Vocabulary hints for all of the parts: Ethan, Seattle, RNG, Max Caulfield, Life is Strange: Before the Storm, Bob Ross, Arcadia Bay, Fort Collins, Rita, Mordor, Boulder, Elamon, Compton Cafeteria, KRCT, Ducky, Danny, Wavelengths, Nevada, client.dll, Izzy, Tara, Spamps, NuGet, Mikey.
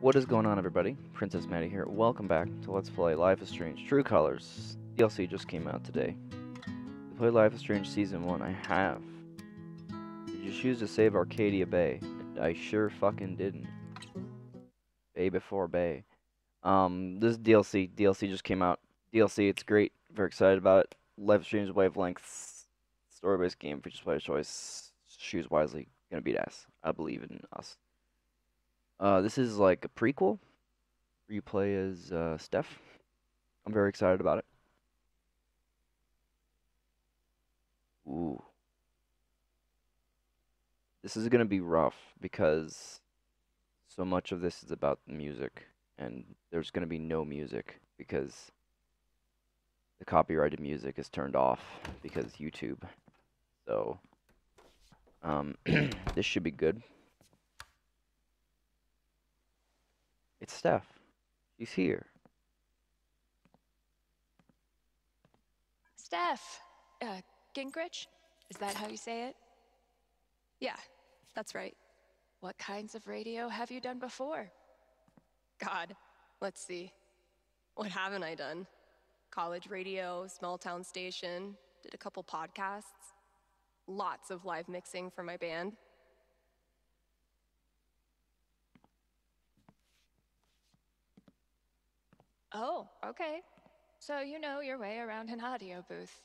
What is going on, everybody? Princess Maddie here. Welcome back to Let's Play Life is Strange: True Colors. DLC just came out today. To play Life is Strange Season 1, I have. Did you choose to save Arcadia Bay? I sure fucking didn't. Bay before Bay. This DLC just came out. DLC, it's great. Very excited about it. Life is Strange Wavelengths. Story-based game, features player choice. Choose wisely. Gonna beat ass. I believe in us. This is like a prequel, where you play as Steph. I'm very excited about it. Ooh. This is going to be rough because so much of this is about the music, and there's going to be no music because the copyrighted music is turned off because YouTube. So, this should be good. It's Steph. She's here. Steph! Gingrich? Is that how you say it? Yeah, that's right. What kinds of radio have you done before? God, let's see. What haven't I done? College radio, small town station, did a couple podcasts. Lots of live mixing for my band. Oh, okay. So you know your way around an audio booth.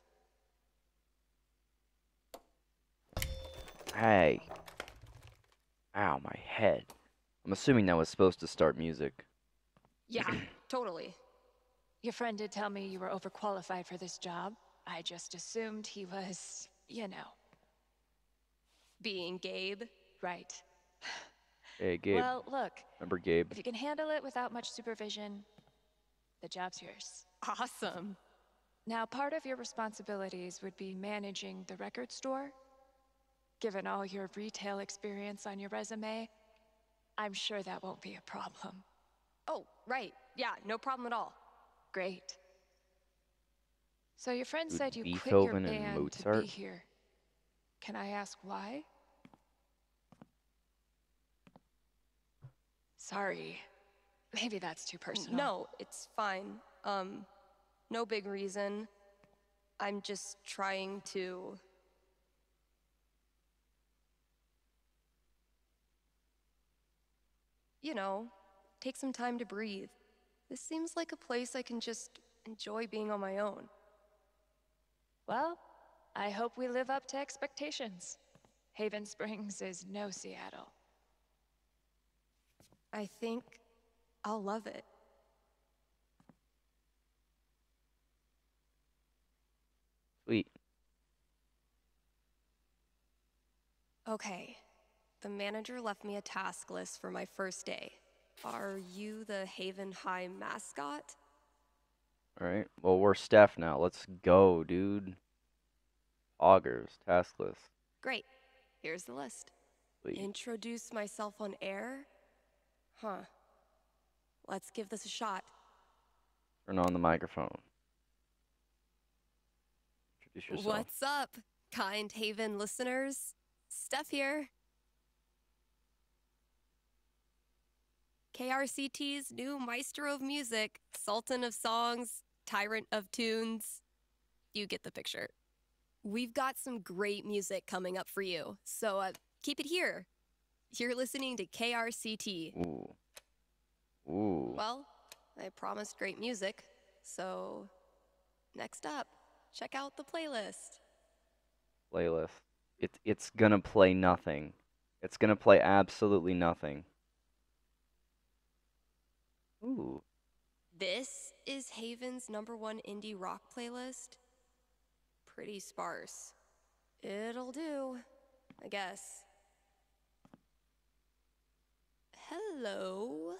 Hey. Ow, my head. I'm assuming that was supposed to start music. Yeah, totally. Your friend did tell me you were overqualified for this job. I just assumed he was, you know, being Gabe, right? Hey, Gabe. Well, look. Remember Gabe? If you can handle it without much supervision, the job's yours. Awesome. Now, part of your responsibilities would be managing the record store. Given all your retail experience on your resume, I'm sure that won't be a problem. Oh, right. Yeah, no problem at all. Great. So your friend said you quit your band to be here. Can I ask why? Sorry. Maybe that's too personal. No, it's fine. No big reason. I'm just trying to... you know, take some time to breathe. This seems like a place I can just enjoy being on my own. Well, I hope we live up to expectations. Haven Springs is no Seattle. I think... I'll love it. Sweet. Okay. The manager left me a task list for my first day. Are you the Haven High mascot? Alright. Well, we're Steph now. Let's go, dude. Augers. Task list. Great. Here's the list. Sweet. Introduce myself on air? Huh. Let's give this a shot. Turn on the microphone. Introduce yourself. What's up, kind Haven listeners? Steph here. KRCT's new maestro of music, sultan of songs, tyrant of tunes. You get the picture. We've got some great music coming up for you, so keep it here. You're listening to KRCT. Ooh. Ooh. Well, I promised great music, so next up, check out the playlist. Playlist. It's gonna play nothing. It's gonna play absolutely nothing. Ooh. This is Haven's #1 indie rock playlist. Pretty sparse. It'll do, I guess. Hello.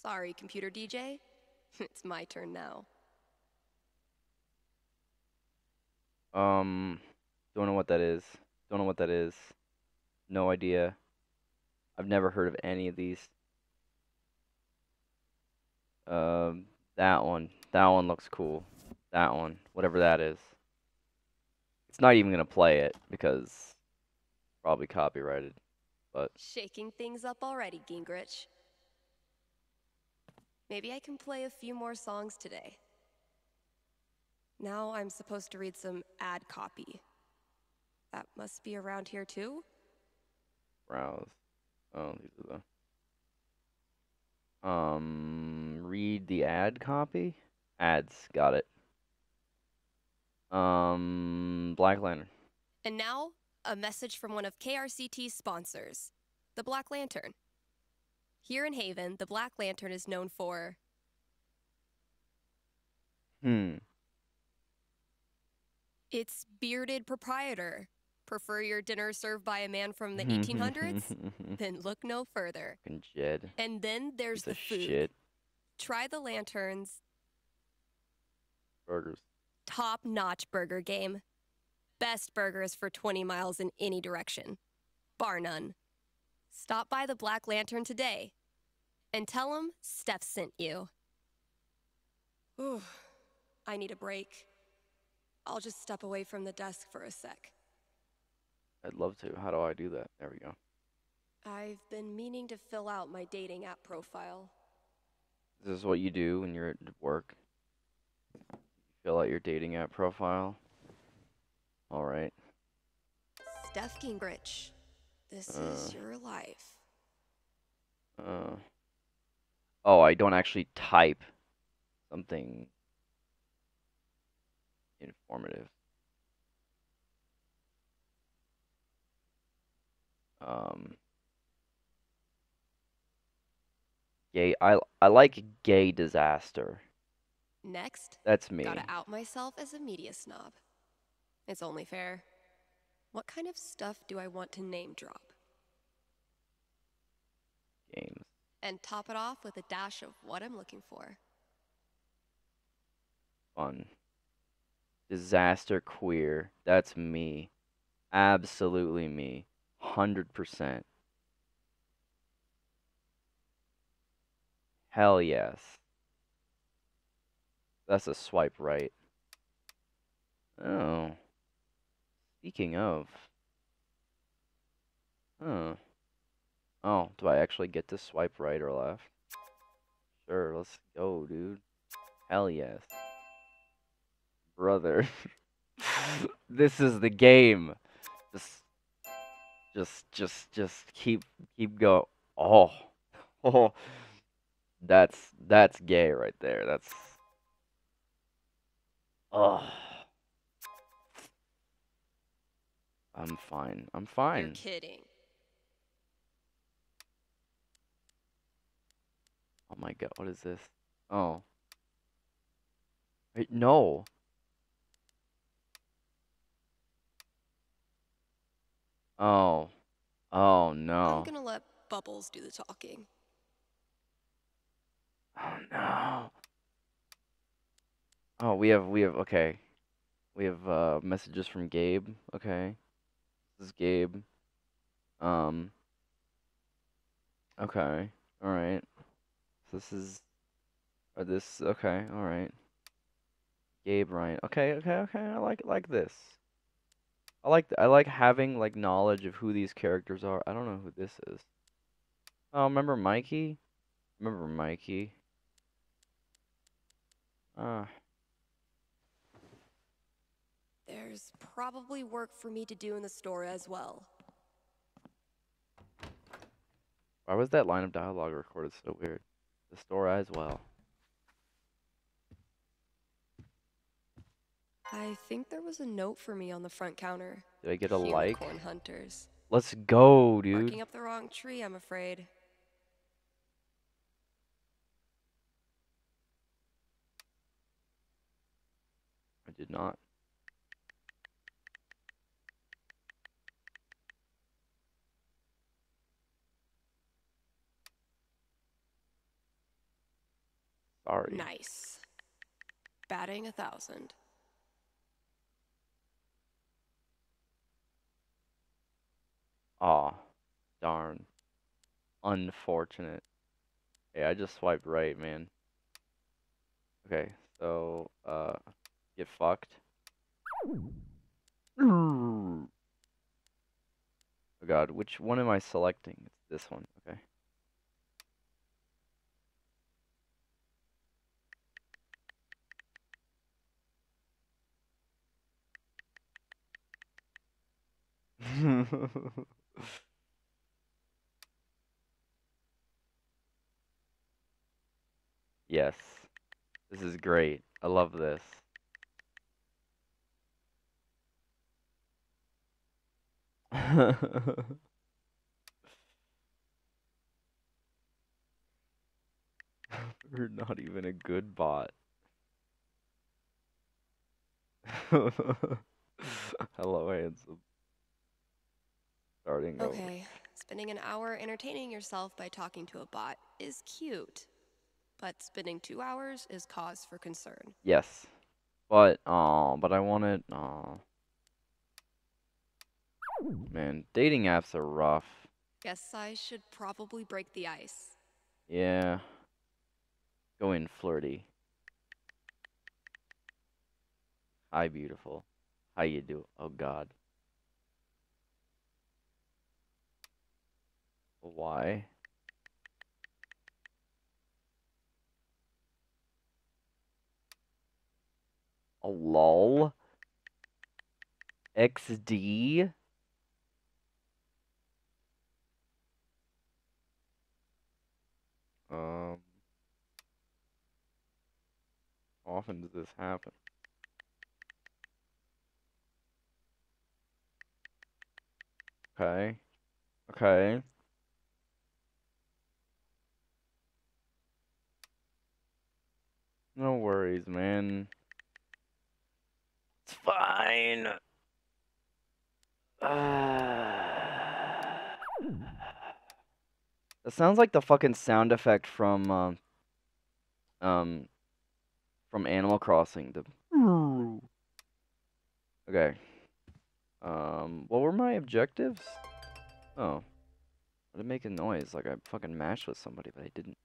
Sorry, computer DJ. It's my turn now. Don't know what that is. Don't know what that is. No idea. I've never heard of any of these. That one. That one looks cool. That one. Whatever that is. It's not even going to play it because it's probably copyrighted. But shaking things up already, Gingrich. Maybe I can play a few more songs today. Now I'm supposed to read some ad copy. That must be around here too? Browse. Oh, these are the... read the ad copy? Ads, got it. Black Lantern. And now, a message from one of KRCT's sponsors, the Black Lantern. Here in Haven, the Black Lantern is known for... Its bearded proprietor. Prefer your dinner served by a man from the 1800s? Then look no further. And Jed. And then there's the food. Shit. Try the Lantern's... burgers. Top-notch burger game. Best burgers for 20 miles in any direction. Bar none. Stop by the Black Lantern today. And tell them Steph sent you. Ooh, I need a break. I'll just step away from the desk for a sec. I'd love to. How do I do that? There we go. I've been meaning to fill out my dating app profile. This is what you do when you're at work? Fill out your dating app profile? All right. Steph Gingrich, this is your life. Oh, I don't actually type something informative. Gay. I like gay disaster. Next. That's me. Gotta out myself as a media snob. It's only fair. What kind of stuff do I want to name drop? Games. And top it off with a dash of what I'm looking for. Fun. Disaster queer. That's me. Absolutely me. 100%. Hell yes. That's a swipe right. Oh. Speaking of. Huh. Oh, do I actually get to swipe right or left? Sure, let's go, dude. Hell yes. Brother. This is the game. Just keep going. Oh. Oh. That's gay right there. That's... oh. I'm fine. I'm fine. You're kidding. Oh my god, what is this? Oh. Wait, no. Oh. Oh no. I'm gonna let Bubbles do the talking. Oh no. Oh, we have okay. We have messages from Gabe. Okay. This is Gabe. Okay. Alright. So this is okay, alright. Gabe Ryan. Okay. I like this. I like having like knowledge of who these characters are. I don't know who this is. Oh, remember Mikey? Remember Mikey? There's probably work for me to do in the store as well. Why was that line of dialogue recorded so weird? The store as well. I think there was a note for me on the front counter. Did I get a like? Unicorn hunters. Let's go, dude. Marking up the wrong tree, I'm afraid. I did not. Sorry. Nice. Batting 1,000. Aw, darn. Unfortunate. Hey, I just swiped right, man. Okay, so, get fucked. Oh god, which one am I selecting? It's this one, okay. Yes, this is great. I love this. We're not even a good bot. Hello, handsome. Starting over. Okay, spending an hour entertaining yourself by talking to a bot is cute, but spending 2 hours is cause for concern. Yes, but I want it. Man, dating apps are rough. Guess I should probably break the ice. Yeah. Go in flirty. Hi, beautiful. How you do? Oh god. Why? Oh, lol. XD. How often does this happen? Okay. Okay. No worries, man. It's fine. That sounds like the fucking sound effect from Animal Crossing. The okay. What were my objectives? Oh, I didn't make a noise like I fucking matched with somebody, but I didn't.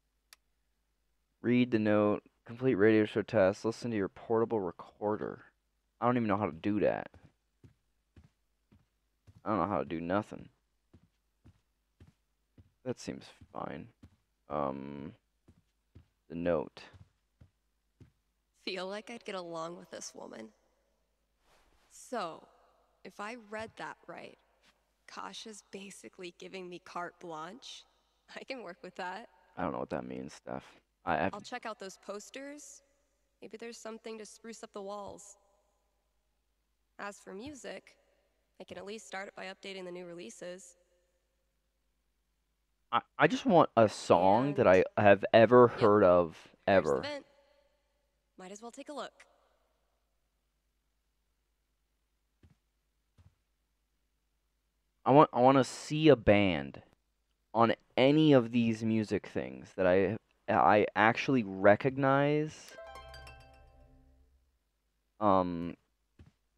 Read the note. Complete radio show test. Listen to your portable recorder. I don't even know how to do that. I don't know how to do nothing. That seems fine. The note. Feel like I'd get along with this woman. So, if I read that right, Kasha's basically giving me carte blanche. I can work with that. I don't know what that means, Steph. I'll check out those posters. Maybe there's something to spruce up the walls. As for music, I can at least start it by updating the new releases. I just want a song and that I have ever heard of, ever. Might as well take a look. I want to see a band on any of these music things that I actually recognize,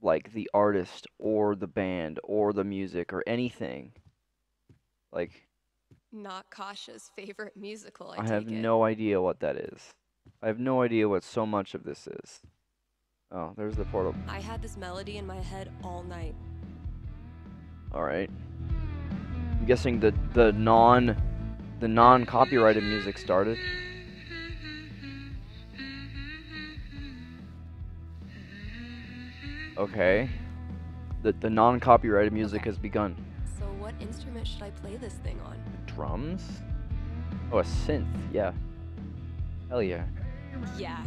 like the artist or the band or the music or anything. Like, not Kasha's favorite musical. I have no idea what that is. I have no idea what so much of this is. Oh, there's the portal. I had this melody in my head all night. All right. I'm guessing the non copyrighted music started. Okay. The non copyrighted music has begun. So what instrument should I play this thing on? Drums? Oh, a synth, yeah. Hell yeah. Yeah.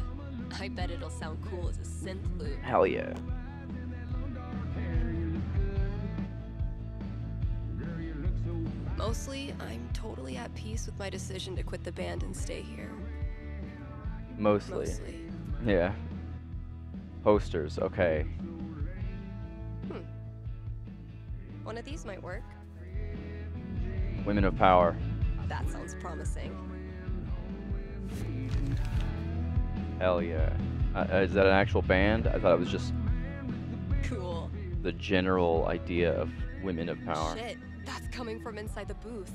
I bet it'll sound cool as a synth loop. Hell yeah. Mostly, I'm totally at peace with my decision to quit the band and stay here. Mostly. Yeah. Posters, okay. One of these might work. Women of Power. That sounds promising. Hell yeah. Is that an actual band? I thought it was just... Cool. The general idea of Women of Power. Shit. That's coming from inside the booth.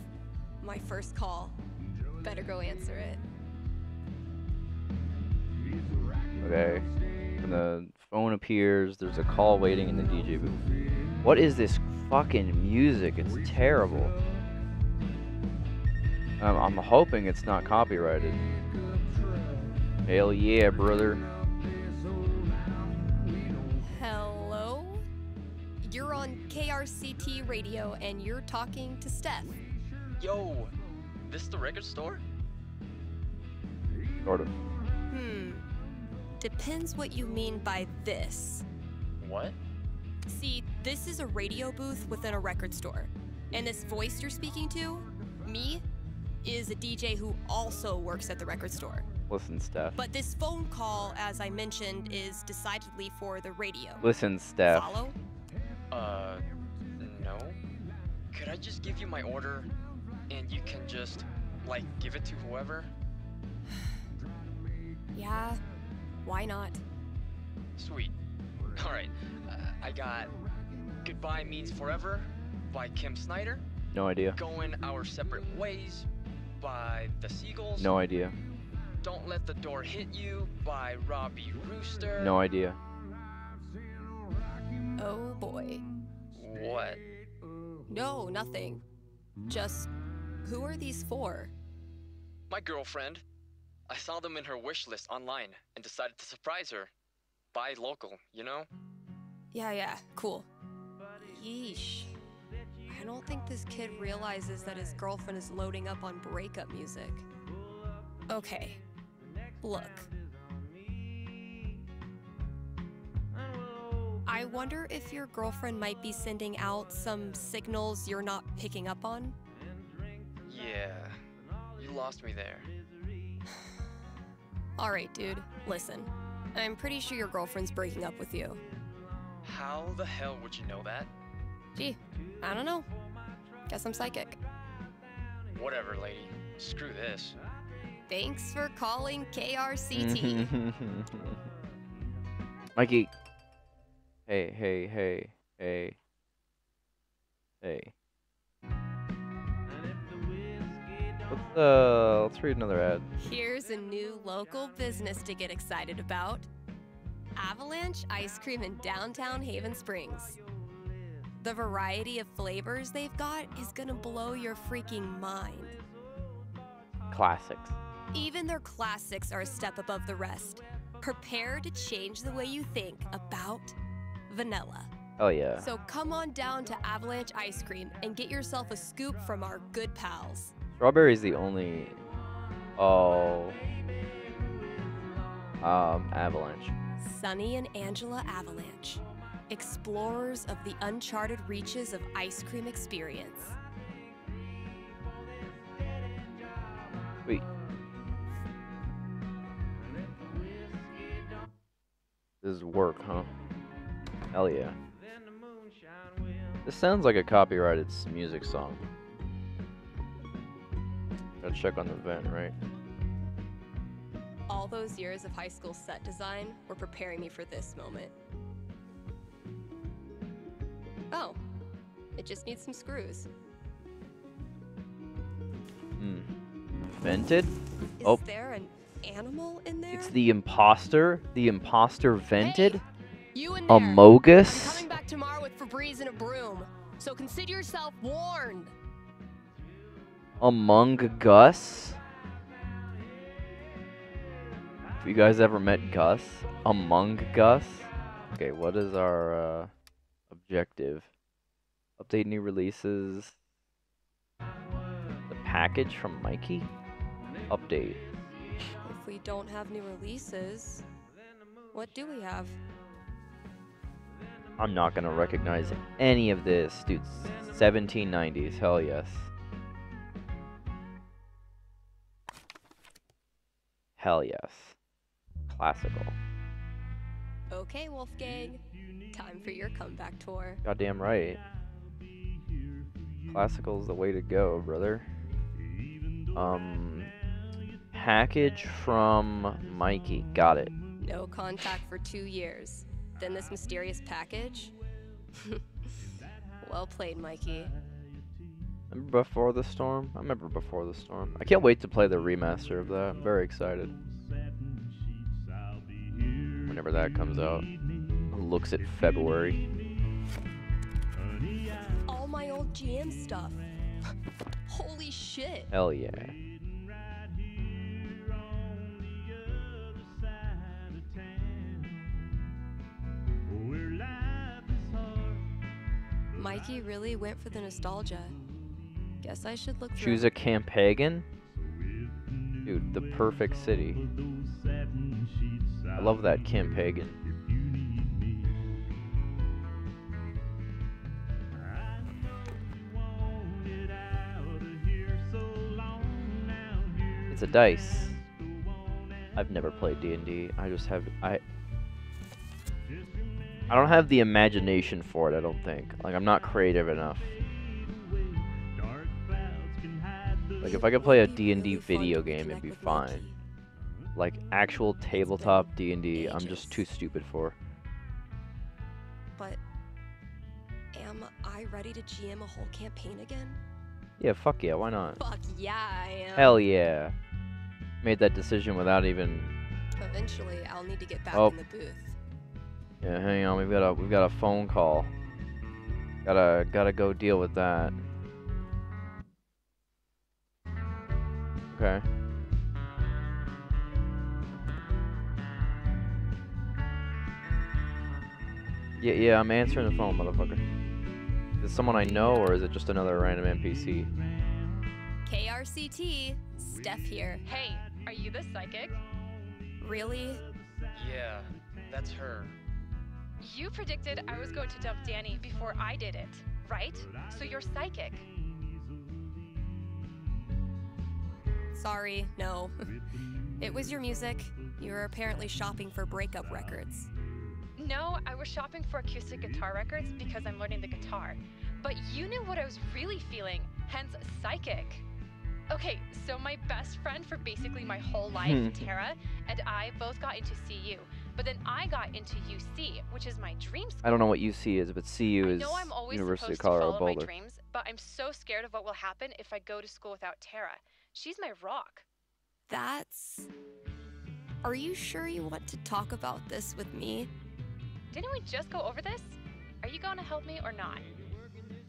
My first call. Better go answer it. Okay. When the phone appears, there's a call waiting in the DJ booth. What is this fucking music? It's terrible. I'm hoping it's not copyrighted. Hell yeah, brother. Hello? You're on KRCT radio and you're talking to Steph. Yo, this the record store? Sort of. Depends what you mean by this. What? See, this is a radio booth within a record store. And this voice you're speaking to, me, is a DJ who also works at the record store. Listen, Steph. But this phone call, as I mentioned, is decidedly for the radio. Listen, Steph. Follow? No. Could I just give you my order, and you can just, like, give it to whoever? Yeah, why not? Sweet. All right, I got Goodbye Means Forever by Kim Snyder. No idea. Going Our Separate Ways by The Seagulls. No idea. Don't Let the Door Hit You by Robbie Rooster. No idea. Oh boy. What? No, nothing. Just, who are these for? My girlfriend. I saw them in her wish list online and decided to surprise her. Buy local, you know? Yeah, cool. Yeesh. I don't think this kid realizes that his girlfriend is loading up on breakup music. Okay, look. I wonder if your girlfriend might be sending out some signals you're not picking up on? Yeah, you lost me there. All right, dude, listen. I'm pretty sure your girlfriend's breaking up with you. How the hell would you know that? Gee, I don't know. Guess I'm psychic. Whatever, lady. Screw this. Thanks for calling KRCT. Mikey. Hey. Let's read another ad. Here's a new local business to get excited about. Avalanche Ice Cream in downtown Haven Springs. The variety of flavors they've got is gonna blow your freaking mind. Classics. Even their classics are a step above the rest. Prepare to change the way you think about vanilla. Oh yeah. So come on down to Avalanche Ice Cream and get yourself a scoop from our good pals. Strawberry is the only. Oh. Avalanche. Sunny and Angela Avalanche, explorers of the uncharted reaches of ice cream experience. Wait. This is work, huh? Hell yeah. This sounds like a copyrighted music song. Gotta check on the vent, right? All those years of high school set design were preparing me for this moment. Oh, it just needs some screws. Vented? Is there an animal in there? It's the imposter. The imposter vented? Hey, you in there. Amogus? I'm coming back tomorrow with Febreze and a broom, so consider yourself warned. Among Gus? Have you guys ever met Gus? Among Gus? Okay, what is our objective? Update new releases. The package from Mikey? Update. If we don't have new releases, what do we have? I'm not gonna recognize any of this, dude. 1790s, hell yes. Hell yes. Classical. Okay, Wolfgang. Time for your comeback tour. Goddamn right. Classical's the way to go, brother. Package from Mikey. Got it. No contact for 2 years. Then this mysterious package? Well played, Mikey. Remember Before the Storm? I remember Before the Storm. I can't wait to play the remaster of that. I'm very excited. Whenever that comes out. Looks at February. GM stuff. Holy shit. Hell yeah. Mikey really went for the nostalgia. Guess I should look for. Choose a Camp Hagan? Dude, the perfect city. I love that Camp Hagan. It's a dice. I've never played D&D. I just have I don't have the imagination for it, I don't think. Like, I'm not creative enough. Like, if I could play a D&D video game, it'd be fine. Like, actual tabletop D&D, I'm just too stupid for. But am I ready to GM a whole campaign again? Yeah, fuck yeah, why not? Fuck yeah, I am. Hell yeah. Made that decision without even... Eventually, I'll need to get back in the booth. Yeah, hang on. We've got a phone call. Gotta go deal with that. Okay. Yeah, I'm answering the phone, motherfucker. Is it someone I know, or is it just another random NPC? KRCT, Steph here. Hey, are you the psychic? Really? Yeah, that's her. You predicted I was going to dump Danny before I did it, right? So you're psychic. Sorry, no. It was your music. You were apparently shopping for breakup records. No, I was shopping for acoustic guitar records because I'm learning the guitar. But you knew what I was really feeling, hence psychic. Okay, so my best friend for basically my whole life, Tara, and I both got into CU. But then I got into UC, which is my dream school. I don't know what UC is, but CU is University of Colorado Boulder. I know I'm always supposed to follow my dreams, but I'm so scared of what will happen if I go to school without Tara. She's my rock. That's... Are you sure you want to talk about this with me? Didn't we just go over this? Are you going to help me or not?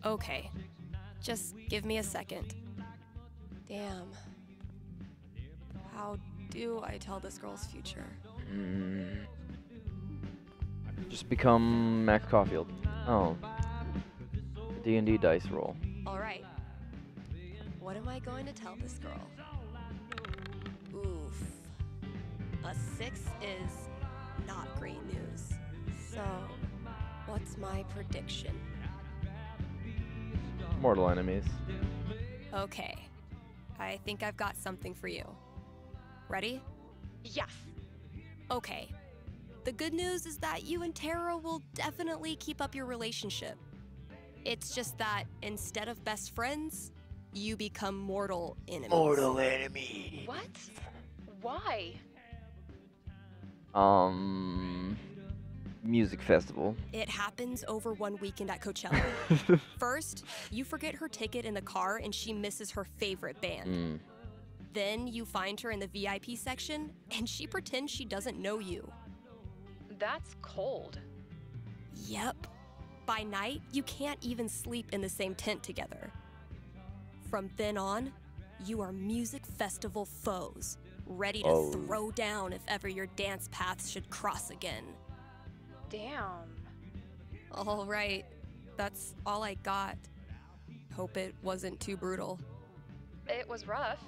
Okay. Just give me a second. Damn. How do I tell this girl's future? Just become Max Caulfield. Oh. D&D dice roll. Alright. What am I going to tell this girl? Oof. A 6 is not great news. So, what's my prediction? Mortal enemies. Okay. I think I've got something for you. Ready? Yes. Okay. The good news is that you and Tara will definitely keep up your relationship. It's just that instead of best friends, you become mortal enemies. Mortal enemy. What? Why? Music festival. It happens over one weekend at Coachella. First, you forget her ticket in the car and she misses her favorite band. Then you find her in the VIP section and she pretends she doesn't know you. That's cold. Yep. By night, you can't even sleep in the same tent together. From then on, you are music festival foes, ready to throw down if ever your dance paths should cross again. Damn. All right. That's all I got. Hope it wasn't too brutal. It was rough,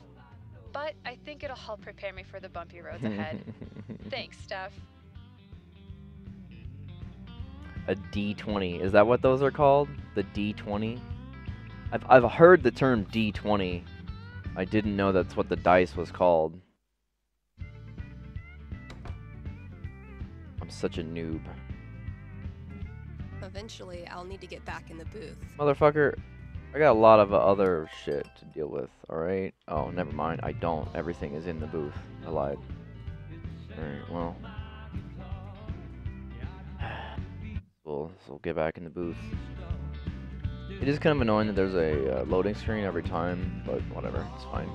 but I think it'll help prepare me for the bumpy roads ahead. Thanks, Steph. A D20. Is that what those are called? The D20? I've heard the term D20. I didn't know that's what the dice was called. I'm such a noob. Eventually, I'll need to get back in the booth. Motherfucker, I got a lot of other shit to deal with, alright? Oh, never mind. I don't. Everything is in the booth. I lied. Alright, well... We'll get back in the booth. It is kind of annoying that there's a loading screen every time, but whatever, it's fine.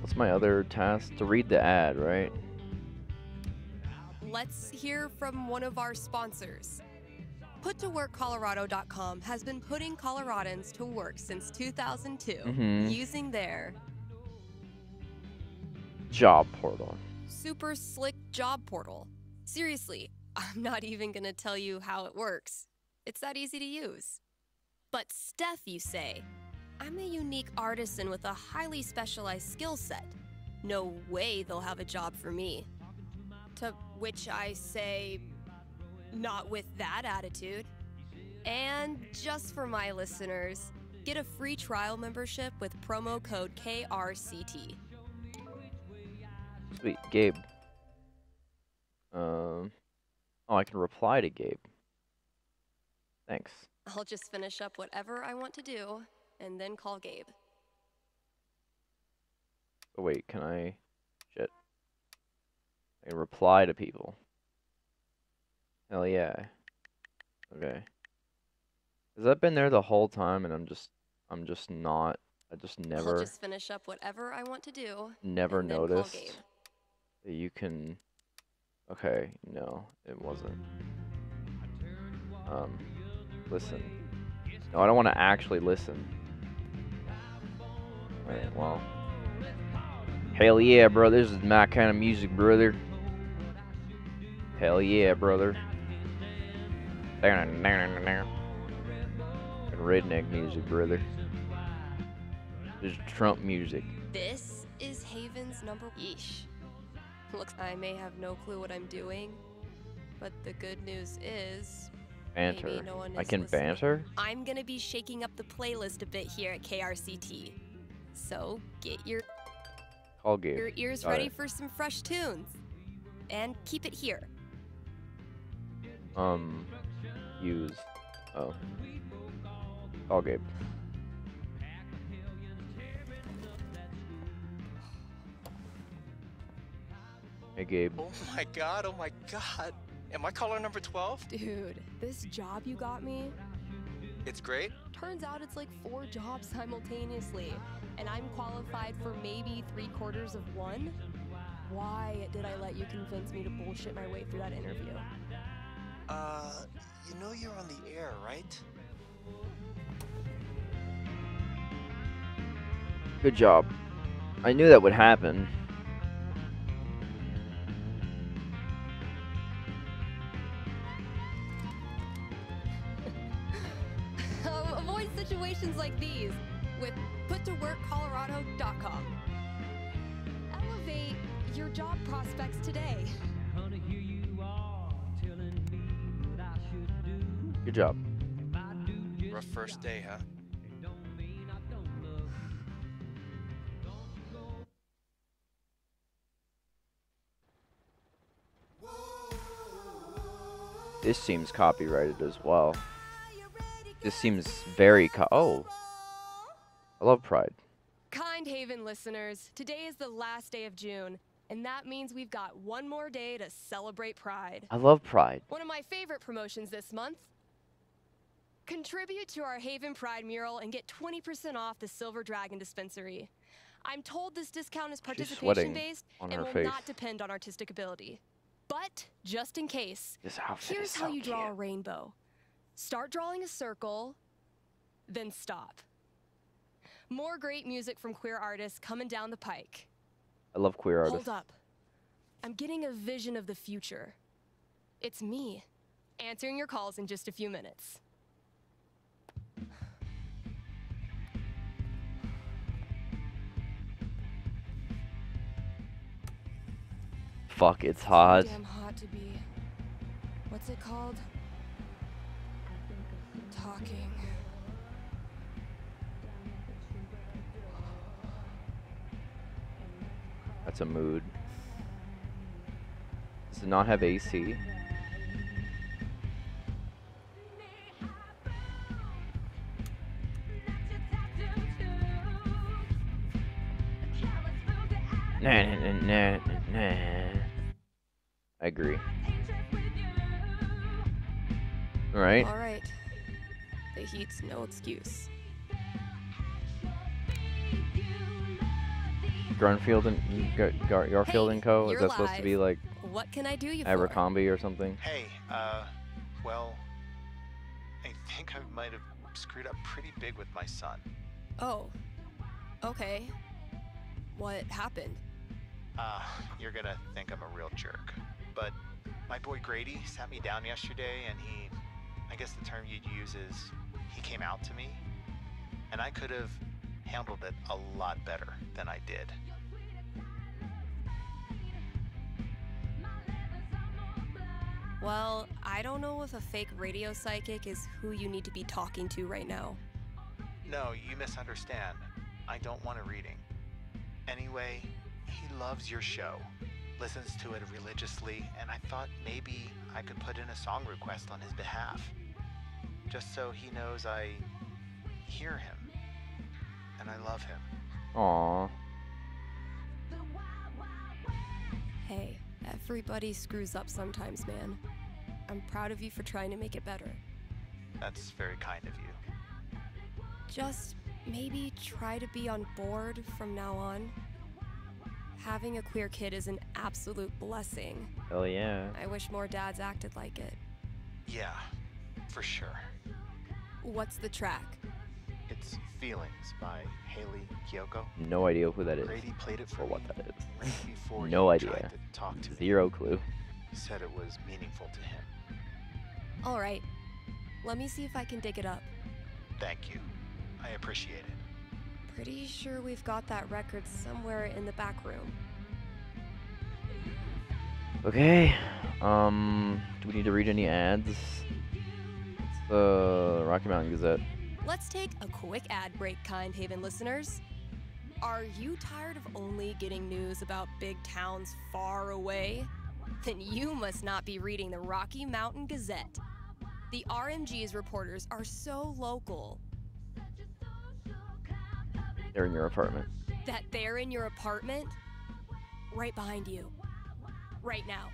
What's my other task? To read the ad, right? Let's hear from one of our sponsors. PutToWorkColorado.com has been putting Coloradans to work since 2002 using their job portal. Super slick job portal. Seriously, I'm not even going to tell you how it works. It's that easy to use. But Steph, you say, I'm a unique artisan with a highly specialized skill set. No way they'll have a job for me. To which I say, not with that attitude. And just for my listeners, get a free trial membership with promo code KRCT. Sweet, Gabe. Oh, I can reply to Gabe. Thanks. I'll just finish up whatever I want to do, and then call Gabe. Oh wait, can I... Shit. I can reply to people. Hell yeah. Okay. Has that been there the whole time, and I'm just not... I just never... I'll just finish up whatever I want to do, never noticed that you can... Okay, no, it wasn't. Listen. No, I don't want to actually listen. Alright, well. Hell yeah, bro, this is my kind of music, brother. Hell yeah, brother. Redneck music, brother. This is Trump music. This is Haven's number... Yeesh. Looks, I may have no clue what I'm doing, but the good news is... Banter. No one is I can listening. Banter? I'm gonna be shaking up the playlist a bit here at KRCT. So, get your... I'll get your ears Got ready it. For some fresh tunes. And keep it here. Use... Oh. I'll get... Hey, Gabe. Oh my god. Am I caller number 12? Dude, this job you got me? It's great? Turns out it's like 4 jobs simultaneously, and I'm qualified for maybe 3/4 of one? Why did I let you convince me to bullshit my way through that interview? You know you're on the air, right? Good job. I knew that would happen. Situations like these with PutToWorkColorado.com. Elevate your job prospects today. Good job. Rough first day, huh? This seems copyrighted as well. This seems very oh, I love Pride. Kind Haven listeners, today is the last day of June, and that means we've got one more day to celebrate Pride. I love Pride. One of my favorite promotions this month. Contribute to our Haven Pride mural and get 20% off the Silver Dragon dispensary. I'm told this discount is participation-based and will not depend on artistic ability. But just in case, here's how you draw a rainbow. Start drawing a circle, then stop. More great music from queer artists coming down the pike. I love queer artists. Hold up. I'm getting a vision of the future. It's me, answering your calls in just a few minutes. Fuck, it's hot. So damn hot to be. What's it called? Talking. That's a mood. Does it not have AC? I agree. All right. All right. The heat's no excuse. Garfield and Co. Is that supposed to be like? What can I do you for? Abercrombie or something? Hey, well, think I might have screwed up pretty big with my son. Oh, okay. What happened? You're gonna think I'm a real jerk, but my boy Grady sat me down yesterday and he, I guess the term you'd use is, he came out to me, and I could have handled it a lot better than I did. Well, I don't know if a fake radio psychic is who you need to be talking to right now. No, you misunderstand. I don't want a reading. Anyway, he loves your show, listens to it religiously, and I thought maybe I could put in a song request on his behalf, just so he knows I hear him and I love him. Aww. Hey, everybody screws up sometimes, man. I'm proud of you for trying to make it better. That's very kind of you. Just maybe try to be on board from now on. Having a queer kid is an absolute blessing. Oh yeah. I wish more dads acted like it. Yeah, for sure. What's the track? It's Feelings by Haley Kyoko. No idea who that is. Grady played it for or what that is. Right no idea. To Zero me. Clue. He said it was meaningful to him. All right. Let me see if I can dig it up. Thank you. I appreciate it. Pretty sure we've got that record somewhere in the back room. Okay. Do we need to read any ads? The Rocky Mountain Gazette. Let's take a quick ad break, kind Haven listeners. Are you tired of only getting news about big towns far away? Then you must not be reading the Rocky Mountain Gazette. The RMG's reporters are so local. They're in your apartment. That they're in your apartment? Right behind you. Right now.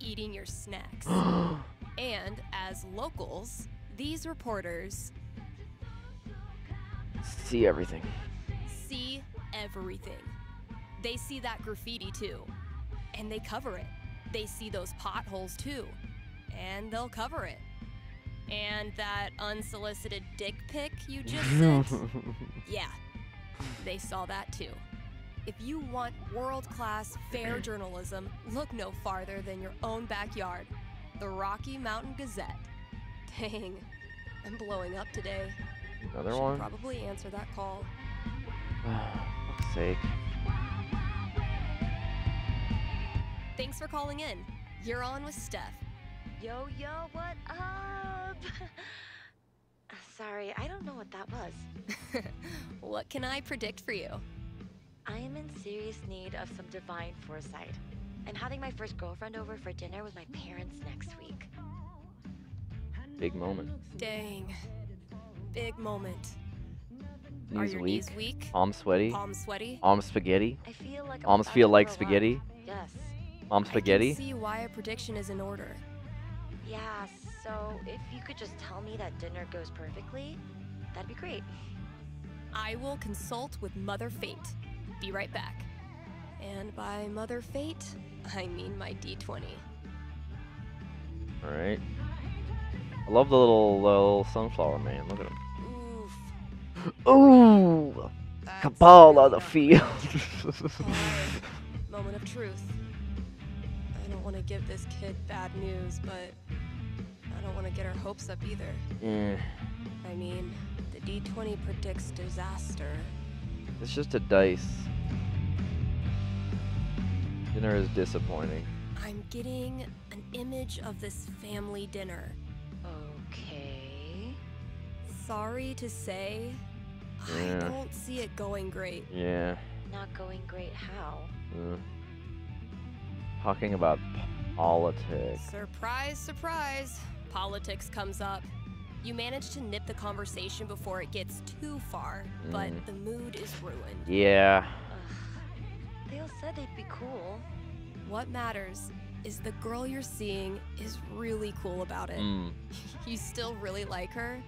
Eating your snacks. And as locals, these reporters see everything. See everything. They see that graffiti too, and they cover it. They see those potholes too, and they'll cover it. And that unsolicited dick pic you just sent? Yeah, they saw that too. If you want world-class fair journalism, look no farther than your own backyard. The Rocky Mountain Gazette. Dang, I'm blowing up today. Another one? Probably answer that call. Fuck's sake. Thanks for calling in. You're on with Steph. Yo, yo, what up? Sorry, I don't know what that was. What can I predict for you? I am in serious need of some divine foresight. I'm having my first girlfriend over for dinner with my parents next week. Big moment. Dang. Big moment. Knees weak. Knees weak? Palms sweaty. Palms sweaty. Palms spaghetti. I feel like palms feel like spaghetti. Yes. Palms spaghetti. I can see why a prediction is in order. Yeah. So if you could just tell me that dinner goes perfectly, that'd be great. I will consult with Mother Fate. Be right back. And by Mother Fate, I mean my D20. All right. I love the little sunflower man. Look at him. Ooh! Cabal on the field! Moment of truth. I don't want to give this kid bad news, but I don't want to get her hopes up either. Yeah. I mean, the D20 predicts disaster. It's just a dice. Dinner is disappointing. I'm getting an image of this family dinner. Okay. Sorry to say, yeah. I don't see it going great. Yeah. Not going great how? Talking about politics. Surprise, surprise. Politics comes up. You manage to nip the conversation before it gets too far, but the mood is ruined. Yeah. They all said they'd be cool. What matters is the girl you're seeing is really cool about it. You still really like her,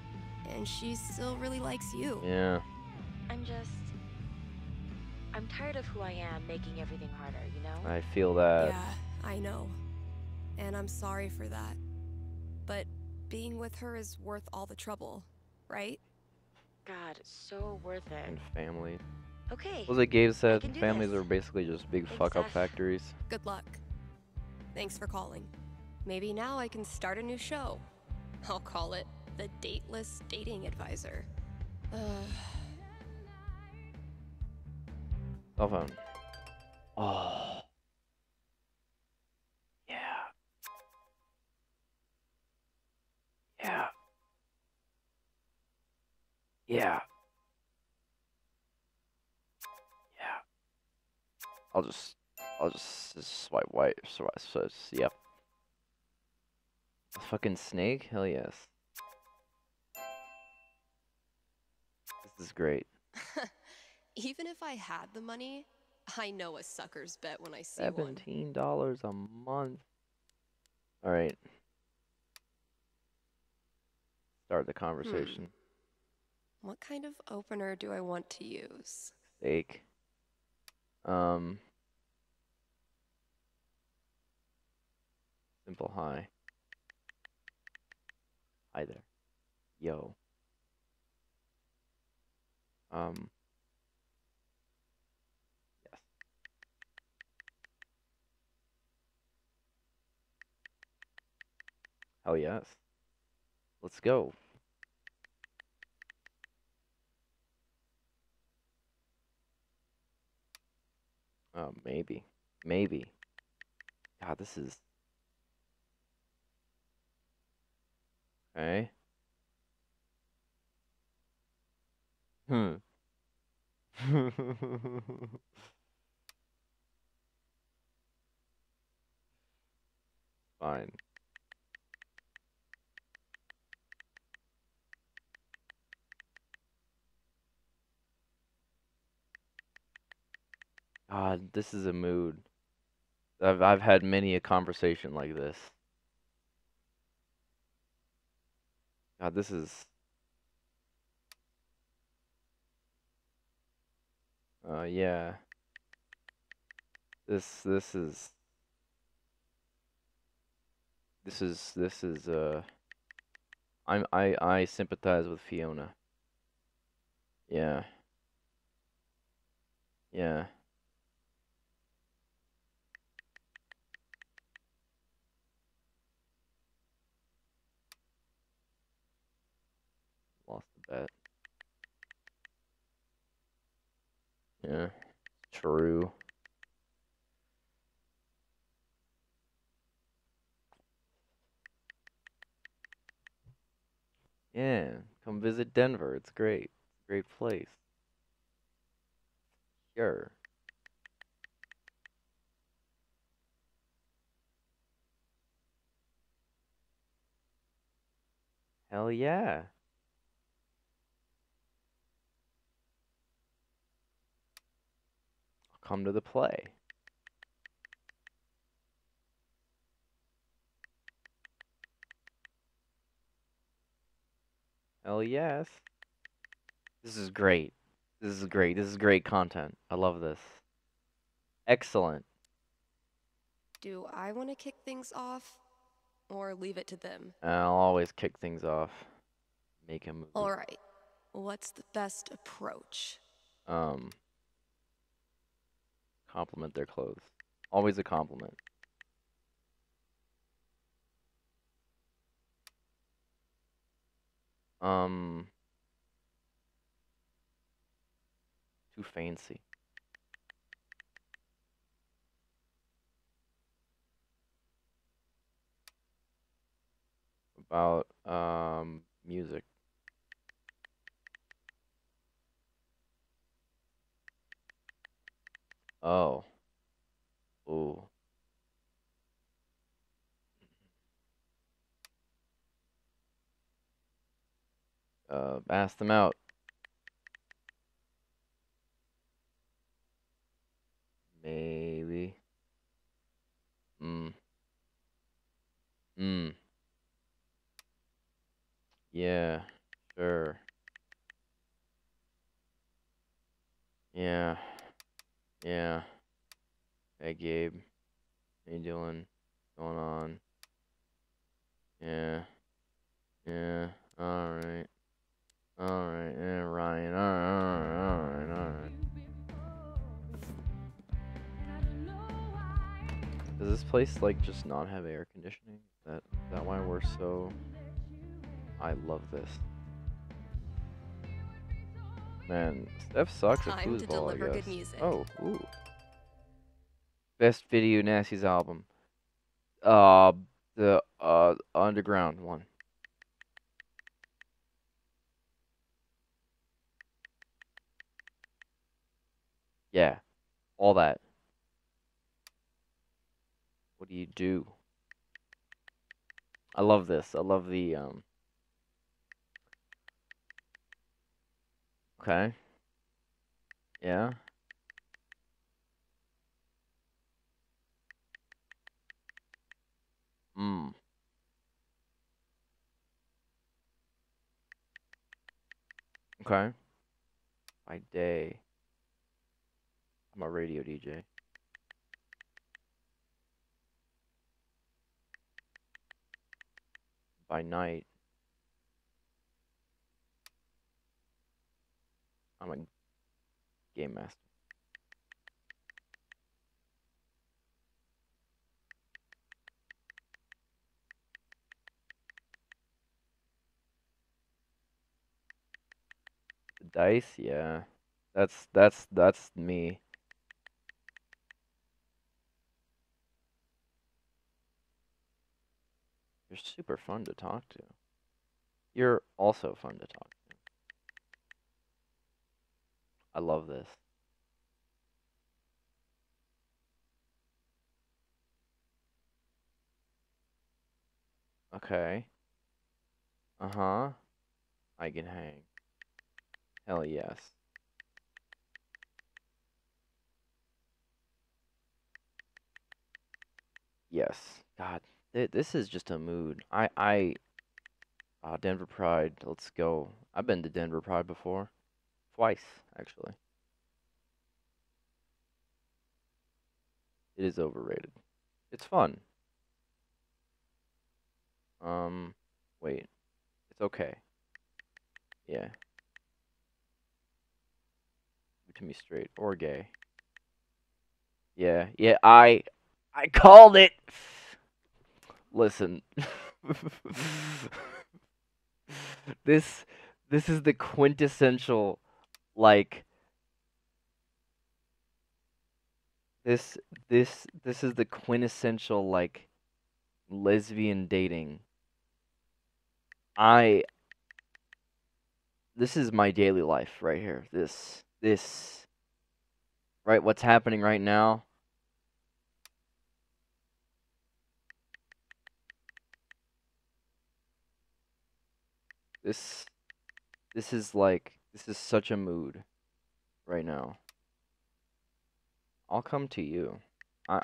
and she still really likes you. Yeah. I'm tired of who I am making everything harder, you know? I feel that. Yeah, I know. And I'm sorry for that. But Being with her is worth all the trouble, right? God, it's so worth it. And family. Okay. Well, like Gabe said, families are basically just big fuck-up factories. Good luck. Thanks for calling. Maybe now I can start a new show. I'll call it The Dateless Dating Advisor. Cell phone. Oh. Yeah. Yeah. Yeah. I'll just swipe white. So yep. A fucking snake? Hell yes. This is great. Even if I had the money, I know a sucker's bet when I see one. $17 a month. All right. Start the conversation. What kind of opener do I want to use? Steak. Simple hi. Hi there. Yo. Yes. Hell yes. Let's go. Oh, maybe. Maybe. God, this is... Okay. Fine. God, this is a mood. I've had many a conversation like this. God, this is... yeah. This is I sympathize with Fiona. Yeah. Yeah. Lost the bet. Yeah, true. Yeah, come visit Denver. It's great. Great place. Sure. Hell yeah. Come to the play. Hell yes. This is great. This is great. This is great content. I love this. Excellent. Do I want to kick things off or leave it to them? I'll always kick things off. Make a movie. All right. What's the best approach? Compliment their clothes. Always a compliment. Too fancy. About music. Oh. Ooh. Ask them out. Maybe. Yeah, sure. Yeah. Yeah. Hey Gabe, how you doing? Going on? Yeah. Yeah. All right. Yeah, Ryan. All right. Does this place like just not have air conditioning? Is that why we're so? I love this. Man, Steph sucks at foosball, I guess. Good music. Oh, ooh. Best video, Nasty's album. The underground one. Yeah, all that. What do you do? I love this. I love the Okay. Yeah. Okay. By day. I'm a radio DJ. By night. I'm a game master. The dice, yeah. That's me. You're super fun to talk to. You're also fun to talk to. I love this. Okay. I can hang. Hell yes. Yes. God, this is just a mood. Denver Pride, let's go. I've been to Denver Pride before. Twice, actually. It is overrated. It's fun. Wait. It's okay. Yeah. Give to me straight or gay. Yeah, I called it. Listen. This is the quintessential this is the quintessential like lesbian dating. This is my daily life right here. This right, what's happening right now. This is like, this is such a mood right now. I'll come to you.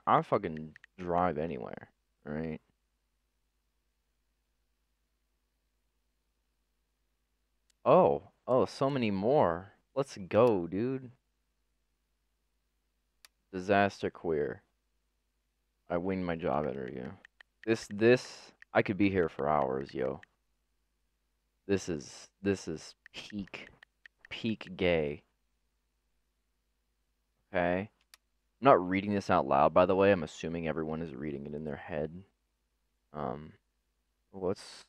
I fucking drive anywhere, right? Oh, so many more. Let's go, dude. Disaster queer. I winged my job interview. This I could be here for hours, yo. This is peak gay. Okay. I'm not reading this out loud, by the way. I'm assuming everyone is reading it in their head. What's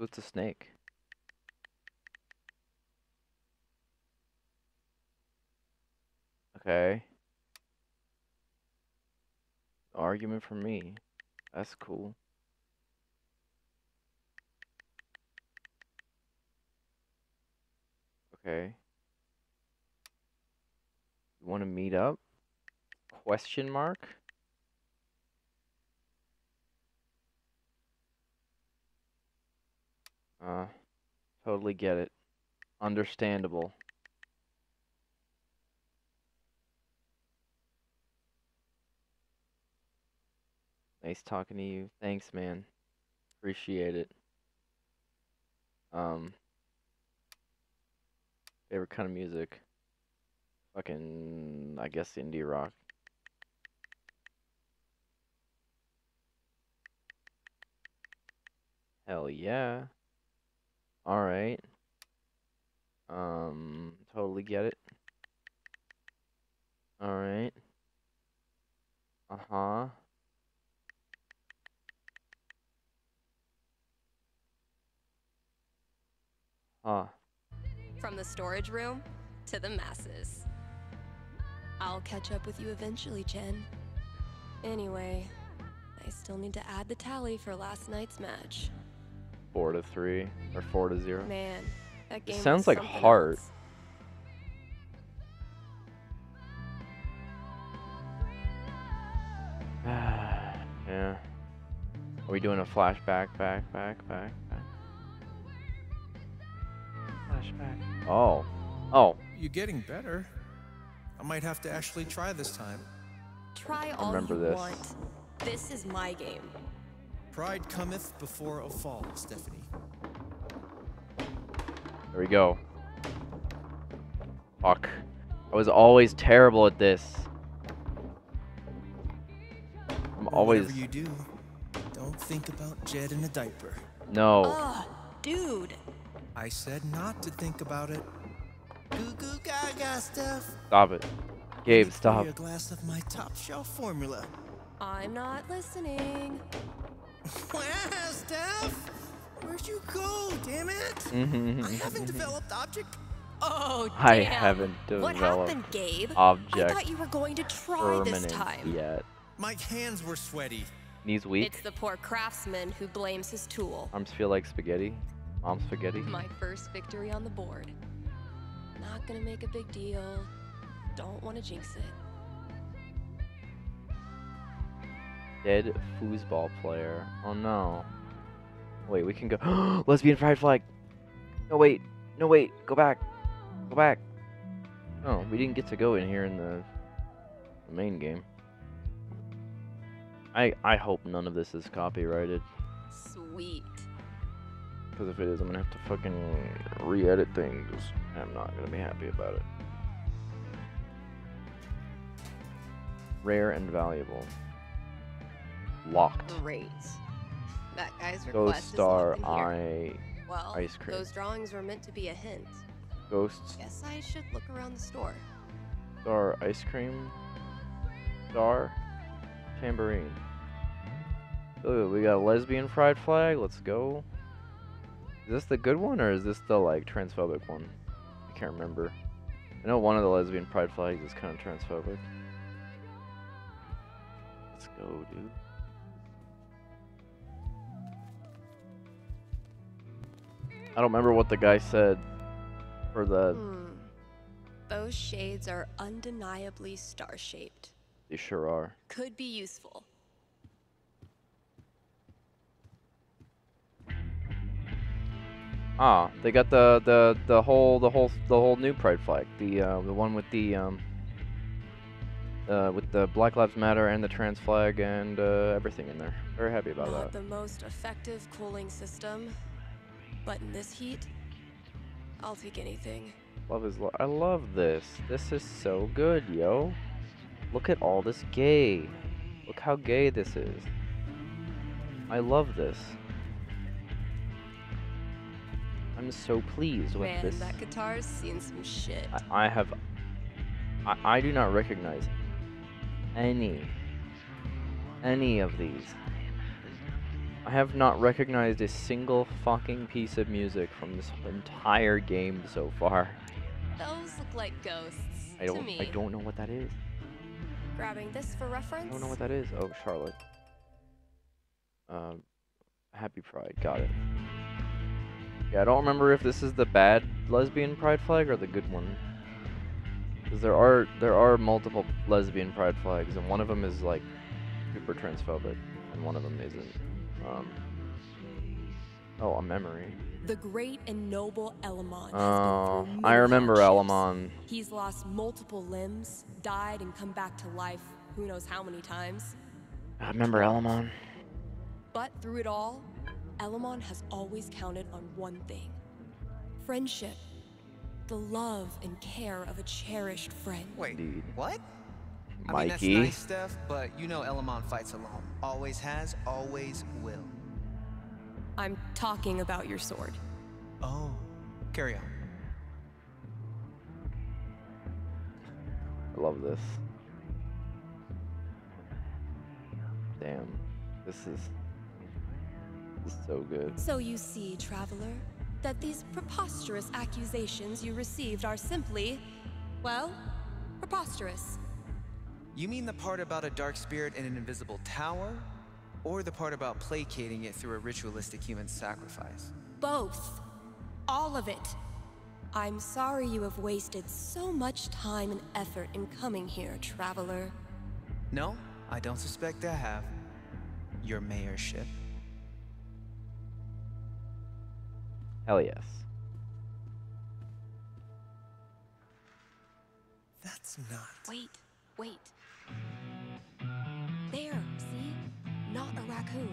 a snake? Okay. Argument for me. That's cool. Okay. You want to meet up? Question mark? Totally get it. Understandable. Nice talking to you. Thanks, man. Appreciate it. Favorite kind of music? Fucking, I guess, indie rock. Hell yeah. All right. Totally get it. All right. Uh-huh. Huh. From the storage room to the masses. I'll catch up with you eventually, Chen. Anyway, I still need to add the tally for last night's match. 4-3 or 4-0. Man, that game sounds like heart. Else. Yeah. Are we doing a flashback? Back. Flashback. Oh. Oh. You're getting better. I might have to actually try this time. Try all you want. This is my game. Pride cometh before a fall, Stephanie. There we go. Fuck. I was always terrible at this. I'm always. Whatever you do, don't think about Jed in a diaper. No. Dude. I said not to think about it. Goo goo gaga stuff. Stop it. Gabe, stop. A glass of my top shelf formula. I'm not listening. Wow, Steph! Where'd you go, damn it? I haven't developed object. Oh, damn. I haven't developed object. What happened, Gabe? I thought you were going to try this time. Yet. My hands were sweaty. Knees weak. It's the poor craftsman who blames his tool. Arms feel like spaghetti. Mom's spaghetti. My first victory on the board. Not gonna make a big deal. Don't want to jinx it. Dead foosball player. Oh no. Wait, we can go. Lesbian pride flag. No wait. No wait. Go back. Go back. No, we didn't get to go in here in the main game. I hope none of this is copyrighted. Sweet. Because if it is, I'm gonna have to fucking re-edit things. I'm not gonna be happy about it. Rare and valuable. Locked. Great. That guy's request is star I. Well, ice cream. Those drawings were meant to be a hint. Ghosts. Guess I should look around the store. Star ice cream. Star tambourine. Ooh, we got a lesbian pride flag. Let's go. Is this the good one or is this the like transphobic one? I can't remember. I know one of the lesbian pride flags is kind of transphobic. Let's go, dude. I don't remember what the guy said. Or the... Those shades are undeniably star-shaped. They sure are. Could be useful. Ah, they got the whole new pride flag. The one with the with the Black Lives Matter and the trans flag and everything in there. Very happy about that. Not the most effective cooling system, but in this heat, I'll take anything. Love is love. I love this. This is so good, yo. Look at all this gay. Look how gay this is. I love this. I'm so pleased with this. Man, that guitar's seen some shit. I do not recognize any of these. I have not recognized a single fucking piece of music from this entire game so far. Those look like ghosts to me. I don't know what that is. Grabbing this for reference? I don't know what that is. Oh, Charlotte. Happy Pride. Got it. Yeah, I don't remember if this is the bad lesbian pride flag or the good one. Because there are multiple lesbian pride flags, and one of them is like super transphobic, and one of them isn't. Oh, a memory. The great and noble Elamon. Oh, I remember Elamon. He's lost multiple limbs, died, and come back to life. Who knows how many times? I remember Elamon. But through it all, Elamon has always counted on one thing: friendship. The love and care of a cherished friend. Wait, what? Mikey. I mean, that's nice stuff, but you know Elamon fights alone. Always has, always will. I'm talking about your sword. Oh, carry on. I love this. Damn, this is so good. So you see, traveler, that these preposterous accusations you received are simply, well, preposterous. You mean the part about a dark spirit in an invisible tower, or the part about placating it through a ritualistic human sacrifice? Both. All of it. I'm sorry you have wasted so much time and effort in coming here, traveler. No, I don't suspect I have. Your mayorship. Hell yes. That's not... Wait. There, see? Not a raccoon.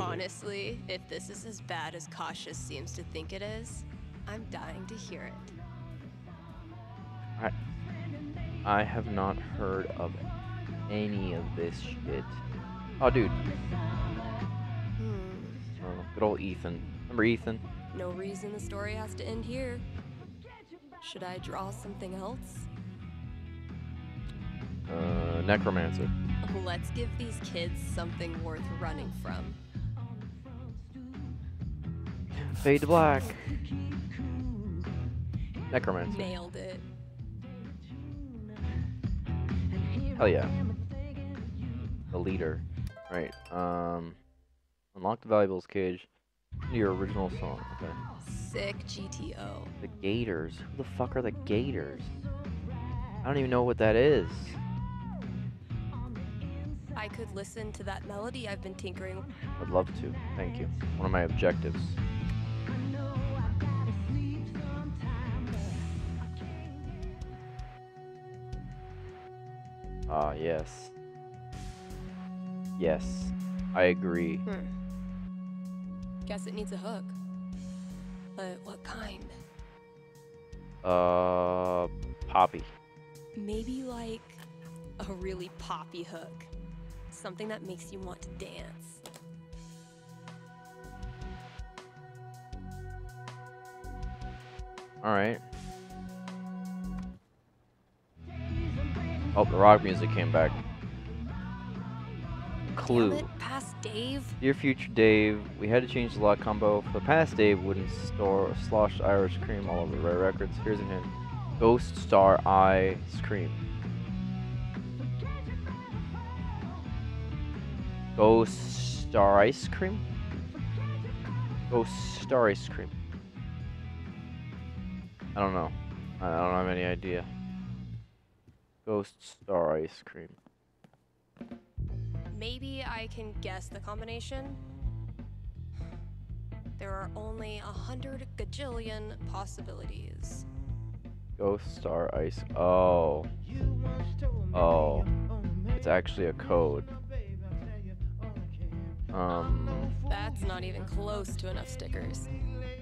Honestly, if this is as bad as Cautious seems to think it is, I'm dying to hear it. I have not heard of any of this shit. Oh, dude. Oh, good old Ethan. Remember Ethan? No reason the story has to end here. Should I draw something else? Necromancer. Let's give these kids something worth running from. Fade to black. Necromancer. Nailed it. Hell yeah. The leader. Alright, unlock the valuables cage. Your original song. Okay. Sick GTO. The Gators. Who the fuck are the Gators? I don't even know what that is. I could listen to that melody I've been tinkering. I'd love to. Thank you. One of my objectives. Ah, yes. Yes. I agree. Guess it needs a hook. But what kind? Poppy. Maybe like a really poppy hook. Something that makes you want to dance. All right. Oh, the rock music came back. Clue. Damn it, past Dave. Dear future Dave, we had to change the lock combo for the past Dave wouldn't store sloshed Irish cream all over rare records. Here's a hint. Ghost Star Ice Cream. Ghost Star Ice Cream? Ghost Star Ice Cream. I don't know. I don't have any idea. Ghost Star Ice Cream. Maybe I can guess the combination? There are only 100 gajillion possibilities. Ghost Star Ice... Oh. Oh. It's actually a code. That's not even close to enough stickers.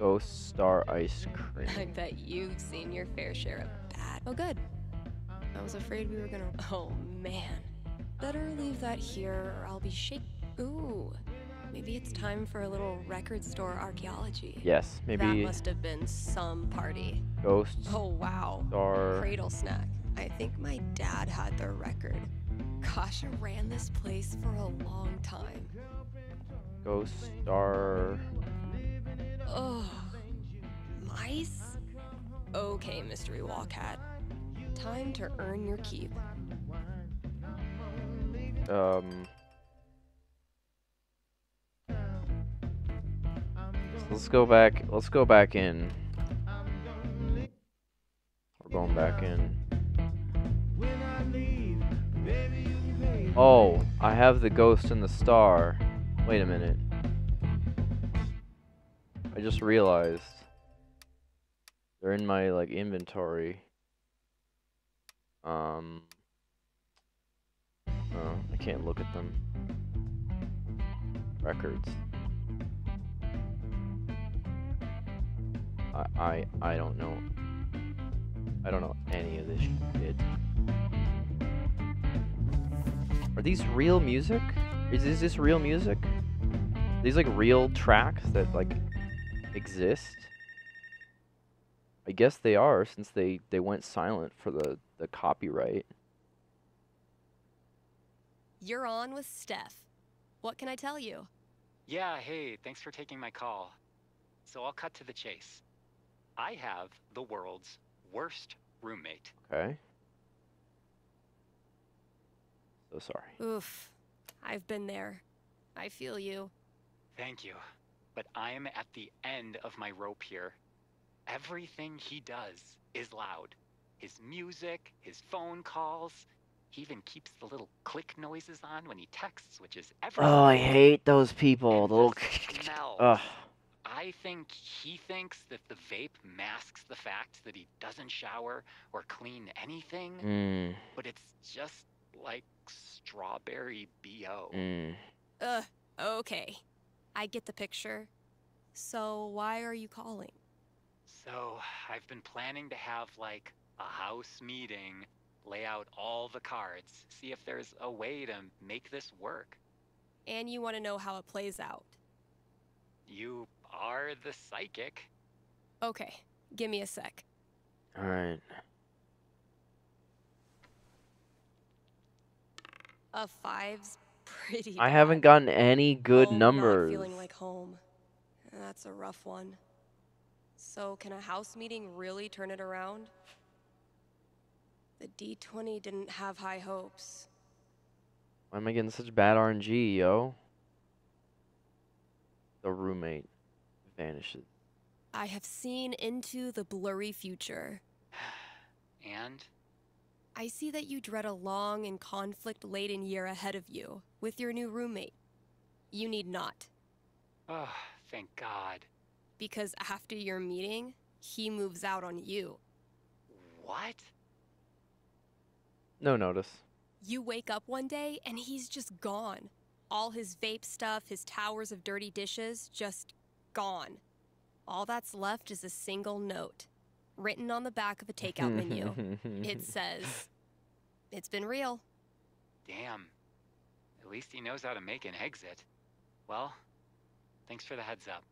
Ghost Star Ice Cream. I bet you've seen your fair share of that. Oh, good. I was afraid we were gonna... Oh, man. Better leave that here or I'll be shaking. Ooh. Maybe it's time for a little record store archaeology. Yes, maybe. That must have been some party. Ghost. Oh, wow. Star. Cradle snack. I think my dad had their record. Kasha ran this place for a long time. Ghost Star. Oh. Mice? Okay, Mystery Wall Cat. Time to earn your keep. Let's go back. Let's go back in. We're going back in. Oh, I have the ghost and the star. Wait a minute. I just realized they're in my like inventory. Oh, I can't look at them. Records. I don't know. I don't know any of this shit. Are these real music? Is this real music? Are these like real tracks that like exist? I guess they are, since they went silent for the copyright. You're on with Steph. What can I tell you? Yeah, hey, thanks for taking my call. So I'll cut to the chase. I have the world's worst roommate. Okay. So sorry. Oof. I've been there. I feel you. Thank you. But I am at the end of my rope here. Everything he does is loud. His music, his phone calls. He even keeps the little click noises on when he texts, which is everything. Oh, I hate those people. The little smell. Ugh. I think he thinks that the vape masks the fact that he doesn't shower or clean anything, but it's just like strawberry BO. Okay. I get the picture. So why are you calling? So I've been planning to have like a house meeting, lay out all the cards, see if there's a way to make this work. And you want to know how it plays out? You are the psychic. Okay, give me a sec. All right. A five's pretty bad. I haven't gotten any good numbers. Not feeling like home. That's a rough one. So can a house meeting really turn it around? The D20 didn't have high hopes. Why am I getting such bad RNG, yo? The roommate vanishes. I have seen into the blurry future. And? I see that you dread a long and conflict-laden year ahead of you with your new roommate. You need not. Oh, thank God. Because after your meeting, he moves out on you. What? No notice. You wake up one day and he's just gone. All his vape stuff, his towers of dirty dishes, just gone. All that's left is a single note, written on the back of a takeout menu. It says, "It's been real." Damn. At least he knows how to make an exit. Well, thanks for the heads up.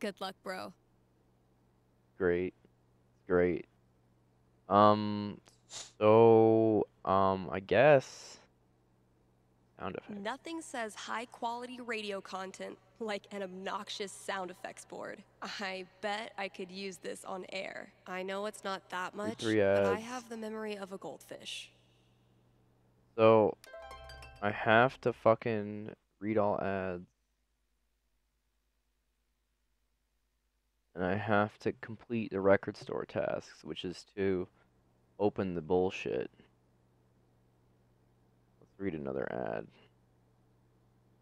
Good luck, bro. Great. Great. I guess... sound effects. Nothing says high-quality radio content like an obnoxious sound effects board. I bet I could use this on air. I know it's not that much, but I have the memory of a goldfish. So, I have to fucking read all ads. And I have to complete the record store tasks, which is to open the bullshit. Read another ad.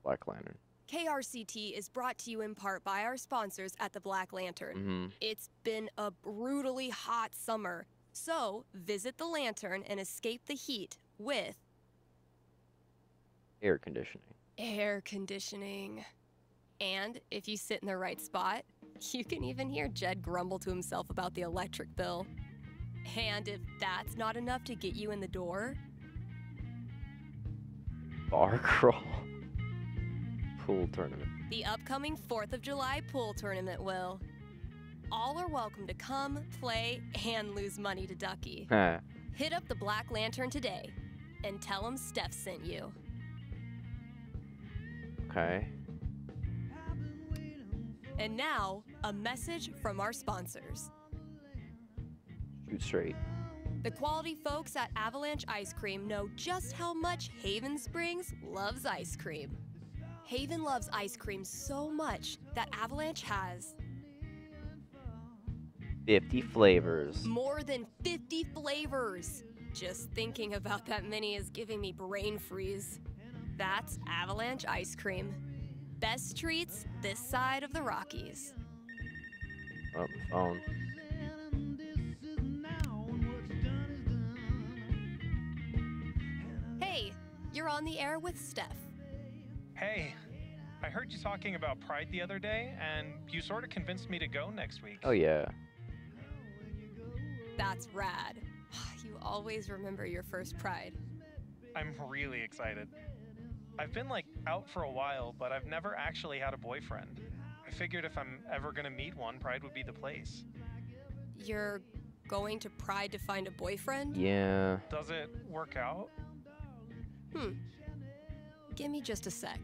Black Lantern. KRCT is brought to you in part by our sponsors at the Black Lantern. It's been a brutally hot summer, so visit the Lantern and escape the heat with... air conditioning. Air conditioning. And if you sit in the right spot, you can even hear Jed grumble to himself about the electric bill. And if that's not enough to get you in the door... bar crawl. Pool tournament. The upcoming 4th of July pool tournament will. All are welcome to come, play, and lose money to Ducky. Hit up the Black Lantern today and tell him Steph sent you. Okay. And now, a message from our sponsors. Shoot straight. The quality folks at Avalanche Ice Cream know just how much Haven Springs loves ice cream. Haven loves ice cream so much that Avalanche has 50 flavors. More than 50 flavors. Just thinking about that many is giving me brain freeze. That's Avalanche Ice Cream. Best treats this side of the Rockies. Oh, phone. You're on the air with Steph. Hey, I heard you talking about Pride the other day, and you sort of convinced me to go next week. Oh, yeah. That's rad. You always remember your first Pride. I'm really excited. I've been like out for a while, but I've never actually had a boyfriend. I figured if I'm ever gonna meet one, Pride would be the place. You're going to Pride to find a boyfriend? Yeah. Does it work out? Give me just a sec.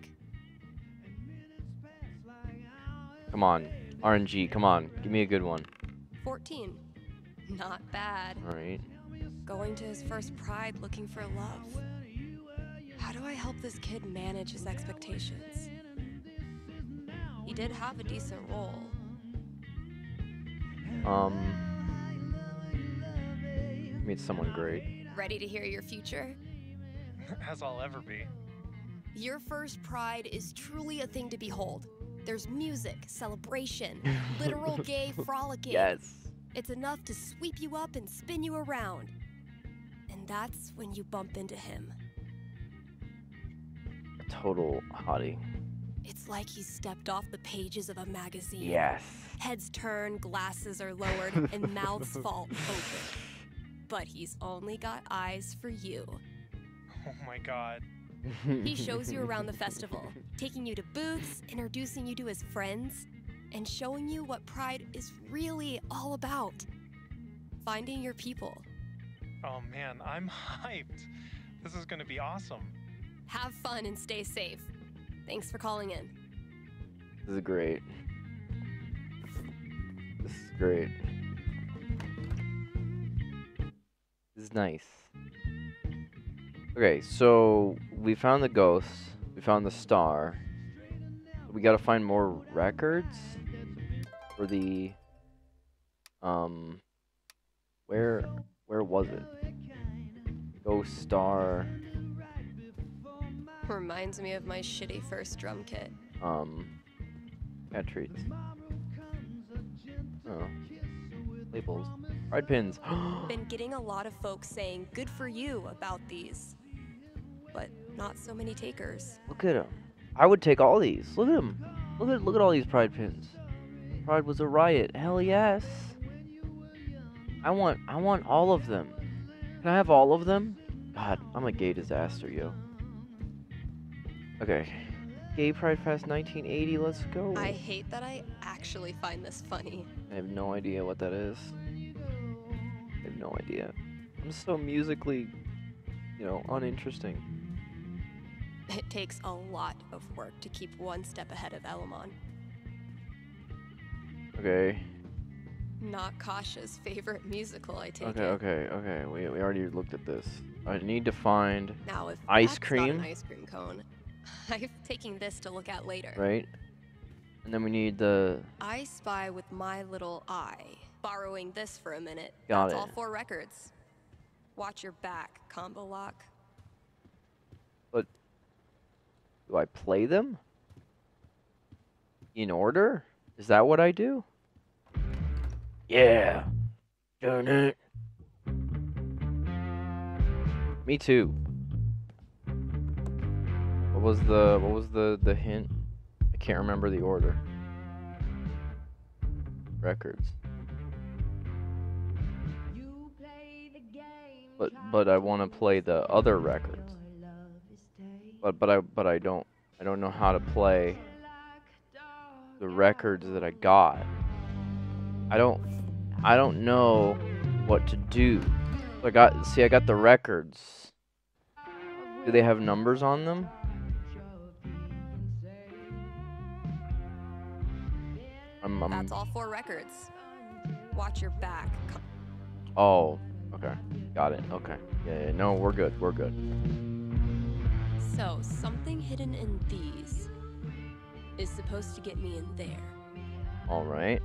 Come on, RNG, come on. Give me a good one. 14. Not bad. All right. Going to his first Pride looking for love. How do I help this kid manage his expectations? He did have a decent role. Meet someone great. Ready to hear your future? As I'll ever be. Your first Pride is truly a thing to behold. There's music, celebration, literal gay frolicking. Yes. It's enough to sweep you up and spin you around. And that's when you bump into him. A total hottie. It's like he stepped off the pages of a magazine. Yes. Heads turn, glasses are lowered, and mouths fall open. But he's only got eyes for you. Oh my God. He shows you around the festival, taking you to booths, introducing you to his friends, and showing you what Pride is really all about. Finding your people. Oh man, I'm hyped. This is gonna be awesome. Have fun and stay safe. Thanks for calling in. This is great. This is great. This is nice. Okay, so we found the ghosts, we found the star. We gotta find more records for the where was it? Ghost star. Reminds me of my shitty first drum kit. Cat treats. Oh. Labels. Pride pins. Been getting a lot of folks saying good for you about these. But not so many takers. Look at them. I would take all these. Look at them. Look at all these Pride pins. Pride was a riot. Hell yes. I want all of them. Can I have all of them? God, I'm a gay disaster, yo. Okay. Gay Pride Fest 1980. Let's go. I hate that I actually find this funny. I have no idea what that is. I have no idea. I'm so musically, you know, uninteresting. It takes a lot of work to keep one step ahead of Elamon. Okay. Not Kasha's favorite musical, I take it. Okay. We already looked at this. I need to find now, if ice cream. Not an ice cream cone. I'm taking this to look at later. Right. And then we need the... I spy with my little eye. Borrowing this for a minute. Got it. That's all four records. Watch your back, combo lock. But... do I play them? In order? Is that what I do? Yeah. Done it. Me too. What was the hint? I can't remember the order. Records. But I want to play the other records. But I don't know how to play the records that I got. I don't know what to do. So I got the records. Do they have numbers on them? That's all four records. Watch your back. Oh, okay. Got it. Okay. Yeah, no, we're good. We're good. So, something hidden in these is supposed to get me in there. All right.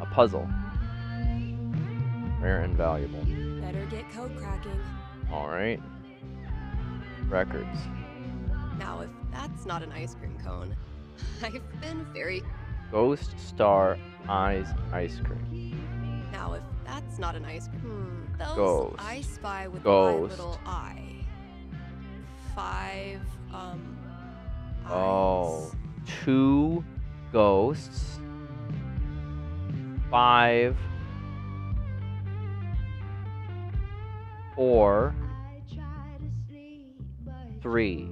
A puzzle. Rare and valuable. Better get code cracking. All right. Records. Now, if that's not an ice cream cone, I've been very... Ghost Star Eyes Ice Cream. Now, if that's not an ice cream, those Ghost. I spy with my little eye. Five, eyes. Oh, 2 ghosts. 5. 4. 3.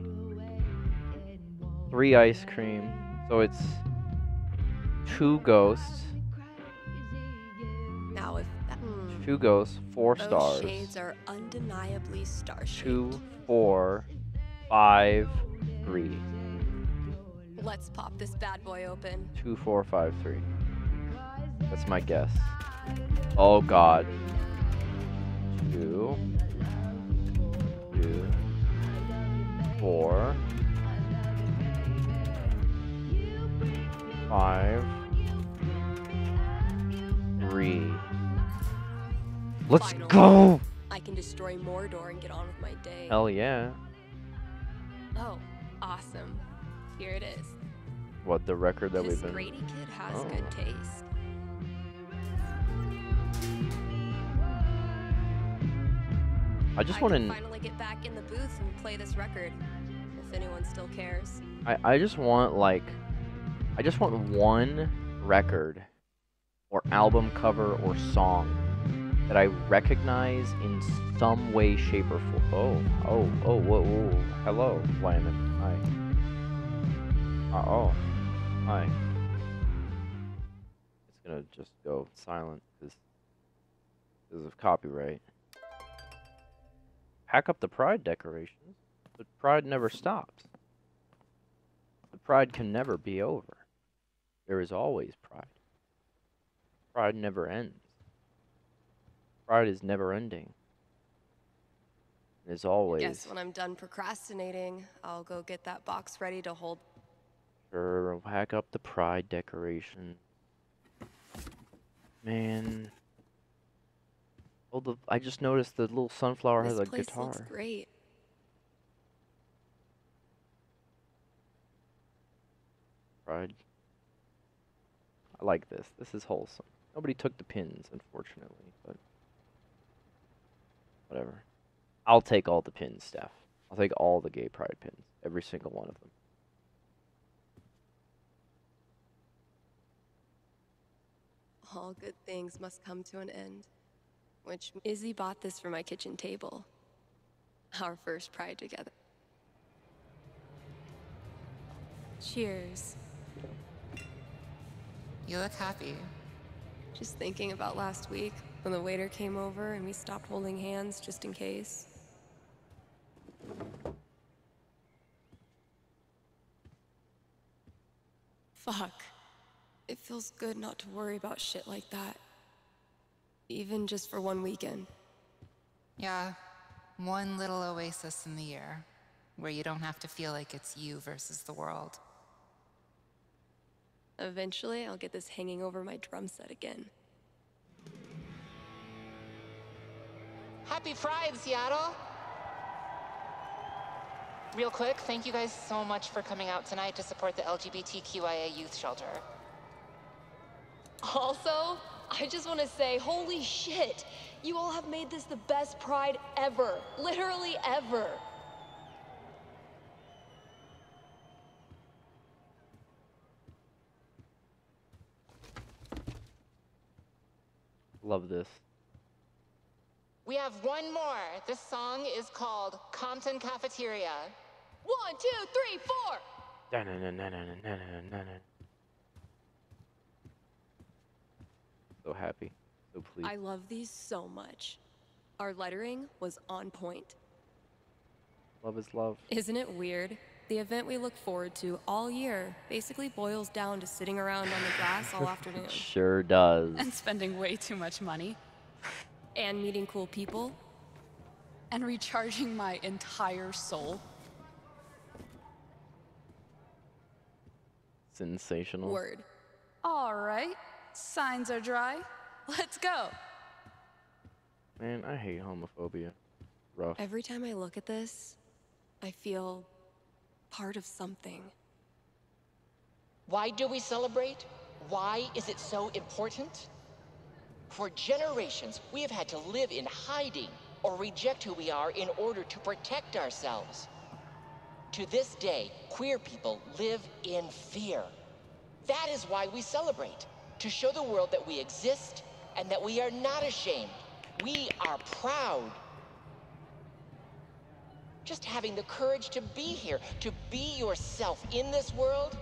3 ice cream, so it's 2 ghosts. Now if that, 2 ghosts, 4 those stars. Shades are undeniably star-shaped. 2, 4, 5, 3. Let's pop this bad boy open. 2, 4, 5, 3. That's my guess. Oh God. 2, 4, 5, 3. Let's go! I can destroy Mordor and get on with my day. Hell yeah. Oh, awesome. Here it is. What, the record that we've been... This Grady kid has good taste. I just want to finally get back in the booth and play this record, if anyone still cares. I just want, like, I just want one record or album cover or song that I recognize in some way, shape, or form. Whoa. Hello, Wyman. Hi. Hi. It's gonna just go silent because of copyright. Pack up the Pride decorations. The Pride never stops. The Pride can never be over. There is always Pride. Pride never ends. Pride is never ending. It is always. I guess when I'm done procrastinating, I'll go get that box ready to hold. Sure, pack up the Pride decoration. Man. Oh, I just noticed the little sunflower has a guitar. This place looks great. Pride. I like this. This is wholesome. Nobody took the pins, unfortunately, but whatever. I'll take all the pins, Steph. I'll take all the gay pride pins. Every single one of them. All good things must come to an end. Which Izzy bought this for my kitchen table. Our first pride together. Cheers. You look happy. Just thinking about last week when the waiter came over and we stopped holding hands just in case. Fuck. It feels good not to worry about shit like that. Even just for one weekend. Yeah, one little oasis in the year, where you don't have to feel like it's you versus the world. Eventually, I'll get this hanging over my drum set again. Happy Pride, Seattle! Real quick, thank you guys so much for coming out tonight to support the LGBTQIA youth shelter. Also, I just want to say, holy shit! You all have made this the best Pride ever. Literally ever. Love this. We have one more. This song is called Compton Cafeteria. 1, 2, 3, 4! So happy, so pleased. I love these so much. Our lettering was on point. Love is love. Isn't it weird? The event we look forward to all year basically boils down to sitting around on the grass all afternoon. Sure does. And spending way too much money. And meeting cool people. And recharging my entire soul. Sensational. Word. All right. Signs are dry. Let's go. Man, I hate homophobia. Rough. Every time I look at this, I feel part of something. Why do we celebrate? Why is it so important? For generations, we have had to live in hiding or reject who we are in order to protect ourselves. To this day, queer people live in fear. That is why we celebrate. To show the world that we exist and that we are not ashamed. We are proud. Just having the courage to be here, to be yourself in this world,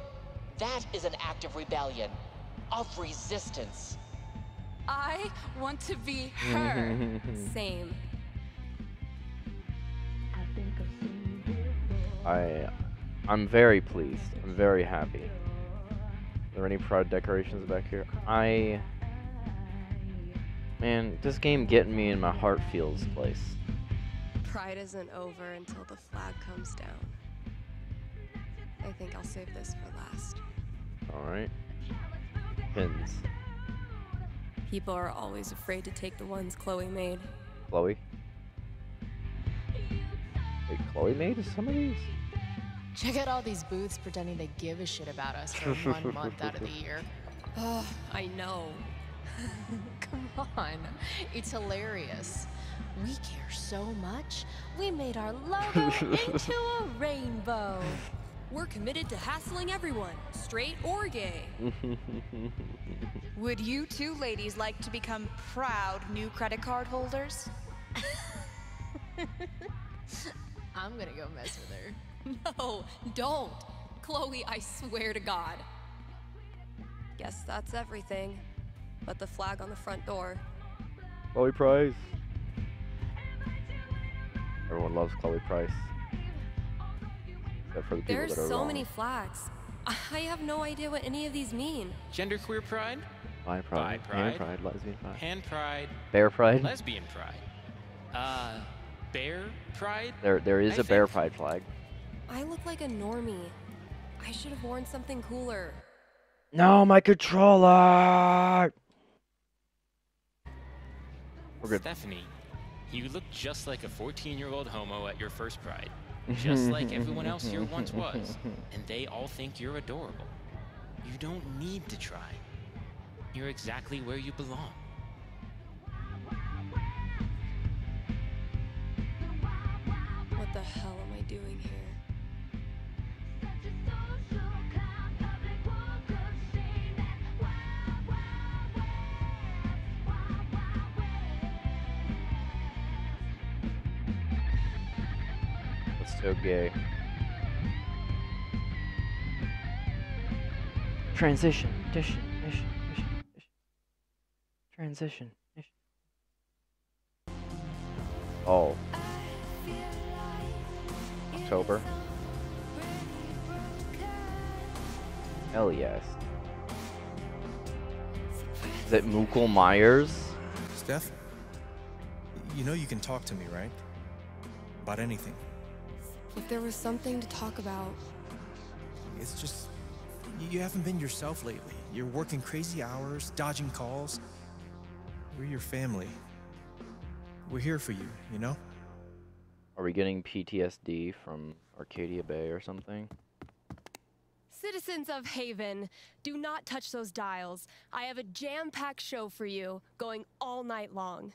that is an act of rebellion, of resistance. I want to be her. Same. I'm very pleased. I'm very happy. Are there any Pride decorations back here? Man, this game getting me in my heart feels place. Pride isn't over until the flag comes down. I think I'll save this for last. Alright. Pins. People are always afraid to take the ones Chloe made. Chloe? Wait, Chloe made some of these? Check out all these booths pretending they give a shit about us for 1 month out of the year. Oh, I know. Come on. It's hilarious. We care so much. We made our logo into a rainbow. We're committed to hassling everyone, straight or gay. Would you two ladies like to become proud new credit card holders? I'm gonna go mess with her. No, don't. Chloe, I swear to God. Guess that's everything. But the flag on the front door. Chloe Price. Everyone loves Chloe Price. Except for the people that are wrong. There's so many flags. I have no idea what any of these mean. Genderqueer pride? Bi pride. Hand pride. Lesbian pride. Hand pride. Bear pride. Lesbian pride. Bear pride? There is a bear pride flag. I look like a normie. I should have worn something cooler. No, my controller! We're good. Stephanie, you look just like a 14-year-old homo at your first Pride. Just like everyone else here once was. And they all think you're adorable. You don't need to try. You're exactly where you belong. What the hell am I doing here? So gay. Transition. Transition. Oh. October. Hell yes. Is it Mukul Myers? Steph, you know you can talk to me, right? About anything. If there was something to talk about. It's just, you haven't been yourself lately. You're working crazy hours, dodging calls. We're your family. We're here for you, you know? Are we getting PTSD from Arcadia Bay or something? Citizens of Haven, do not touch those dials. I have a jam-packed show for you, going all night long.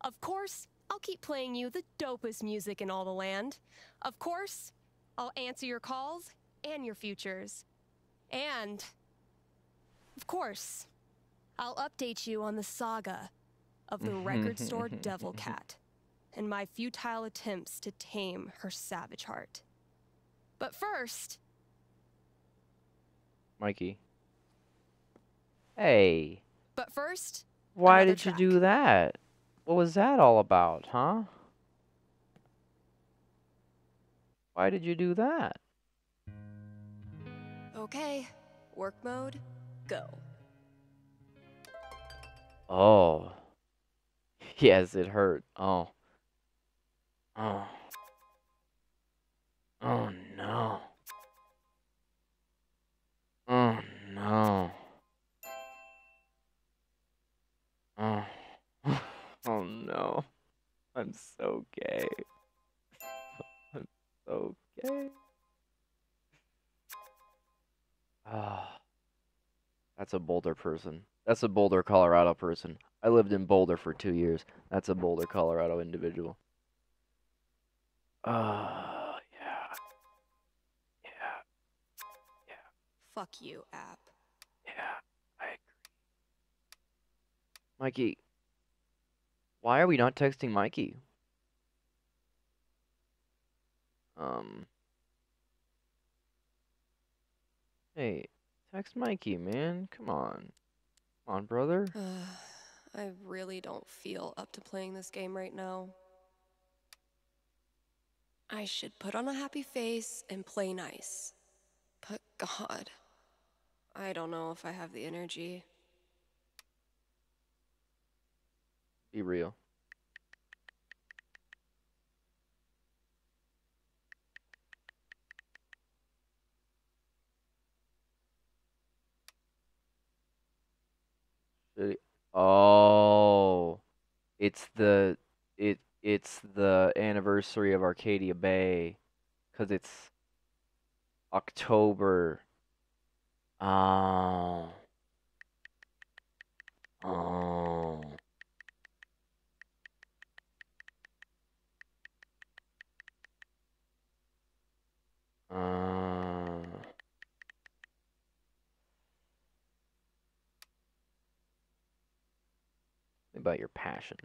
Of course, I'll keep playing you the dopest music in all the land. Of course, I'll answer your calls and your futures. And, of course, I'll update you on the saga of the record store Devil Cat and my futile attempts to tame her savage heart. But first... Mikey. Hey. But first... Why did you do that? What was that all about, huh? Why did you do that? Okay, work mode, go. Oh. Yes, it hurt. Oh. Oh. Oh no. Oh no. Oh. Oh no, I'm so gay. I'm so gay. Ah, that's a Boulder person. That's a Boulder, Colorado person. I lived in Boulder for 2 years. That's a Boulder, Colorado individual. Ah, yeah. Fuck you, app. Yeah, I agree. Mikey. Why are we not texting Mikey? Hey, text Mikey, man. Come on, brother. I really don't feel up to playing this game right now. I should put on a happy face and play nice. But God, I don't know if I have the energy. Be real. Oh, it's the anniversary of Arcadia Bay, 'cause it's October. Oh. About your passion.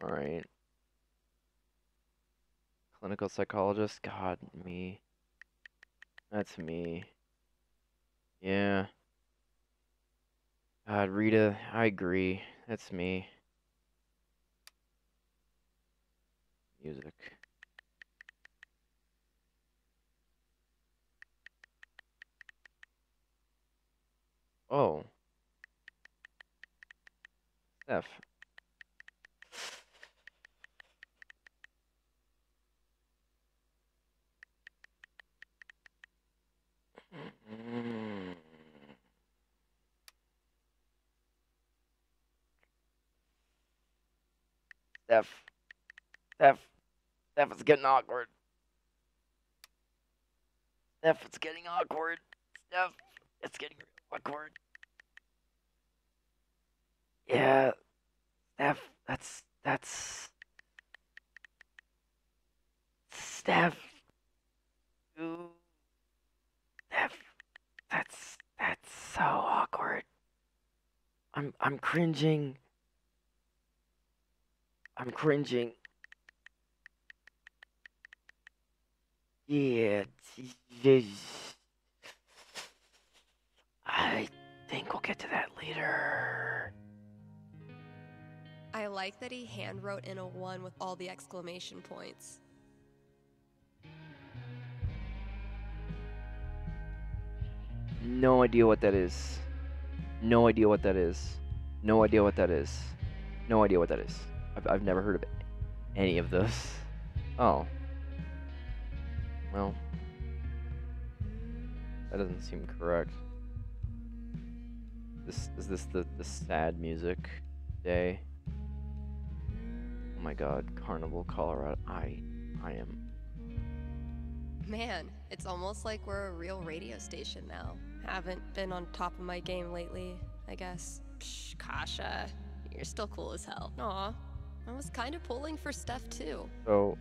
All right. Clinical psychologist. God, me. That's me. Yeah. God, Rita, I agree. That's me. Music. Oh. Steph. Steph, it's getting awkward. Steph, it's getting awkward. Steph, it's getting awkward. Yeah, Steph, that's Steph. Ooh. Steph, that's so awkward. I'm cringing. I'm cringing. Yeah, I think we'll get to that later. I like that he hand wrote in a 1 with all the exclamation points. No idea what that is. No idea what that is. No idea what that is. No idea what that is. I've never heard of it. Any of those. Oh. Well, that doesn't seem correct. Is this the sad music day? Oh my God, Carnival, Colorado. I am. Man, it's almost like we're a real radio station now. Haven't been on top of my game lately, I guess. Psh, Kasha, you're still cool as hell. Aw, I was kind of pulling for Steph too. So.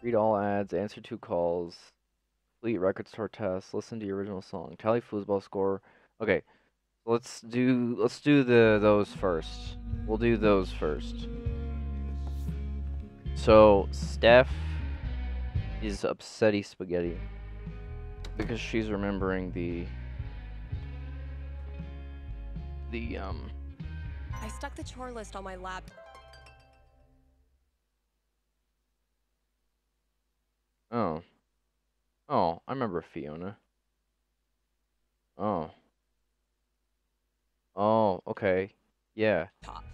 Read all ads, answer 2 calls, complete record store tests, listen to your original song, tally foosball score. Okay, let's do those first. We'll do those first. So Steph is upsetty spaghetti because she's remembering the I stuck the chore list on my lap. Oh. Oh, I remember Fiona. Oh. Oh, okay. Yeah. Top.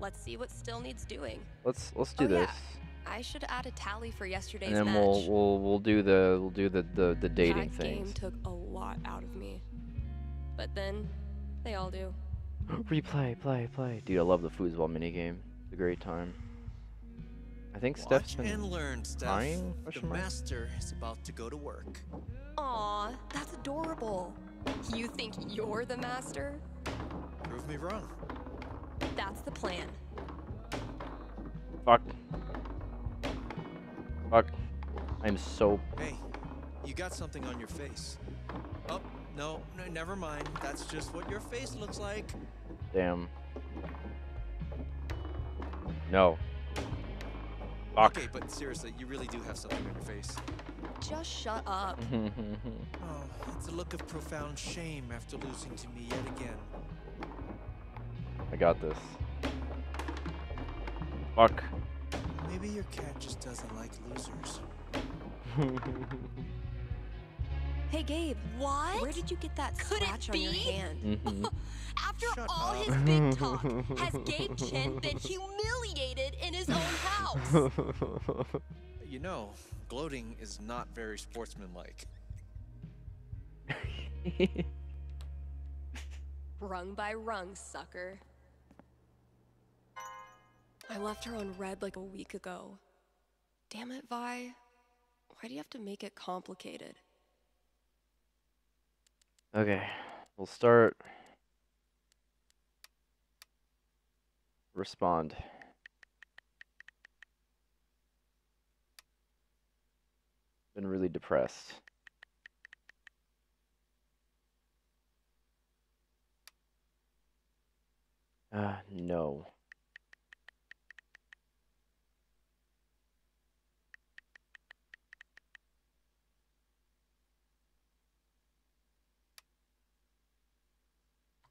Let's see what still needs doing. Let's do this. Yeah. I should add a tally for yesterday's match. And then we'll do the dating thing. That game took a lot out of me. But then they all do. Replay, play. Dude, I love the foosball minigame. It's a great time. I think Steph's been crying? The master is about to go to work. Aw, that's adorable. You think you're the master? Prove me wrong. That's the plan. Fuck. I'm so... Hey, you You got something on your face. Oh, no, never mind. That's just what your face looks like. Damn. No. Fuck. Okay, but seriously, you really do have something on your face. Just shut up. Oh, it's a look of profound shame after losing to me yet again. I got this. Fuck. Maybe your cat just doesn't like losers. Hey, Gabe. What? Where did you get that scratch on your hand? Mm-hmm. After Shut all up. His big talk, has Gabe Chen been humiliated in his own house? You know, gloating is not very sportsmanlike. Rung by rung, sucker. I left her on red like a week ago. Damn it, Vi. Why do you have to make it complicated? Okay, we'll start. Respond. Been really depressed. No.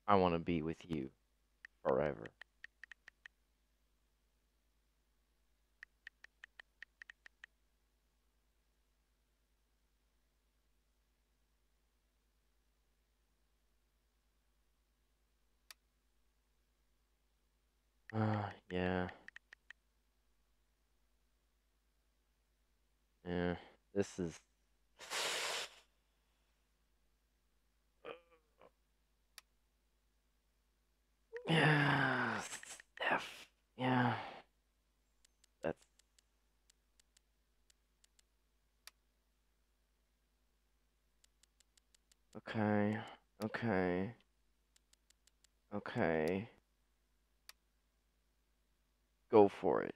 I want to be with you forever. Yeah. Yeah, this is... Yeah, Steph. Yeah. That's... Okay. Okay. Okay. Go for it.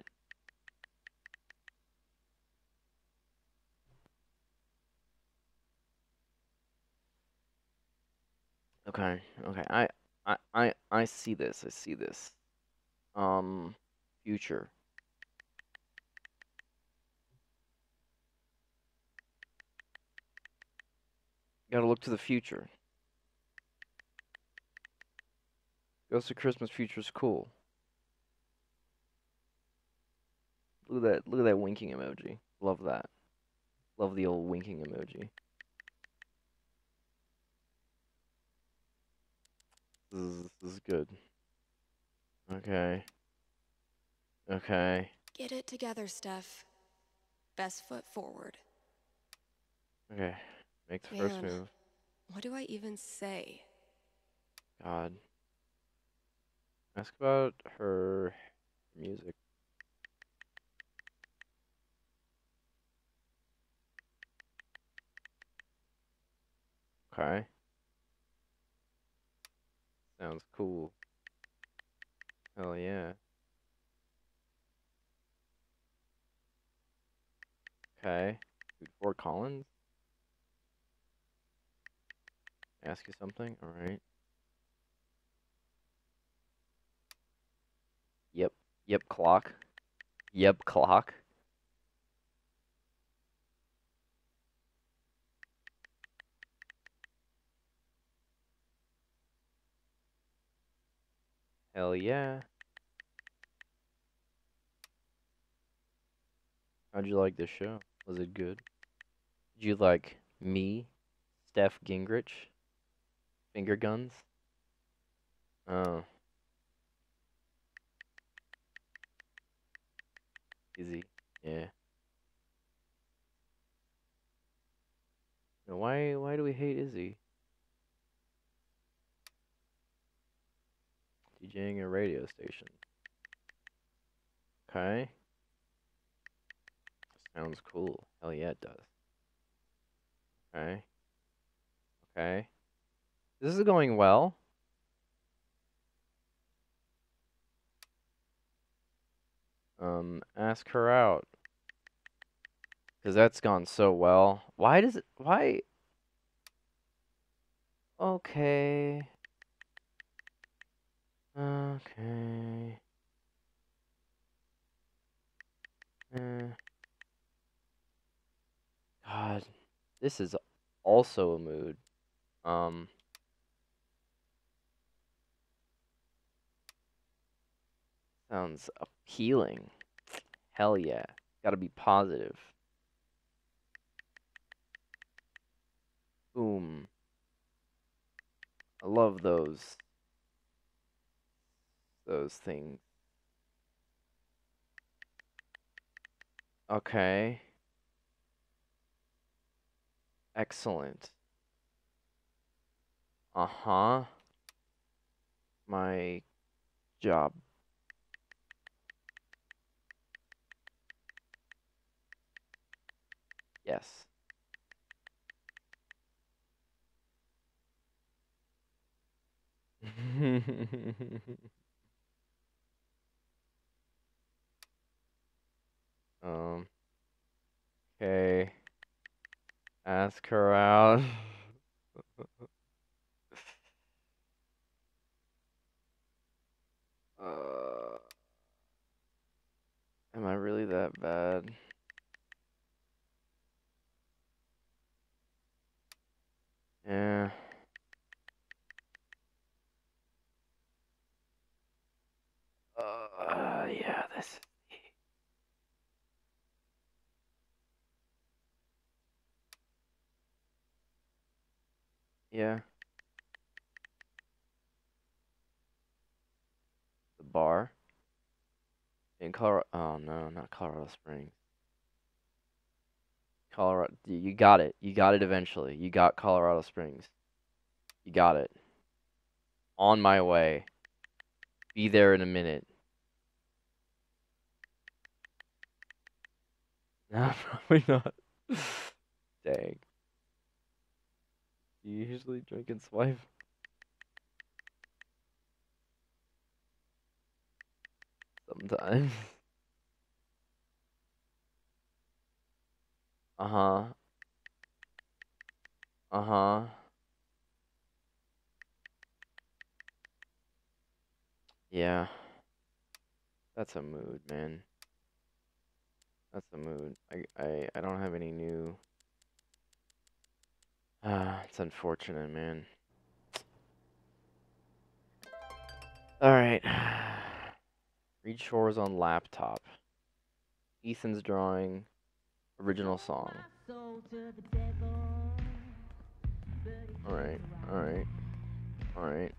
Okay. Okay. I see this. I see this. Future. Gotta look to the future. Ghost of Christmas Future's cool. Look at that winking emoji. Love that. Love the old winking emoji. This is good. Okay. Okay. Get it together, Steph. Best foot forward. Okay. Make the first move. What do I even say? God. Ask about her music. Okay. Sounds cool. Hell yeah. Okay. Dude, Fort Collins? Ask you something? Alright. Yep. Yep, clock. Yep, clock. Hell yeah. How'd you like this show? Was it good? Did you like me, Steph Gingrich, finger guns? Oh. Izzy, yeah. Now why do we hate Izzy? DJing a radio station. Okay. Sounds cool. Hell yeah, it does. Okay. Okay. This is going well. Ask her out. because that's gone so well. Why does it... Why... Okay... Okay... God, this is also a mood. Sounds appealing. Hell yeah. Gotta be positive. Boom. I love those. Those things. Okay. Excellent. Uh-huh. My job. Yes. Okay. Ask her out. Am I really that bad? Yeah. Yeah, this. Yeah. The bar. In Colorado. Oh, no, not Colorado Springs. Colorado. You got it. You got it eventually. You got Colorado Springs. You got it. On my way. Be there in a minute. Nah, probably not. Dang. Do you usually drink and swipe? Sometimes. Uh-huh. Uh-huh. Yeah. That's a mood, man. That's a mood. I don't have any new... it's unfortunate, man. Alright. Read Shores on laptop. Ethan's drawing. Original song. Alright, alright, alright.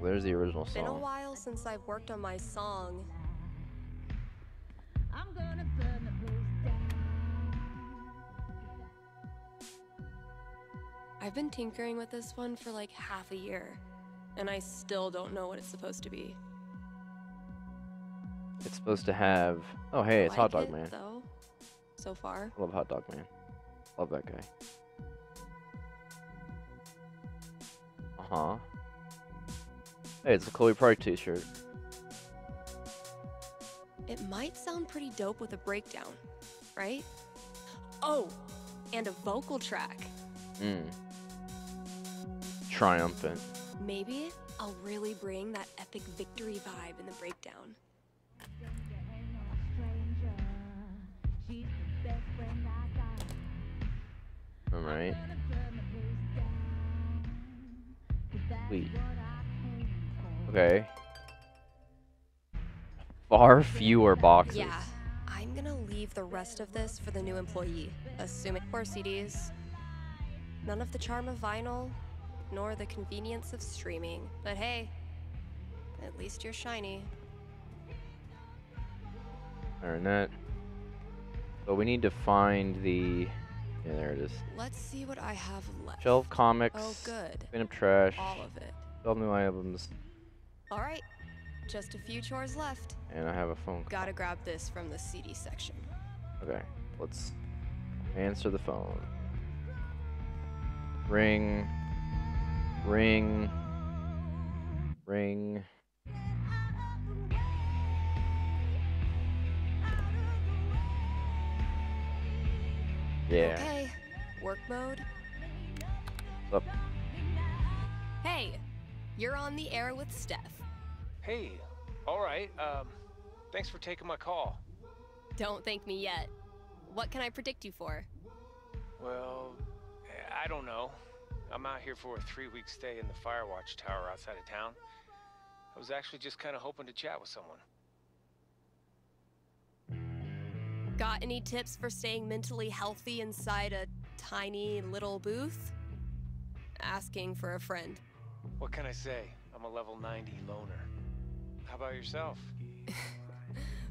There's the original song. It's been a while since I've worked on my song. I'm gonna burn the place down. I've been tinkering with this one for like half a year, and I still don't know what it's supposed to be. It's supposed to have... Oh, hey, it's Hot Dog Man. Though, so far. I love Hot Dog Man. Love that guy. Uh-huh. Hey, it's a Chloe Price t-shirt. It might sound pretty dope with a breakdown, right? Oh, and a vocal track. Mm. Triumphant. Maybe I'll really bring that epic victory vibe in the breakdown. All right. Wait. Okay. Far fewer boxes. Yeah, I'm gonna leave the rest of this for the new employee. Assuming 4 CDs. None of the charm of vinyl, nor the convenience of streaming. But hey, at least you're shiny. Alright, that. But we need to find the... Yeah, there it is. Let's see what I have left. Shelf comics. Oh, good. Clean up trash. All of it. 12 new items. All right, just a few chores left. And I have a phone call. Gotta grab this from the CD section. Okay, let's answer the phone. Ring. Ring. Ring. Yeah. Okay. Work mode. Up. Hey, you're on the air with Steph. Hey. All right. Thanks for taking my call. Don't thank me yet. What can I predict you for? Well, I don't know. I'm out here for a 3-week stay in the Firewatch Tower outside of town. I was actually just kind of hoping to chat with someone. Got any tips for staying mentally healthy inside a tiny little booth? Asking for a friend. What can I say? I'm a level 90 loner. How about yourself?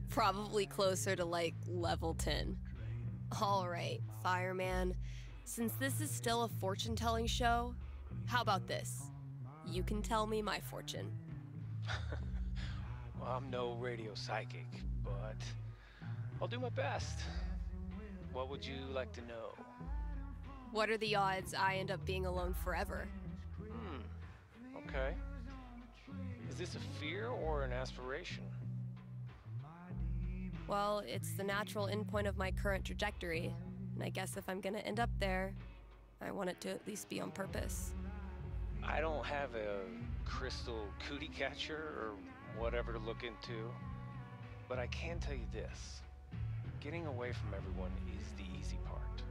Probably closer to like level 10. All right, fireman. Since this is still a fortune-telling show, how about this? You can tell me my fortune. Well, I'm no radio psychic, but I'll do my best. What would you like to know? What are the odds I end up being alone forever? Okay. Is this a fear or an aspiration? Well, it's the natural endpoint of my current trajectory, and I guess if I'm gonna end up there, I want it to at least be on purpose. I don't have a crystal cootie catcher or whatever to look into, but I can tell you this. Getting away from everyone is the easy part.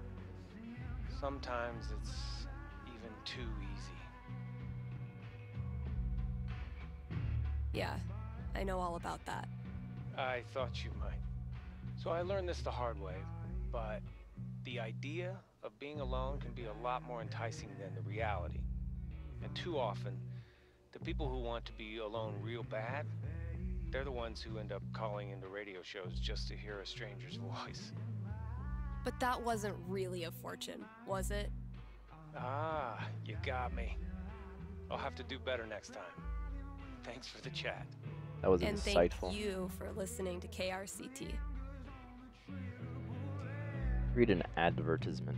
Sometimes it's even too easy. Yeah, I know all about that. I thought you might. So I learned this the hard way, but the idea of being alone can be a lot more enticing than the reality. And too often, the people who want to be alone real bad, they're the ones who end up calling into radio shows just to hear a stranger's voice. But that wasn't really a fortune, was it? Ah, you got me. I'll have to do better next time. Thanks for the chat. That was and insightful. And thank you for listening to KRCT. Read an advertisement.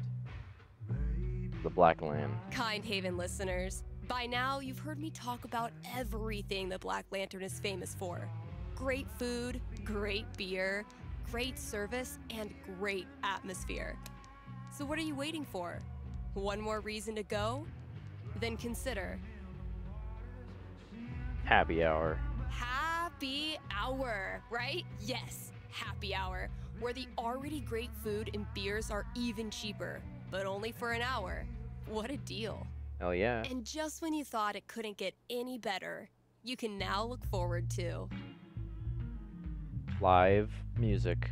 The Black Lamb. Kind Haven listeners, by now you've heard me talk about everything the Black Lantern is famous for. Great food, great beer, great service, and great atmosphere. So what are you waiting for? One more reason to go? Then consider Happy Hour. Happy Hour, right? Yes, Happy Hour, where the already great food and beers are even cheaper, but only for an hour. What a deal. Oh yeah. And just when you thought it couldn't get any better, you can now look forward to live music.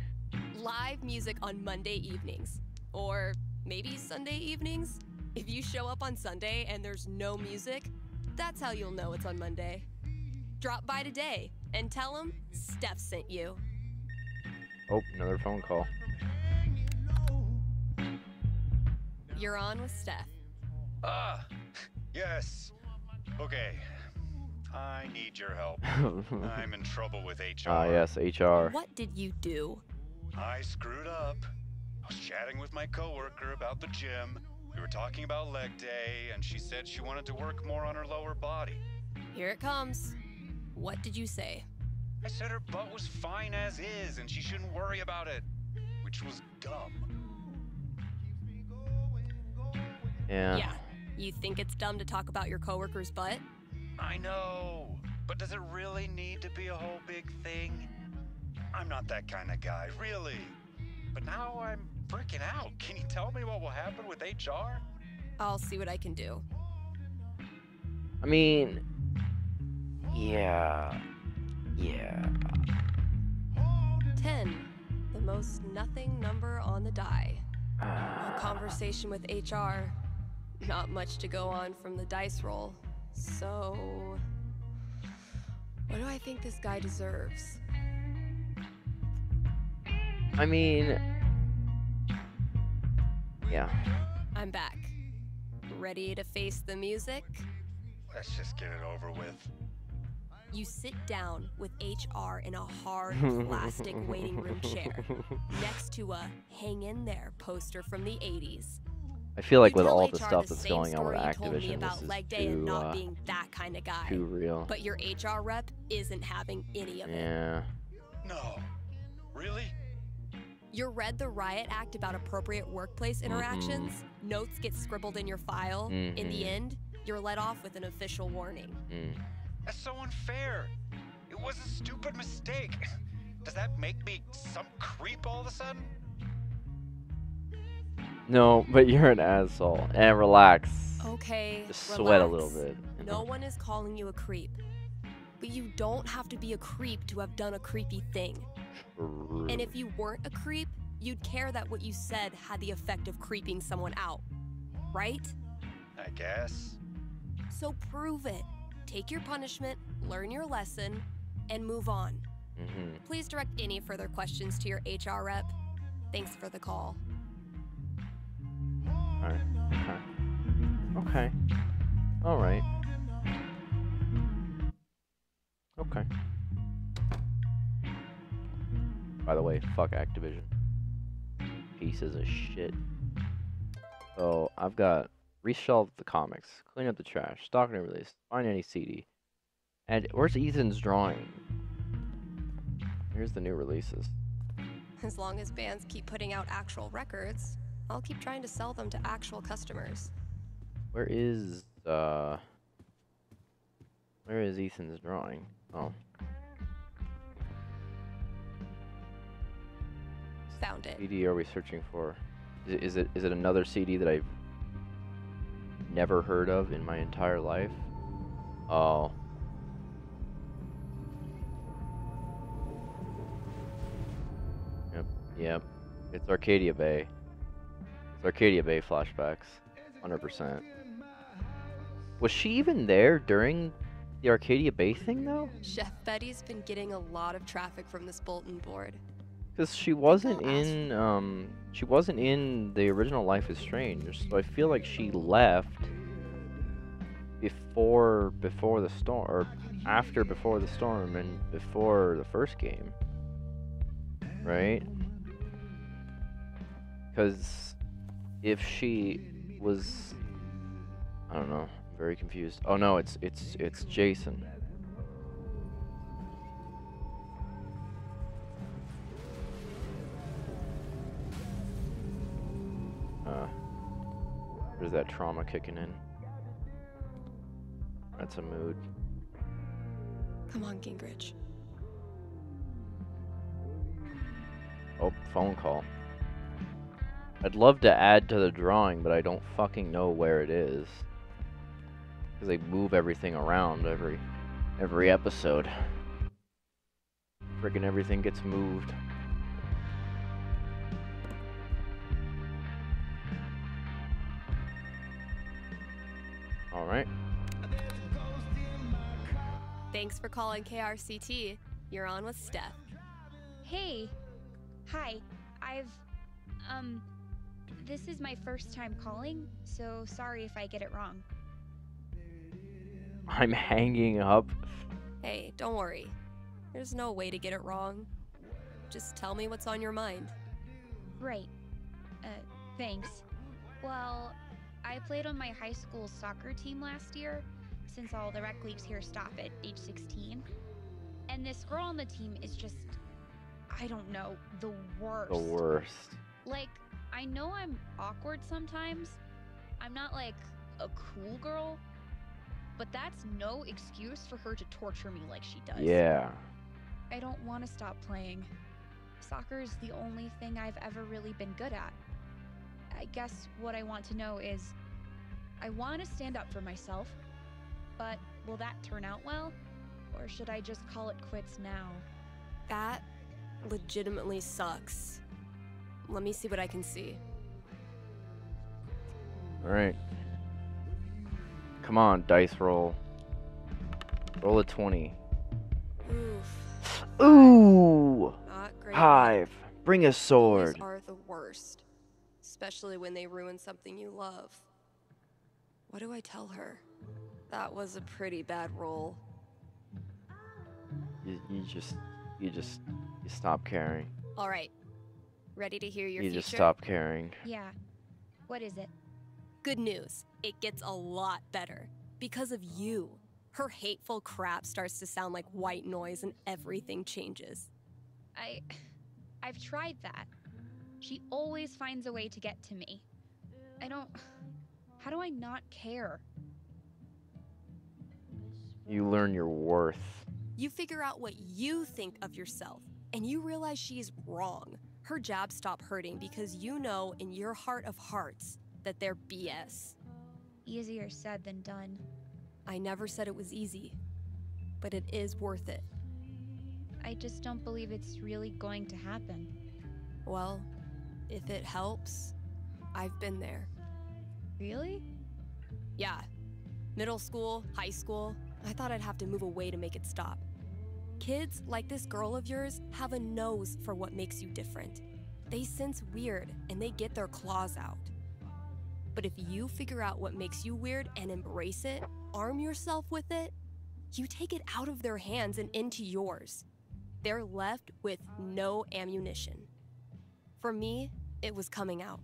Live music on Monday evenings, or maybe Sunday evenings. If you show up on Sunday and there's no music, that's how you'll know it's on Monday. Drop by today and tell them Steph sent you. Oh, another phone call. You're on with Steph. Ah, yes. Okay. I need your help. I'm in trouble with HR. Ah, yes, HR. What did you do? I screwed up. I was chatting with my coworker about the gym. We were talking about leg day, and she said she wanted to work more on her lower body. Here it comes. What did you say? I said her butt was fine as is and she shouldn't worry about it, which was dumb. Yeah, you think it's dumb to talk about your coworker's butt? I know, but does it really need to be a whole big thing? I'm not that kind of guy, really. But now I'm freaking out. Can you tell me what will happen with HR? I'll see what I can do. I mean... Yeah. 10, the most nothing number on the die. A conversation with HR. Not much to go on from the dice roll. So, what do I think this guy deserves? I mean, yeah. I'm back. Ready to face the music? Let's just get it over with. You sit down with HR in a hard plastic waiting room chair next to a hang in there poster from the 80s. I feel like with all the stuff that's going on with Activision, this is too real. But your HR rep isn't having any of it. Yeah. No. Really? You're read the riot act about appropriate workplace interactions. Mm-hmm. Notes get scribbled in your file. Mm-hmm. In the end, you're let off with an official warning. Mm. That's so unfair. It was a stupid mistake. Does that make me some creep all of a sudden? No, but you're an asshole. And relax. Okay, just sweat a little bit. No one is calling you a creep. But you don't have to be a creep to have done a creepy thing. True. And if you weren't a creep, you'd care that what you said had the effect of creeping someone out. Right? I guess. So prove it. Take your punishment, learn your lesson, and move on. Mm-hmm. Please direct any further questions to your HR rep. Thanks for the call. Alright. Okay. Alright. Okay. By the way, fuck Activision. Pieces of shit. So, I've got reshelved the comics, clean up the trash, stock and release, find any CD. And where's Ethan's drawing? Here's the new releases. As long as bands keep putting out actual records, I'll keep trying to sell them to actual customers. Where is Ethan's drawing? Oh. Found it. CD are we searching for? Is it another CD that I've never heard of in my entire life? Oh. Yep. Yep. It's Arcadia Bay. It's Arcadia Bay flashbacks. 100%. Was she even there during the Arcadia Bay thing, though? Chef Betty's been getting a lot of traffic from this bulletin board. Because she wasn't in the original Life is Strange, so I feel like she left before the storm, or after Before the Storm and before the first game, right? Because if she was, I don't know. Very confused. Oh no, it's Jason. There's that trauma kicking in. That's a mood. Come on, Gingrich. Oh, phone call. I'd love to add to the drawing, but I don't fucking know where it is. Because they move everything around every episode. Friggin' everything gets moved. Alright. Thanks for calling KRCT. You're on with Steph. Hey. Hi. This is my first time calling, so sorry if I get it wrong. I'm hanging up. Hey, don't worry. There's no way to get it wrong. Just tell me what's on your mind. Right. Thanks. Well, I played on my high school soccer team last year, since all the rec leagues here stop at age 16. And this girl on the team is just, I don't know, the worst. The worst. Like, I know I'm awkward sometimes. I'm not like a cool girl. But that's no excuse for her to torture me like she does. Yeah. I don't want to stop playing. Soccer's the only thing I've ever really been good at. I guess what I want to know is, I want to stand up for myself, but will that turn out well? Or should I just call it quits now? That legitimately sucks. Let me see what I can see. All right. Come on, dice roll. Roll a 20. Oof. Ooh! Not great. 5. Bring a sword. These are the worst. Especially when they ruin something you love. What do I tell her? That was a pretty bad roll. You stop caring. Alright. Ready to hear your future? You just stop caring. Yeah. What is it? Good news. It gets a lot better. Because of you. Her hateful crap starts to sound like white noise and everything changes. I've tried that. She always finds a way to get to me. How do I not care? You learn your worth. You figure out what you think of yourself, and you realize she's wrong. Her jobs stop hurting because you know in your heart of hearts that they're BS. Easier said than done. I never said it was easy, but it is worth it. I just don't believe it's really going to happen. Well, if it helps, I've been there. Really? Yeah. Middle school, high school, I thought I'd have to move away to make it stop. Kids like this girl of yours have a nose for what makes you different. They sense weird and they get their claws out. But if you figure out what makes you weird and embrace it, arm yourself with it, you take it out of their hands and into yours. They're left with no ammunition. For me, it was coming out.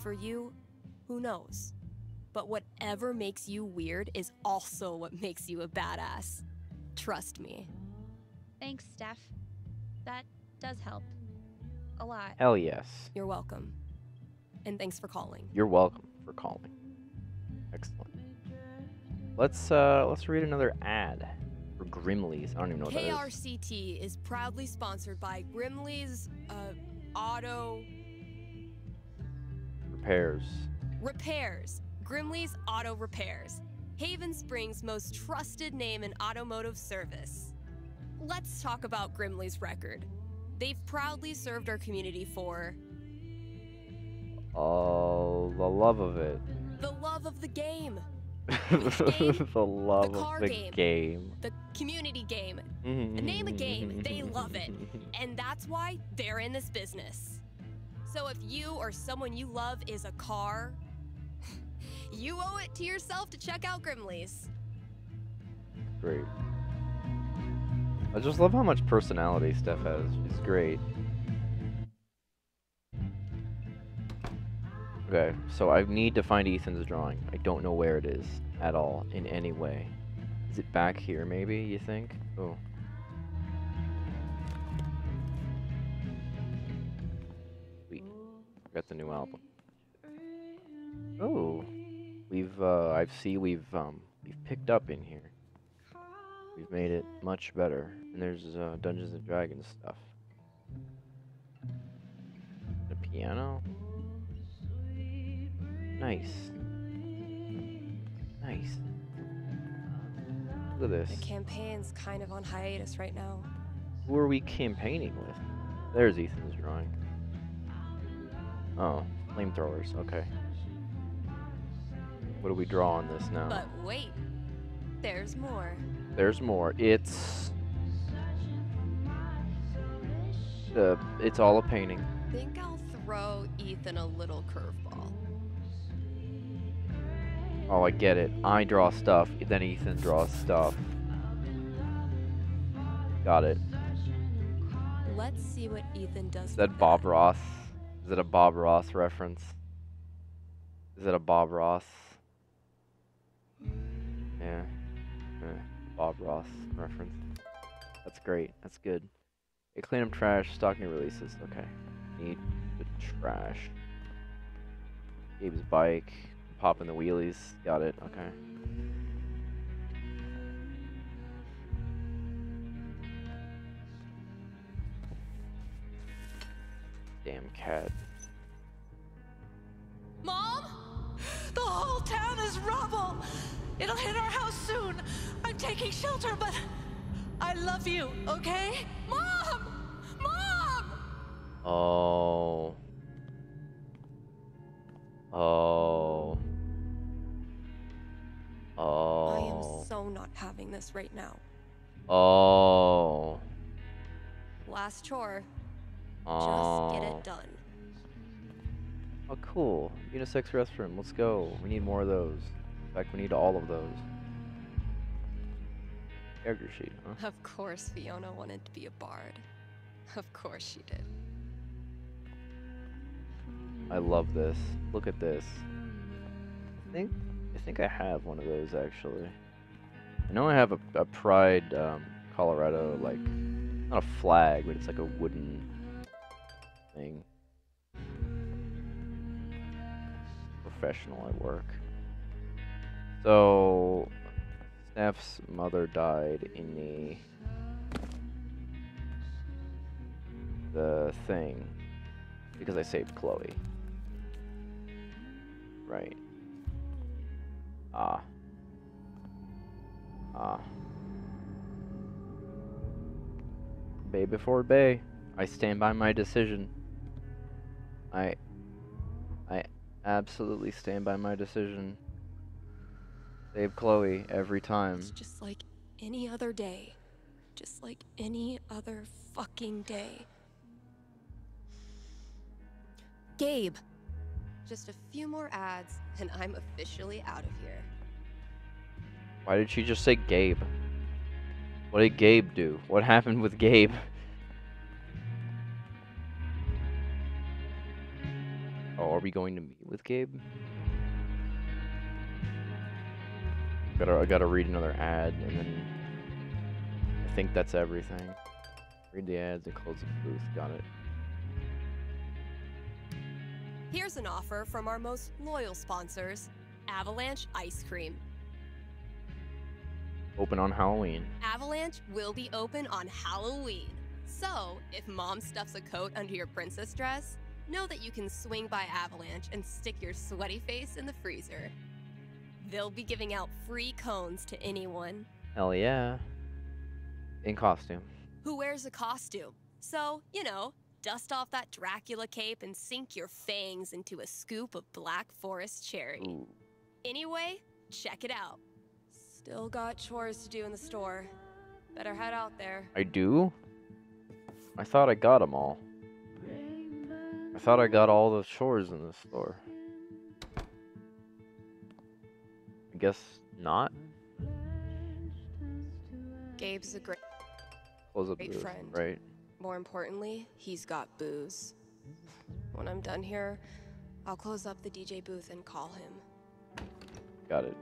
For you, who knows? But whatever makes you weird is also what makes you a badass. Trust me. Thanks, Steph. That does help. A lot. Hell yes. You're welcome. And thanks for calling. You're welcome for calling. Excellent. Let's read another ad for Grimley's. I don't even know what that is. KRCT is proudly sponsored by Grimley's Auto Repairs. Grimley's Auto Repairs. Haven Springs' most trusted name in automotive service. Let's talk about Grimley's record. They've proudly served our community for... oh, the love of it. The love of the game. the love of the car game. The community game. Name a game, they love it. And that's why they're in this business. So if you or someone you love is a car, you owe it to yourself to check out Grimley's. Great. I just love how much personality Steph has. She's great. Okay, so I need to find Ethan's drawing. I don't know where it is at all, in any way. Is it back here, maybe, you think? Oh. Sweet. Got the new album. Oh. We've picked up in here. We've made it much better. And there's Dungeons and Dragons stuff. The piano. Nice. Nice. Look at this. The campaign's kind of on hiatus right now. Who are we campaigning with? There's Ethan's drawing. Oh, flamethrowers. Okay. What do we draw on this now? But wait, there's more. There's more. It's all a painting. I think I'll throw Ethan a little curveball. Oh, I get it. I draw stuff, then Ethan draws stuff. Got it. Let's see what Ethan does. Is that Bob Ross? Is it a Bob Ross reference? Is it a Bob Ross? Yeah, Bob Ross reference. That's great. That's good. Hey, clean up trash. Stock new releases. Okay. Need the trash. Gabe's bike. Popping the wheelies. Got it. Okay. Damn cat. Mom? The whole town is rubble! It'll hit our house soon. I'm taking shelter, but I love you, okay? Mom! Mom! Oh. Oh. Oh. I am so not having this right now. Oh. Last chore. Oh. Just get it done. Oh, cool. Unisex restroom. Let's go. We need more of those. In fact, we need all of those. Character sheet, huh? Of course Fiona wanted to be a bard. Of course she did. I love this. Look at this. I think I have one of those, actually. I know I have a Pride Colorado, like, not a flag, but it's like a wooden thing. professional at work. So Steph's mother died in the thing because I saved Chloe. Right. Bay before bay. I stand by my decision. I absolutely stand by my decision. Save Chloe every time. It's just like any other day. Just like any other fucking day. Gabe! Just a few more ads, and I'm officially out of here. Why did she just say Gabe? What did Gabe do? What happened with Gabe? Oh, are we going to meet with Gabe? I gotta read another ad, and then I think that's everything. Read the ads and close the booth. Got it. Here's an offer from our most loyal sponsors, Avalanche Ice Cream. Open on Halloween. Avalanche will be open on Halloween. So, if mom stuffs a coat under your princess dress, know that you can swing by Avalanche and stick your sweaty face in the freezer. They'll be giving out free cones to anyone. Hell yeah. In costume. Who wears a costume? So, you know, dust off that Dracula cape and sink your fangs into a scoop of Black Forest cherry. Ooh. Anyway, check it out. Still got chores to do in the store. Better head out there. I do? I thought I got them all. I thought I got all the chores in the store. I guess not. Gabe's a great friend. Right. More importantly, he's got booze. When I'm done here, I'll close up the DJ booth and call him. Got it.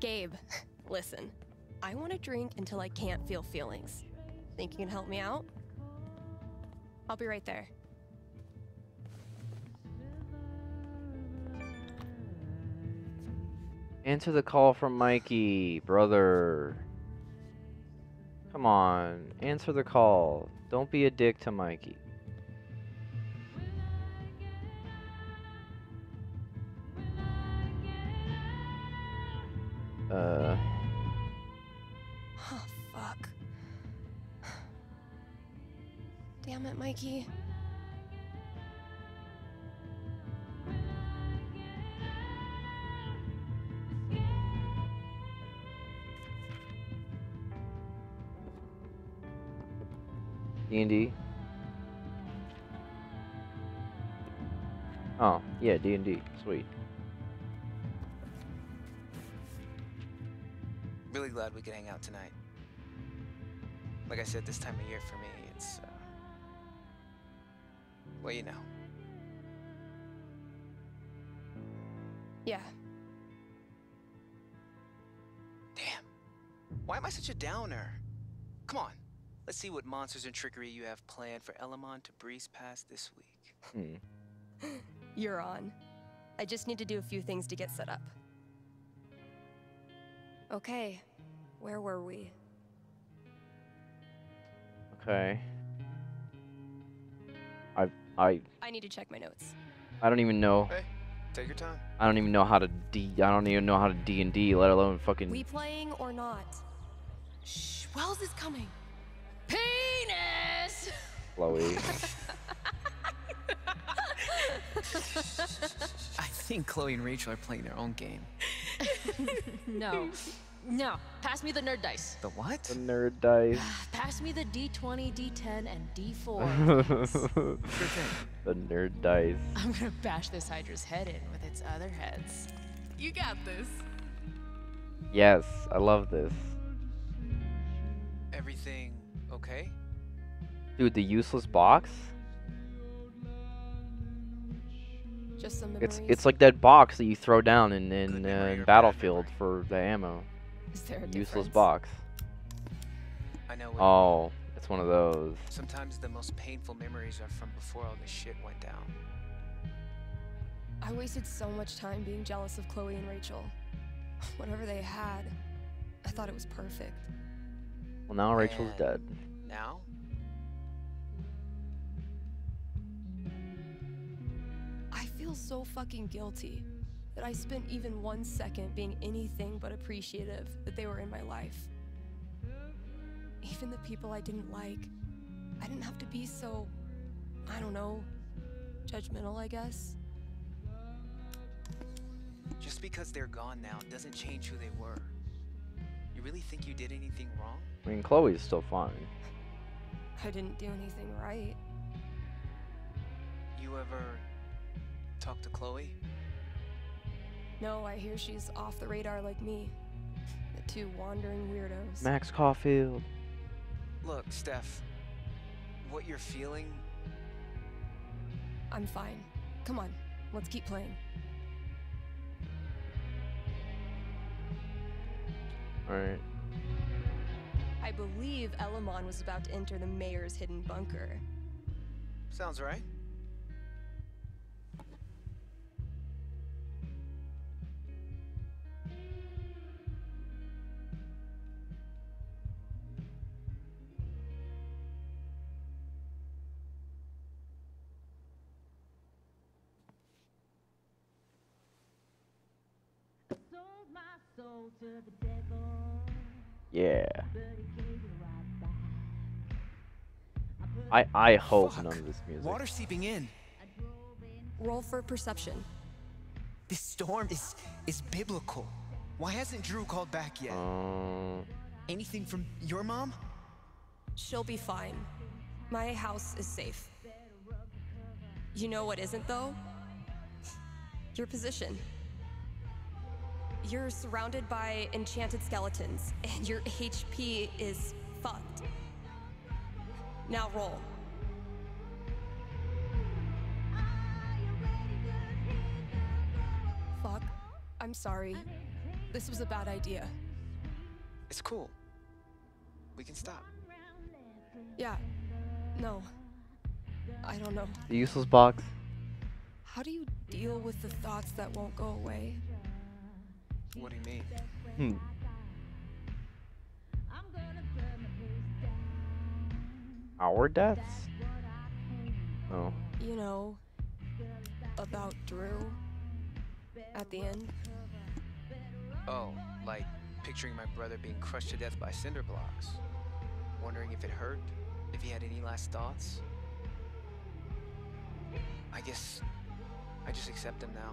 Gabe, listen. I want to drink until I can't feel feelings. Think you can help me out? I'll be right there. Answer the call from Mikey, brother. Come on, answer the call. Don't be a dick to Mikey. Oh, fuck. Damn it, Mikey. D&D. Oh, yeah, D&D. Sweet. Really glad we could hang out tonight. Like I said, this time of year for me, it's, well, you know. Yeah. Damn. Why am I such a downer? Come on. Let's see what monsters and trickery you have planned for Elamon to breeze past this week. You're on. I just need to do a few things to get set up. Okay, where were we? Okay. I need to check my notes. I don't even know. Hey, take your time. I don't even know how to D&D, let alone fucking. We playing or not? Shh. Wells is coming. Penis! Chloe. I think Chloe and Rachel are playing their own game. No. No. Pass me the nerd dice. The what? The nerd dice. Pass me the D20, D10, and D4. The nerd dice. I'm gonna bash this hydra's head in with its other heads. You got this. Yes, I love this. Everything okay? Dude, the useless box? Just some memories. It's like that box that you throw down in Battlefield for the ammo. Is there a useless difference? Box. I know. Oh, it's It's one of those. Sometimes the most painful memories are from before all this shit went down. I wasted so much time being jealous of Chloe and Rachel. Whatever they had, I thought it was perfect. Well, now Rachel's dead. Now? I feel so fucking guilty that I spent even 1 second being anything but appreciative that they were in my life. Even the people I didn't like, I didn't have to be so, I don't know, judgmental, I guess. Just because they're gone now doesn't change who they were. You really think you did anything wrong? I mean, Chloe's still fine. I didn't do anything right. You ever talk to Chloe? No, I hear she's off the radar like me. The two wandering weirdos. Max Caulfield. Look, Steph, what you're feeling... I'm fine. Come on, let's keep playing. Alright. I believe Elamon was about to enter the mayor's hidden bunker. Sounds right. Yeah. I hope none of this music. Water seeping in. Roll for perception. This storm is biblical. Why hasn't Drew called back yet? Anything from your mom? She'll be fine. My house is safe. You know what isn't though? Your position. You're surrounded by enchanted skeletons, and your HP is fucked. Now roll. Fuck. I'm sorry. This was a bad idea. It's cool. We can stop. Yeah. No. I don't know. The useless box. How do you deal with the thoughts that won't go away? What do you mean? Our deaths? Oh. You know, about Drew at the end? Oh, like picturing my brother being crushed to death by cinder blocks. Wondering if it hurt, if he had any last thoughts. I guess I just accept him now.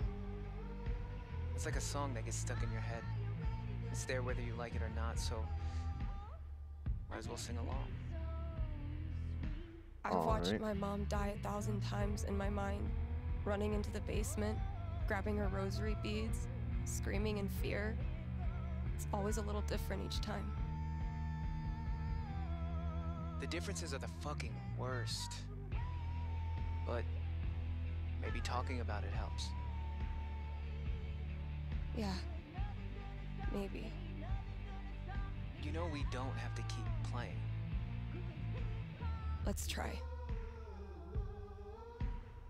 It's like a song that gets stuck in your head. It's there whether you like it or not, so might as well sing along. I've watched my mom die 1,000 times in my mind, running into the basement, grabbing her rosary beads, screaming in fear. It's always a little different each time. The differences are the fucking worst. But maybe talking about it helps. Yeah, maybe. You know we don't have to keep playing. Let's try.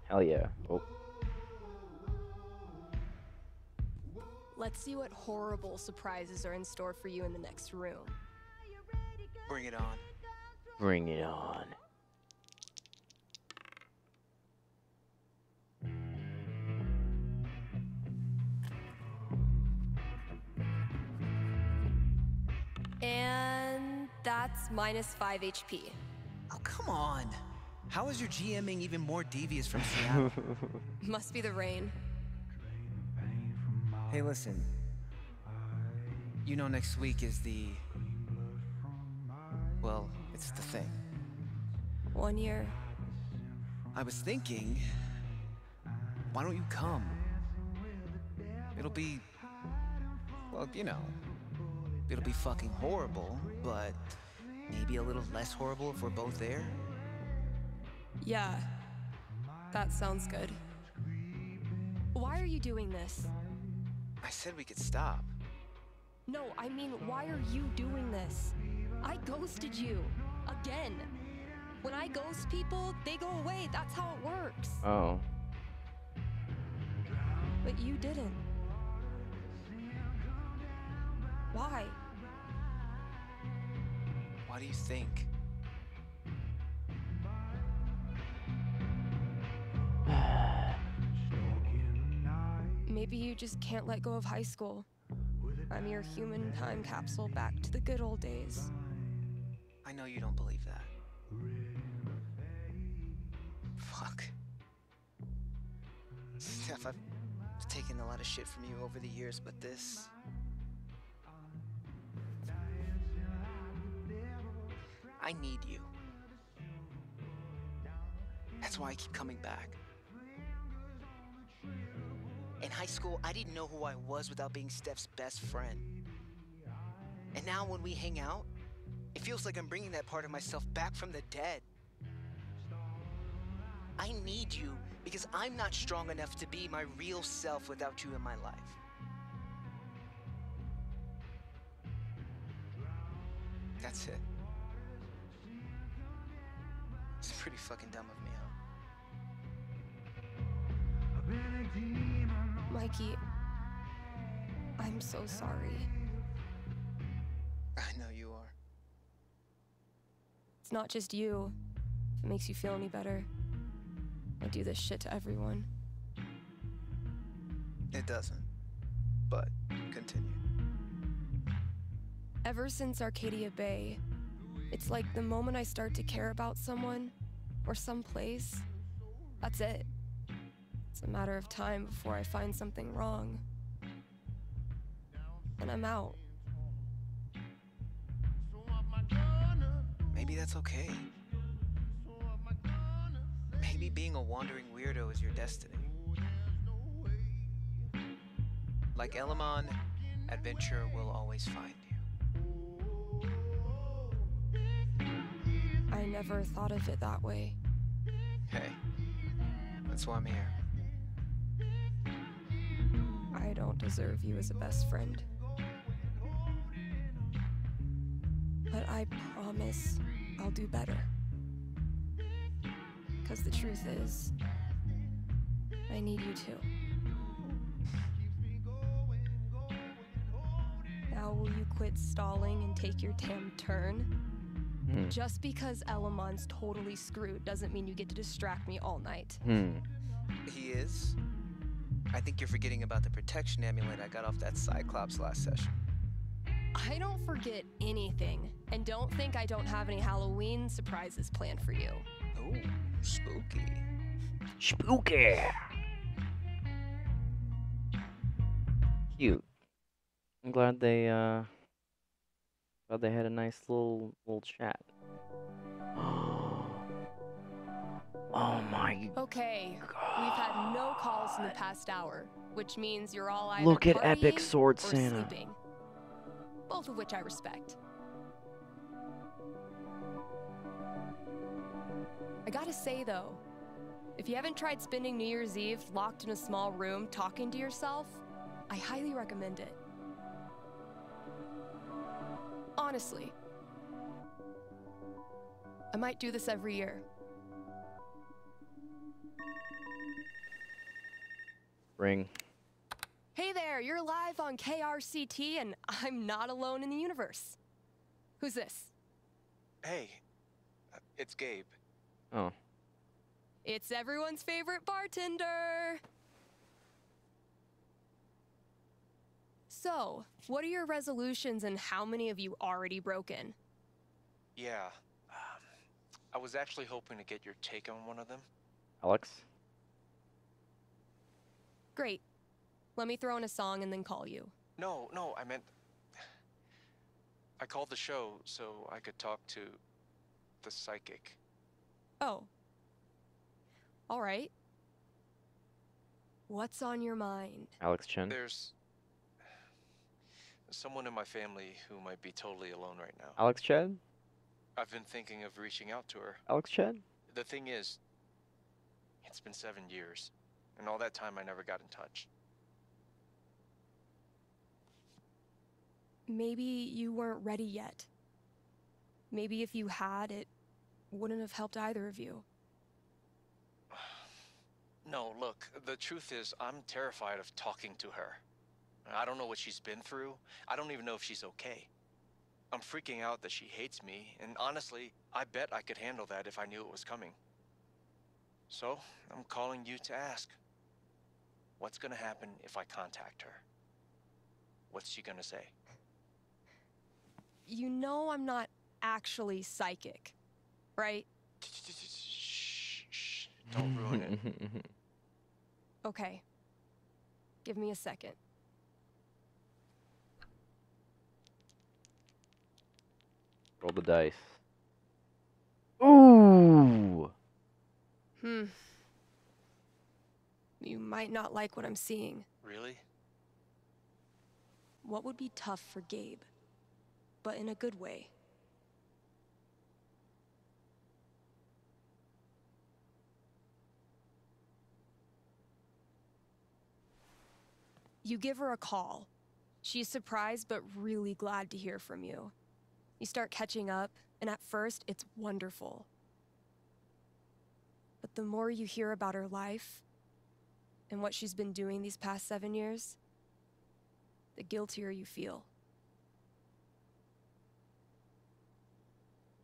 Hell yeah. Oh. Let's see what horrible surprises are in store for you in the next room. Bring it on. Bring it on. And that's -5 HP. Oh, come on. How is your GMing even more devious from Seattle? Must be the rain. Hey, listen. You know next week is the... Well, it's the thing. 1 year. I was thinking... Why don't you come? It'll be... Well, you know... It'll be fucking horrible, but maybe a little less horrible if we're both there. Yeah, that sounds good. Why are you doing this? I said we could stop. No, I mean, why are you doing this? I ghosted you. again. When I ghost people, they go away. That's how it works. Oh. But you didn't. Why? What do you think? Maybe you just can't let go of high school. I'm your human time capsule back to the good old days. I know you don't believe that. Fuck. Steph, I've taken a lot of shit from you over the years, but this... I need you. That's why I keep coming back. In high school, I didn't know who I was without being Steph's best friend. And now when we hang out, it feels like I'm bringing that part of myself back from the dead. I need you because I'm not strong enough to be my real self without you in my life. That's it. It's pretty fucking dumb of me, huh? Mikey, I'm so sorry. I know you are. It's not just you. If it makes you feel any better. I do this shit to everyone. It doesn't. But continue. Ever since Arcadia Bay, it's like the moment I start to care about someone, or someplace, that's it. It's a matter of time before I find something wrong. And I'm out. Maybe that's okay. Maybe being a wandering weirdo is your destiny. Like Elamon, adventure will always find you. I never thought of it that way. Hey, that's why I'm here. I don't deserve you as a best friend. But I promise I'll do better. Because the truth is, I need you too. Now will you quit stalling and take your damn turn? Just because Elamon's totally screwed doesn't mean you get to distract me all night. He is? I think you're forgetting about the protection amulet I got off that Cyclops last session. I don't forget anything. And don't think I don't have any Halloween surprises planned for you. Oh, spooky. Spooky. Cute. I'm glad they, Well, they had a nice little chat. Oh my god. Okay, we've had no calls in the past hour, which means you're all either Look at Epic Sword Santa. Sleeping, both of which I respect. I gotta say though, if you haven't tried spending New Year's Eve locked in a small room talking to yourself, I highly recommend it. Honestly, I might do this every year. Ring. Hey there, you're live on KRCT, and I'm not alone in the universe. Who's this? Hey, it's Gabe. Oh. It's everyone's favorite bartender. So, what are your resolutions and how many of you already broke in? Yeah, I was actually hoping to get your take on one of them. Alex? Great. Let me throw in a song and then call you. No, I meant... I called the show so I could talk to the psychic. Oh. All right. What's on your mind? Alex Chen? There's... someone in my family who might be totally alone right now. Alex Chen? I've been thinking of reaching out to her. Alex Chen? The thing is, it's been 7 years, and all that time I never got in touch. Maybe you weren't ready yet. Maybe if you had, it wouldn't have helped either of you. No, look, the truth is I'm terrified of talking to her. I don't know what she's been through. I don't even know if she's okay. I'm freaking out that she hates me, and honestly, I bet I could handle that if I knew it was coming. So, I'm calling you to ask. What's gonna happen if I contact her? What's she gonna say? You know I'm not actually psychic, right? Shh, don't ruin it. Okay. Give me a second. Roll the dice. Ooh! You might not like what I'm seeing. Really? What would be tough for Gabe, but in a good way? You give her a call. She's surprised but really glad to hear from you. You start catching up, and at first, it's wonderful. But the more you hear about her life, and what she's been doing these past 7 years, the guiltier you feel.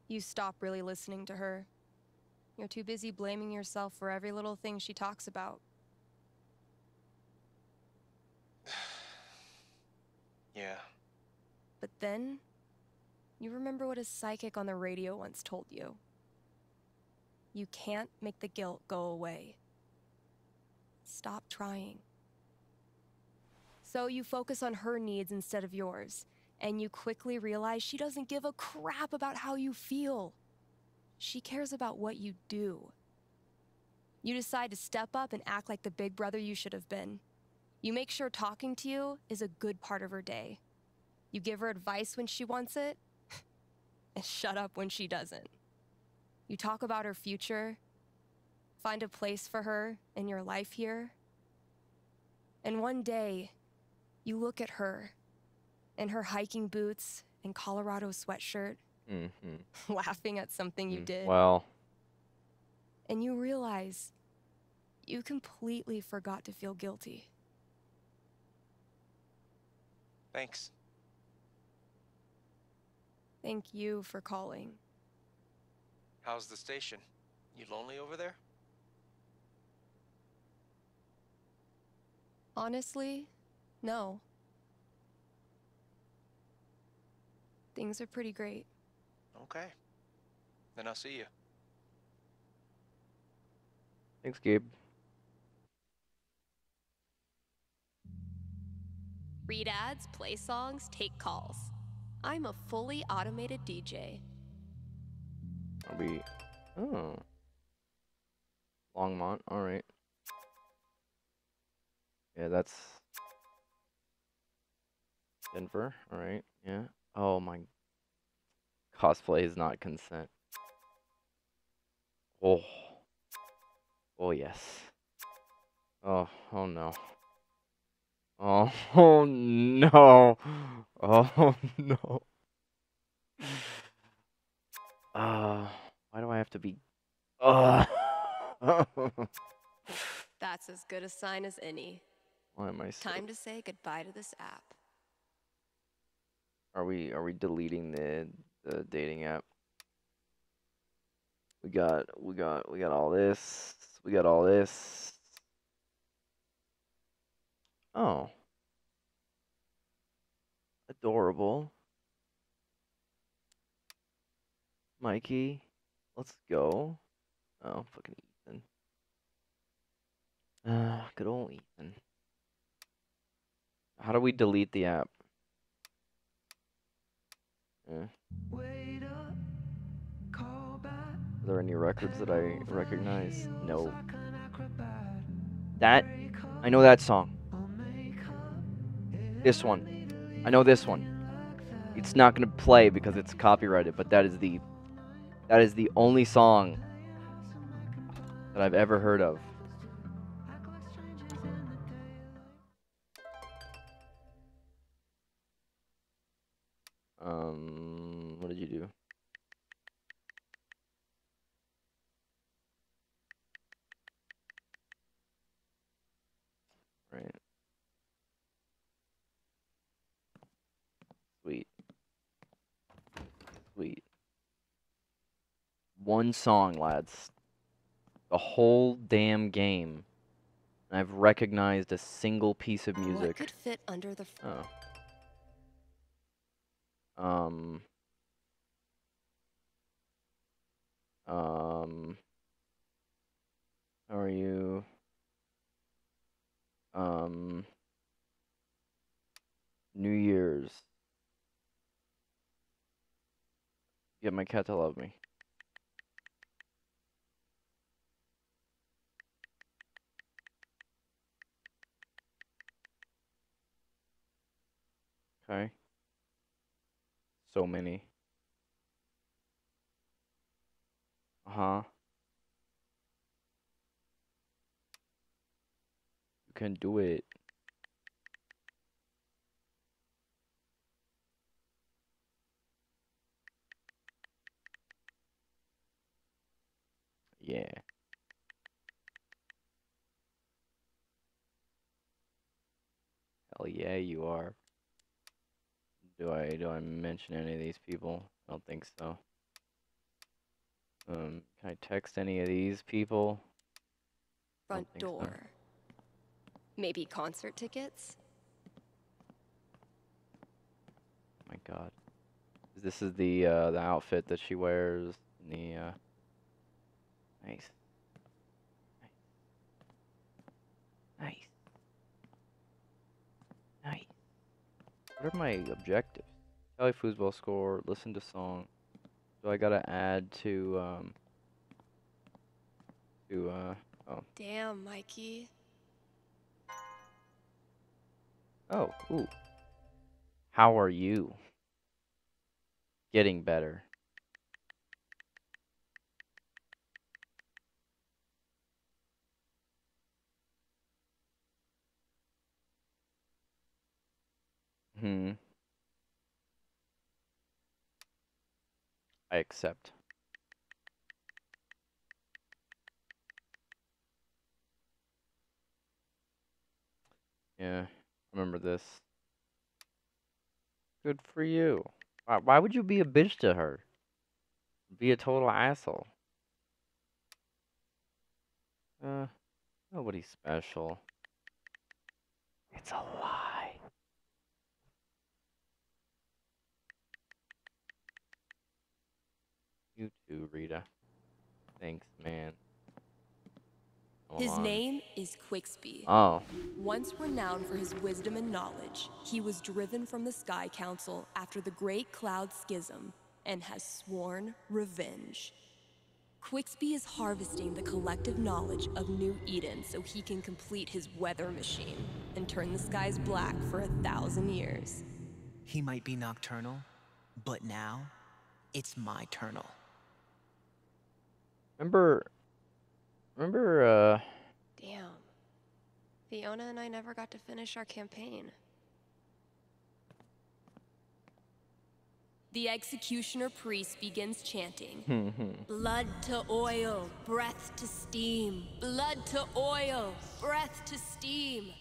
You stop really listening to her. You're too busy blaming yourself for every little thing she talks about. Yeah. But then, you remember what a psychic on the radio once told you. You can't make the guilt go away. Stop trying. So you focus on her needs instead of yours, and you quickly realize she doesn't give a crap about how you feel. She cares about what you do. You decide to step up and act like the big brother you should have been. You make sure talking to you is a good part of her day. You give her advice when she wants it, and shut up when she doesn't. You talk about her future, find a place for her in your life here. And one day, you look at her in her hiking boots and Colorado sweatshirt, laughing at something you did. Wow. And you realize you completely forgot to feel guilty. Thanks. Thank you for calling. How's the station? You lonely over there? Honestly, no. Things are pretty great. Okay. Then I'll see you. Thanks, Gabe. Read ads, play songs, take calls. I'm a fully automated DJ. Longmont, alright. Yeah, that's Denver, alright, yeah. Oh my, cosplay is not consent. Oh. Oh yes. Oh, oh no. Oh, oh no. Oh no. Why do I have to be? That's as good a sign as any. Why am I so... Time to say goodbye to this app. Are we deleting the dating app? We got all this. We got all this. Oh. Adorable. Mikey, let's go. Oh, fucking Ethan. Good old Ethan. How do we delete the app? Wait up, call back. Are there any records that I recognize? No. That? I know that song. This one. I know this one. It's not gonna play because it's copyrighted, but that is the... That is the only song that I've ever heard of. What did you do? Sweet. One song, lads. The whole damn game. And I've recognized a single piece of music. What could fit under the oh. How are you? New Year's. Get my cat to love me. Okay. So many. Uh-huh. You can do it. Yeah. Hell yeah, you are. Do I mention any of these people? I don't think so. Can I text any of these people? Front door. So. Maybe concert tickets? Oh my god. This is the outfit that she wears in the nice. Nice. Nice. What are my objectives? Tally foosball score, listen to song. So I gotta add to, oh. Damn, Mikey. Oh, ooh. How are you? Getting better. Hmm. I accept. Yeah, remember this. Good for you. Why would you be a bitch to her? Be a total asshole. Nobody's special. It's a lie. You too, Rita. Thanks, man. His name is Quixby. Oh. Once renowned for his wisdom and knowledge, he was driven from the Sky Council after the Great Cloud Schism and has sworn revenge. Quixby is harvesting the collective knowledge of New Eden so he can complete his weather machine and turn the skies black for 1,000 years. He might be nocturnal, but now it's my turnal. Remember, damn. Fiona and I never got to finish our campaign. The executioner priest begins chanting, blood to oil, breath to steam. Blood to oil, breath to steam.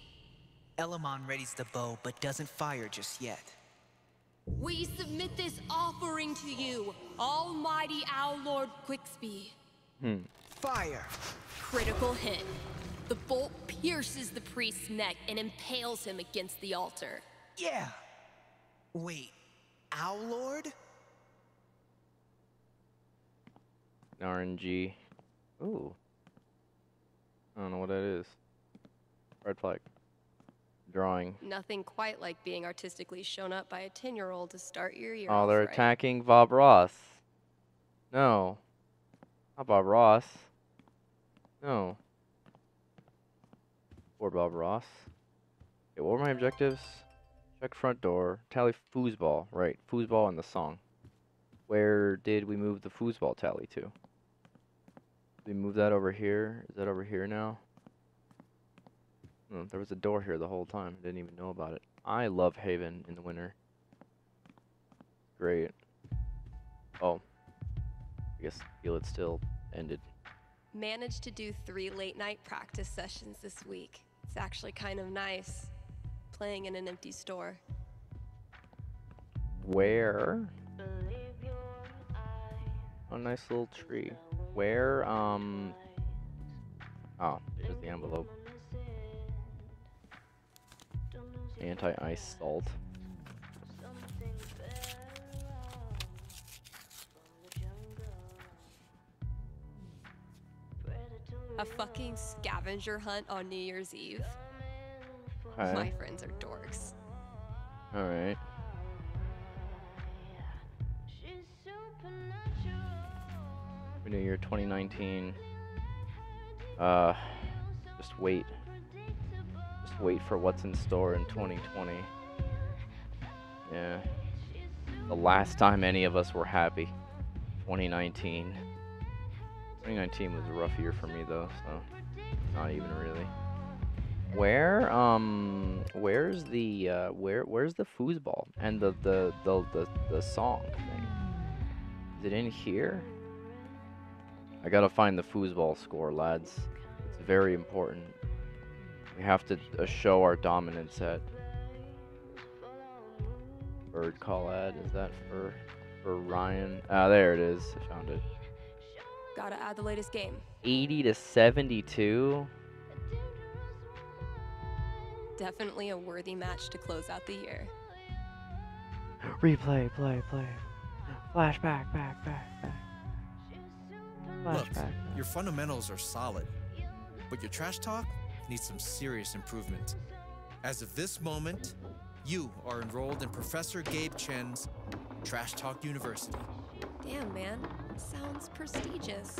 Elamon readies the bow, but doesn't fire just yet. We submit this offering to you, Almighty Owl Lord Quixby. Fire! Critical hit. The bolt pierces the priest's neck and impales him against the altar. Yeah. Wait, Owl Lord? RNG. Ooh. I don't know what that is. Red flag. Drawing. Nothing quite like being artistically shown up by a 10-year-old to start your year. Oh, they're right. Attacking Bob Ross. No. Not Bob Ross. No. Or Bob Ross. Okay, what were my objectives? Check front door. Tally foosball. Right, foosball and the song. Where did we move the foosball tally to? Did we move that over here? Is that over here now? There was a door here the whole time. I didn't even know about it. I love Haven in the winter. Great. Oh. I guess Feel It Still ended. Managed to do 3 late-night practice sessions this week. It's actually kind of nice. Playing in an empty store. Where? Oh, nice little tree. Where, oh, there's the envelope. Anti-ice salt. A fucking scavenger hunt on New Year's Eve. Hi. My friends are dorks. Alright. New Year 2019. Just wait. Just wait for what's in store in 2020. Yeah. The last time any of us were happy. 2019. 2019 was a rough year for me though, so not even really. Where where's the where's the foosball and the song thing? Is it in here? I gotta find the foosball score, lads. It's very important. We have to show our dominance at Bird Call ad. Is that for Ryan? Ah, there it is. I found it. Gotta add the latest game. 80-72. Definitely a worthy match to close out the year. Replay, play, play. Flashback, back, back, back. Look, your fundamentals are solid, but your trash talk needs some serious improvement. As of this moment, you are enrolled in Professor Gabe Chen's Trash Talk University. Damn, man. Sounds prestigious.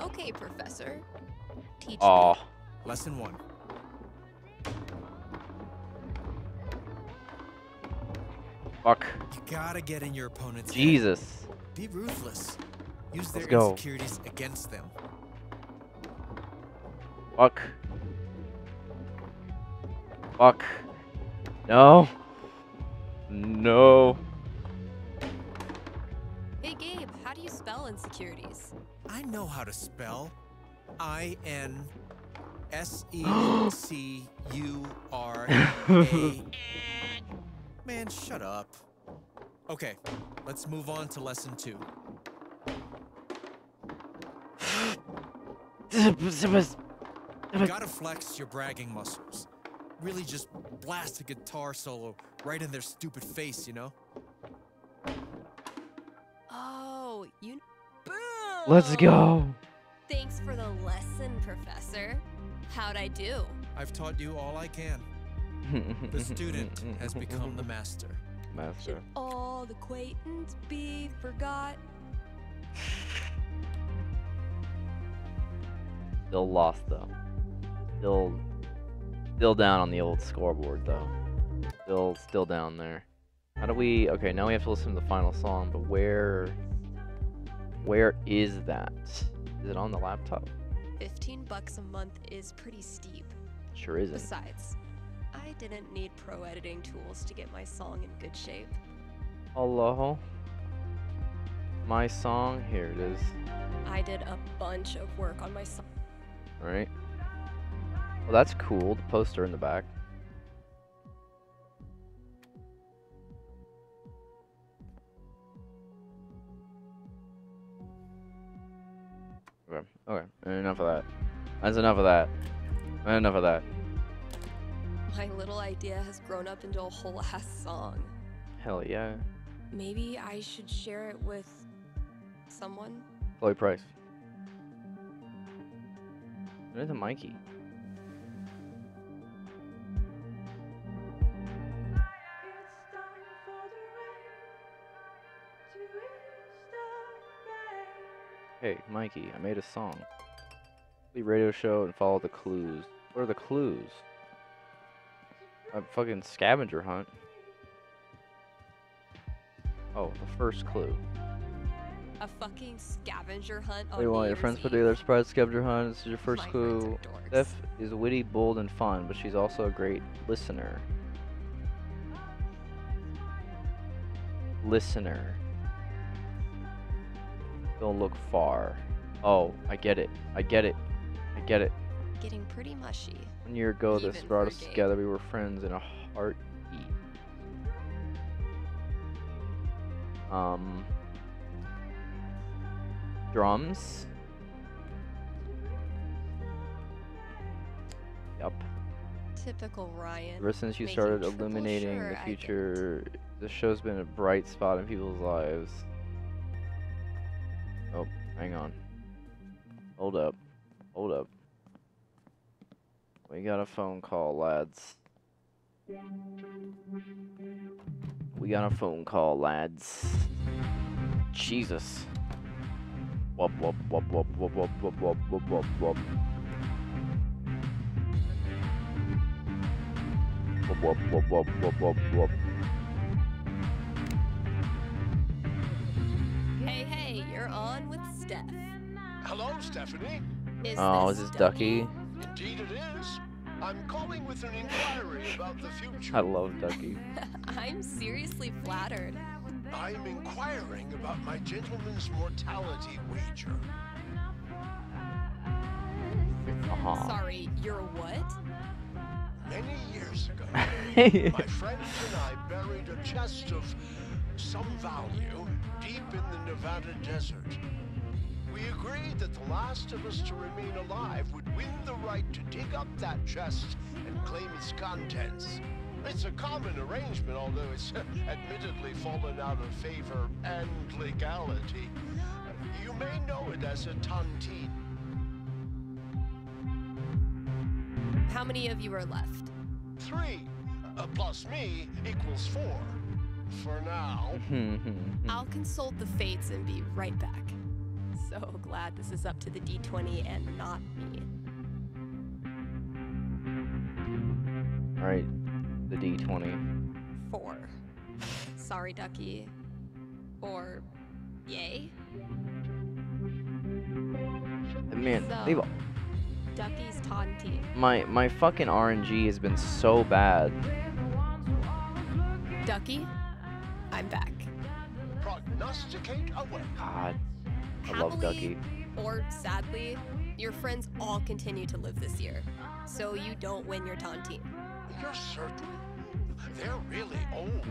Okay, Professor. Teach me. Lesson 1. Fuck. You gotta get in your opponent's Jesus. Head. Be ruthless. Use their insecurities against them. Fuck. Fuck. No. No. Hey Gabe, how do you spell insecurities? I know how to spell. INSECURA. Man, shut up. Okay, let's move on to lesson 2. You gotta flex your bragging muscles. Really just blast a guitar solo right in their stupid face, you know? Oh, you... Boom! Let's go! Thanks for the lesson, Professor. How'd I do? I've taught you all I can. The student has become the master. Master. Should all the acquaintance be forgot? Still lost though. Still down on the old scoreboard though. Still down there. How do we? Okay, now we have to listen to the final song. But where is that? Is it on the laptop? $15 a month is pretty steep. Sure isn't. Besides, I didn't need pro editing tools to get my song in good shape. Hello. My song. Here it is. I did a bunch of work on my song. All right. Well, that's cool. The poster in the back. Okay. Okay. Enough of that. That's enough of that. Enough of that. My little idea has grown up into a whole ass song. Hell yeah. Maybe I should share it with someone. Chloe Price. Where is Mikey? Hey, Mikey, I made a song. The radio show and follow the clues. What are the clues? A fucking scavenger hunt. Oh, the first clue. A fucking scavenger hunt on New Year's Eve. Your friends put together a surprise scavenger hunt. This is your first clue. Steph is witty, bold, and fun, but she's also a great listener. Listener. Don't look far. Oh, I get it. I get it. I get it. Getting pretty mushy. 1 year ago, this brought us together. We were friends in a heartbeat. drums. Yep. Typical Ryan. Ever since you started illuminating the future, this show's been a bright spot in people's lives. Oh, hang on. Hold up. Hold up. We got a phone call, lads. We got a phone call, lads. Jesus. Whoop, whoop, whoop, whoop, whoop, whoop, whoop, whoop, whoop, whoop. Whoop, whoop, whoop, whoop, whoop, whoop. Hey, hey, you're on with Steph. Hello, Stephanie. Is this Ducky? Indeed it is. I'm calling with an inquiry about the future. I love Ducky. I'm seriously flattered. I'm inquiring about my gentleman's mortality wager. Sorry, you're what? Many years ago, my friends and I buried a chest of some value deep in the Nevada desert. We agreed that the last of us to remain alive would win the right to dig up that chest and claim its contents. It's a common arrangement, although it's admittedly fallen out of favor and legality. You may know it as a tontine. How many of you are left? 3. Plus me equals 4. For now. I'll consult the fates and be right back. So glad this is up to the D20 and not me. Alright, the D20. 4. Sorry, Ducky. Or, yay? Man, so, they've all... Ducky's taunting. My fucking RNG has been so bad. Ducky, I'm back. Prognosticate away. God, I love Ducky. Or sadly, your friends all continue to live this year, so you don't win your taunting. You're certain? They're really old.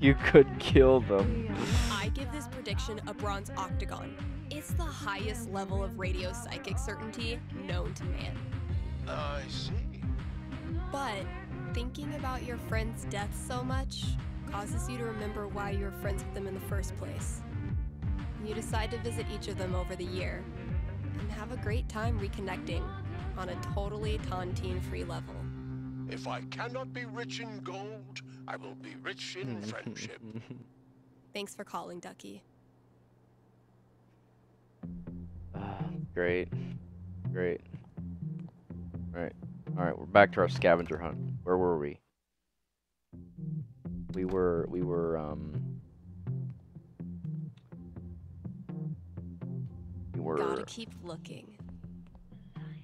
You could kill them. I give this prediction a bronze octagon. It's the highest level of radio psychic certainty known to man. I see. But thinking about your friend's death so much causes you to remember why you were friends with them in the first place. You decide to visit each of them over the year and have a great time reconnecting on a totally tontine-free level. If I cannot be rich in gold, I will be rich in friendship. Thanks for calling, Ducky. Great. Great. Alright. Alright, we're back to our scavenger hunt. Where were we? We were gotta keep looking.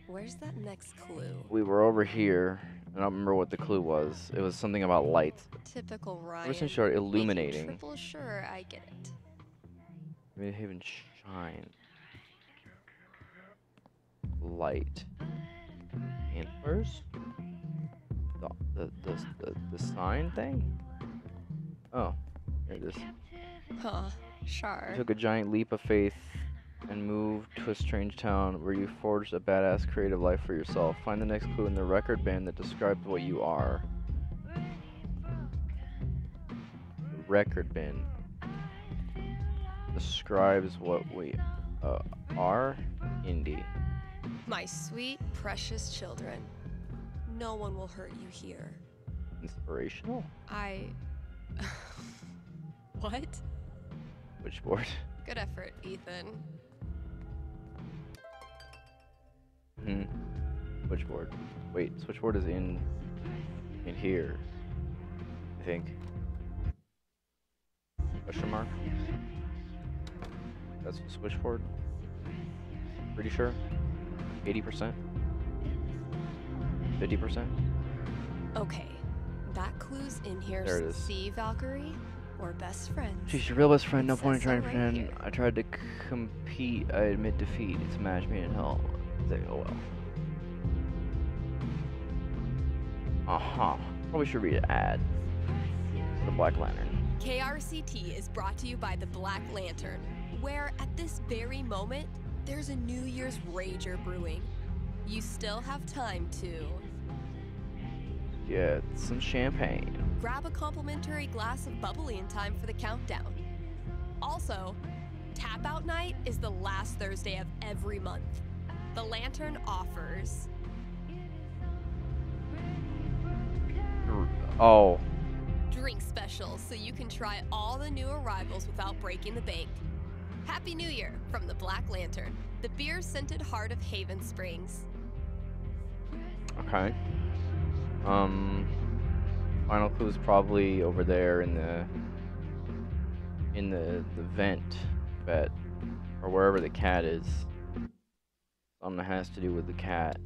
Where's that next clue? We were over here. I don't remember what the clue was. It was something about lights. Typical Ryan. Person started illuminating. Triple sure I get it. Maybe Haven shine. Light. Antlers? The sign thing? Oh, there it is. Huh, sure. You took a giant leap of faith and moved to a strange town where you forged a badass creative life for yourself. Find the next clue in the record band that describes what you are. The record bin describes what we are. Indie. My sweet, precious children, no one will hurt you here. Inspirational? I... What? Switchboard. Good effort, Ethan. Switchboard. Wait, switchboard is in here, I think. Question mark? That's switchboard? Pretty sure. 80%? 50%? Okay, that clue's in here. There it is. See, Valkyrie? We're best friends. She's your real best friend, no point in trying to pretend. I tried to compete, I admit defeat. It's a match made in hell. They go well. Probably should read an ad. The Black Lantern. KRCT is brought to you by the Black Lantern, where at this very moment, there's a New Year's rager brewing. You still have time to get some champagne. Grab a complimentary glass of bubbly in time for the countdown. Also, Tap Out Night is the last Thursday of every month. The Lantern offers... drink specials, so you can try all the new arrivals without breaking the bank. Happy New Year from the Black Lantern, the beer-scented heart of Haven Springs. Okay. Final clue is probably over there in the vent, but or wherever the cat is. Something that has to do with the cat.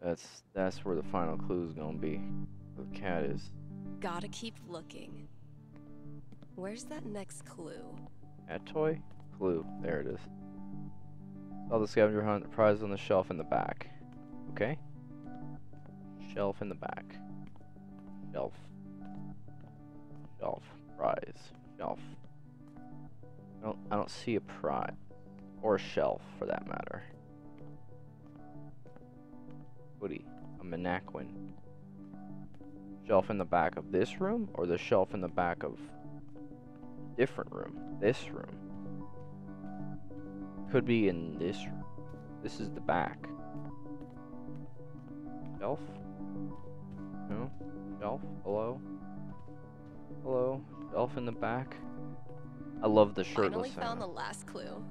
That's where the final clue is gonna be. Where the cat is. Gotta keep looking. Where's that next clue? Cat toy? Clue. There it is. Saw the scavenger hunt. The prize on the shelf in the back. Okay. Shelf in the back. Shelf. Shelf. Prize. Shelf. I don't see a prize. Or a shelf, for that matter. Hoodie. A Menaquin. Shelf in the back of this room? Or the shelf in the back of... different room. This room. Could be in this room. This is the back. Shelf? No? Shelf? Hello? Hello? Shelf in the back? I love the shirtless. I only found the last clue.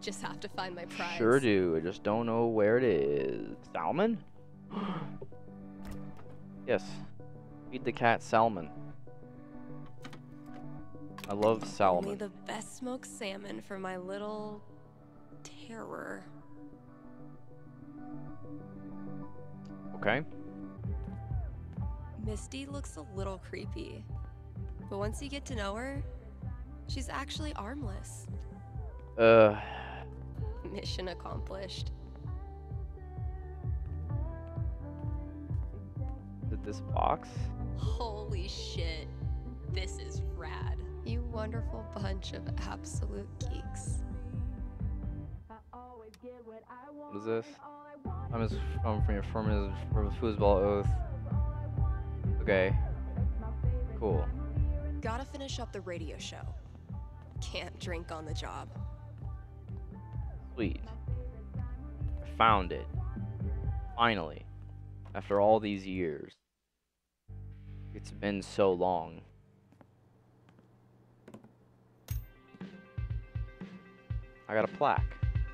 Just have to find my prize. Sure do. I just don't know where it is. Salmon? Yes. Feed the cat salmon. I love salmon. Only the best smoked salmon for my little terror. Okay. Misty looks a little creepy, but once you get to know her, she's actually armless. Mission accomplished. Is it this box? Holy shit. This is rad. You wonderful bunch of absolute geeks. What is this? I'm just from your former foosball oath. Okay. Cool. Gotta finish up the radio show. Can't drink on the job. Sweet. I found it. Finally. After all these years. It's been so long. I got a plaque.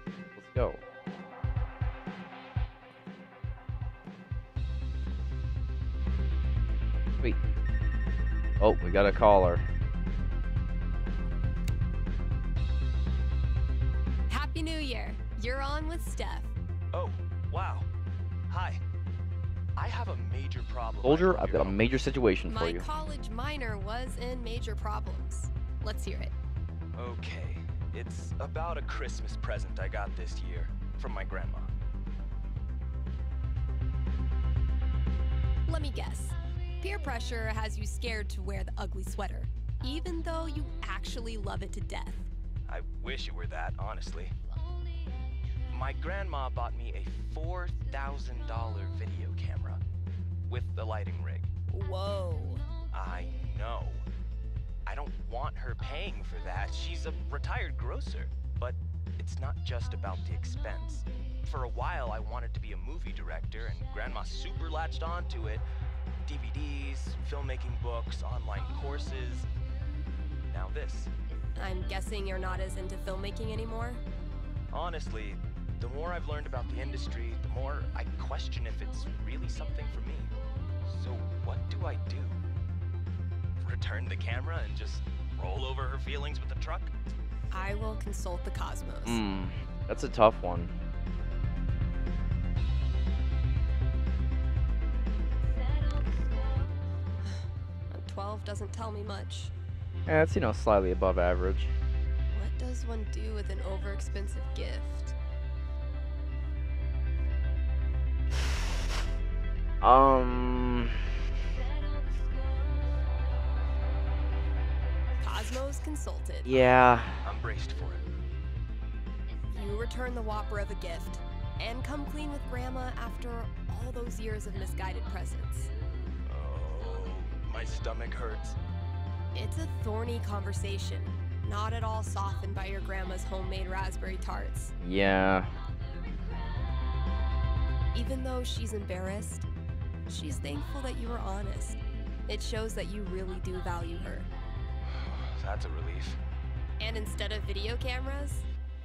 Let's go. Sweet. Oh, we got a caller. Happy New Year. You're on with Steph. Oh, wow. Hi. I have a major problem. Boulder, I've got a major situation for you. My college minor was in major problems. Let's hear it. Okay. It's about a Christmas present I got this year from my grandma. Let me guess. Peer pressure has you scared to wear the ugly sweater, even though you actually love it to death. I wish it were that, honestly. My grandma bought me a $4,000 video camera with the lighting rig. Whoa. I know. I don't want her paying for that. She's a retired grocer. But it's not just about the expense. For a while, I wanted to be a movie director, and grandma super latched onto it. DVDs, filmmaking books, online courses. Now this. I'm guessing you're not as into filmmaking anymore? Honestly, the more I've learned about the industry, the more I question if it's really something for me. So what do I do? Return the camera and just roll over her feelings with the truck? I will consult the cosmos. That's a tough one. A 12 doesn't tell me much. Yeah, it's, you know, slightly above average. What does one do with an overexpensive gift? Gizmos consulted. Yeah. I'm braced for it. You return the Whopper of a gift and come clean with Grandma after all those years of misguided presents. Oh, my stomach hurts. It's a thorny conversation, not at all softened by your grandma's homemade raspberry tarts. Yeah. Even though she's embarrassed, she's thankful that you were honest. It shows that you really do value her. That's a relief. And instead of video cameras,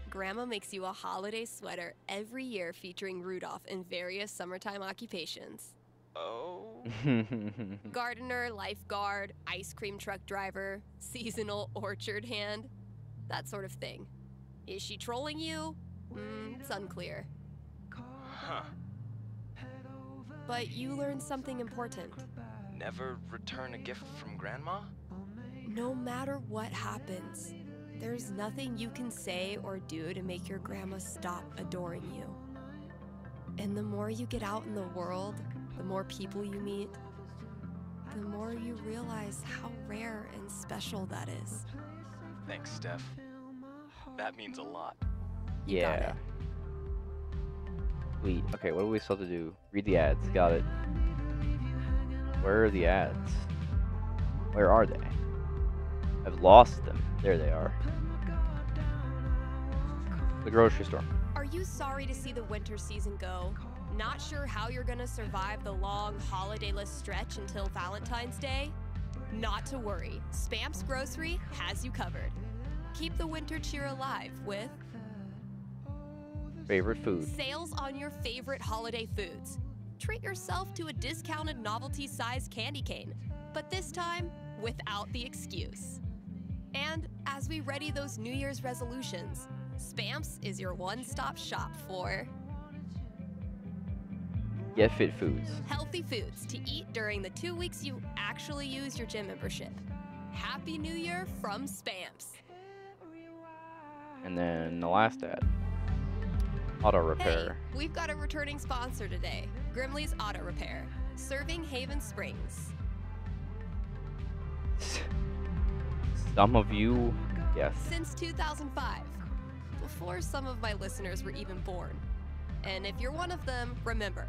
Grandma makes you a holiday sweater every year featuring Rudolph in various summertime occupations. Oh. Gardener, lifeguard, ice cream truck driver, seasonal orchard hand, that sort of thing. Is she trolling you? It's unclear. Huh. But you learned something important. Never return a gift from Grandma? No matter what happens, there's nothing you can say or do to make your grandma stop adoring you. And the more you get out in the world, the more people you meet, the more you realize how rare and special that is. Thanks, Steph. That means a lot. Yeah. Wait, okay, what are we supposed to do? Read the ads, got it. Where are the ads? Where are they? I've lost them. There they are. The grocery store. Are you sorry to see the winter season go? Not sure how you're gonna survive the long holidayless stretch until Valentine's Day? Not to worry. Spamp's Grocery has you covered. Keep the winter cheer alive with favorite food. Sales on your favorite holiday foods. Treat yourself to a discounted novelty-sized candy cane, but this time without the excuse. And as we ready those New Year's resolutions, Spamps is your one-stop shop for Get Fit Foods. Healthy foods to eat during the 2 weeks you actually use your gym membership. Happy New Year from Spamps. And then the last ad. Auto Repair. Hey, we've got a returning sponsor today. Grimley's Auto Repair. Serving Haven Springs. Some of you, yes. Since 2005. Before some of my listeners were even born. And if you're one of them, remember,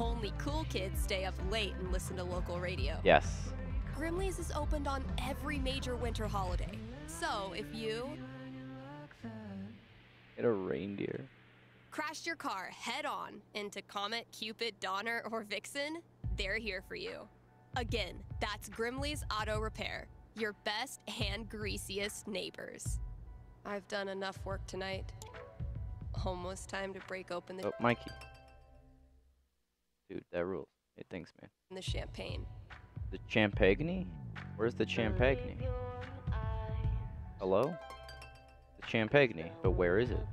only cool kids stay up late and listen to local radio. Yes. Grimley's is opened on every major winter holiday. So if you get a reindeer, crashed your car head on into Comet, Cupid, Donner, or Vixen, they're here for you. Again, that's Grimley's Auto Repair, your best and greasiest neighbors. I've done enough work tonight. Almost time to break open the— Oh, Mikey. Dude, that rules. Hey, thanks, man. The champagne. The champagne? Where's the champagne? Hello? The champagne, but where is it?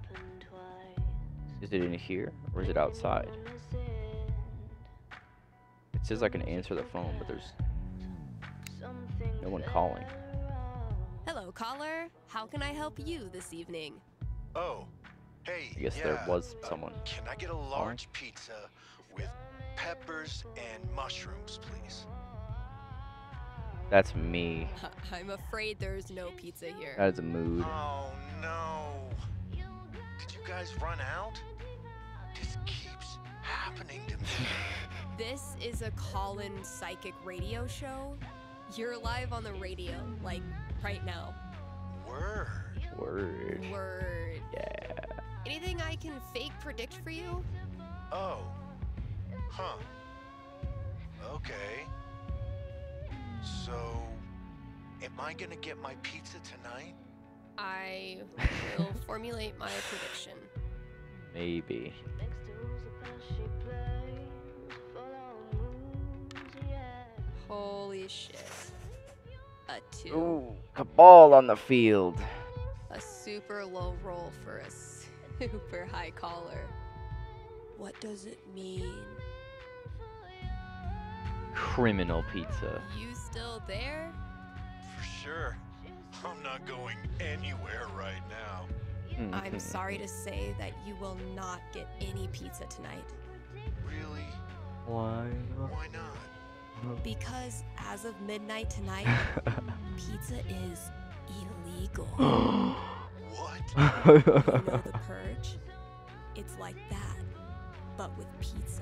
Is it in here, or is it outside? It says I can answer the phone, but there's no one calling. Hello, caller. How can I help you this evening? Oh. Hey, I guess there was someone. Can I get a large pizza with peppers and mushrooms, please? That's me. I'm afraid there's no pizza here. That is a mood. Oh, no. Did you guys run out? This keeps happening to me. This is a call-in psychic radio show. You're live on the radio, like, right now. Word. Yeah. Anything I can fake predict for you? Oh. Huh. Okay. So, am I gonna get my pizza tonight? I will formulate my prediction. Maybe. Holy shit. A 2. Ooh, Cabal on the field. A super low roll for a super high caller. What does it mean? Criminal pizza. You still there? For sure. I'm not going anywhere right now. I'm sorry to say that you will not get any pizza tonight. Really? Why? Why not? Because as of midnight tonight, pizza is illegal. What? You know the purge? It's like that, but with pizza.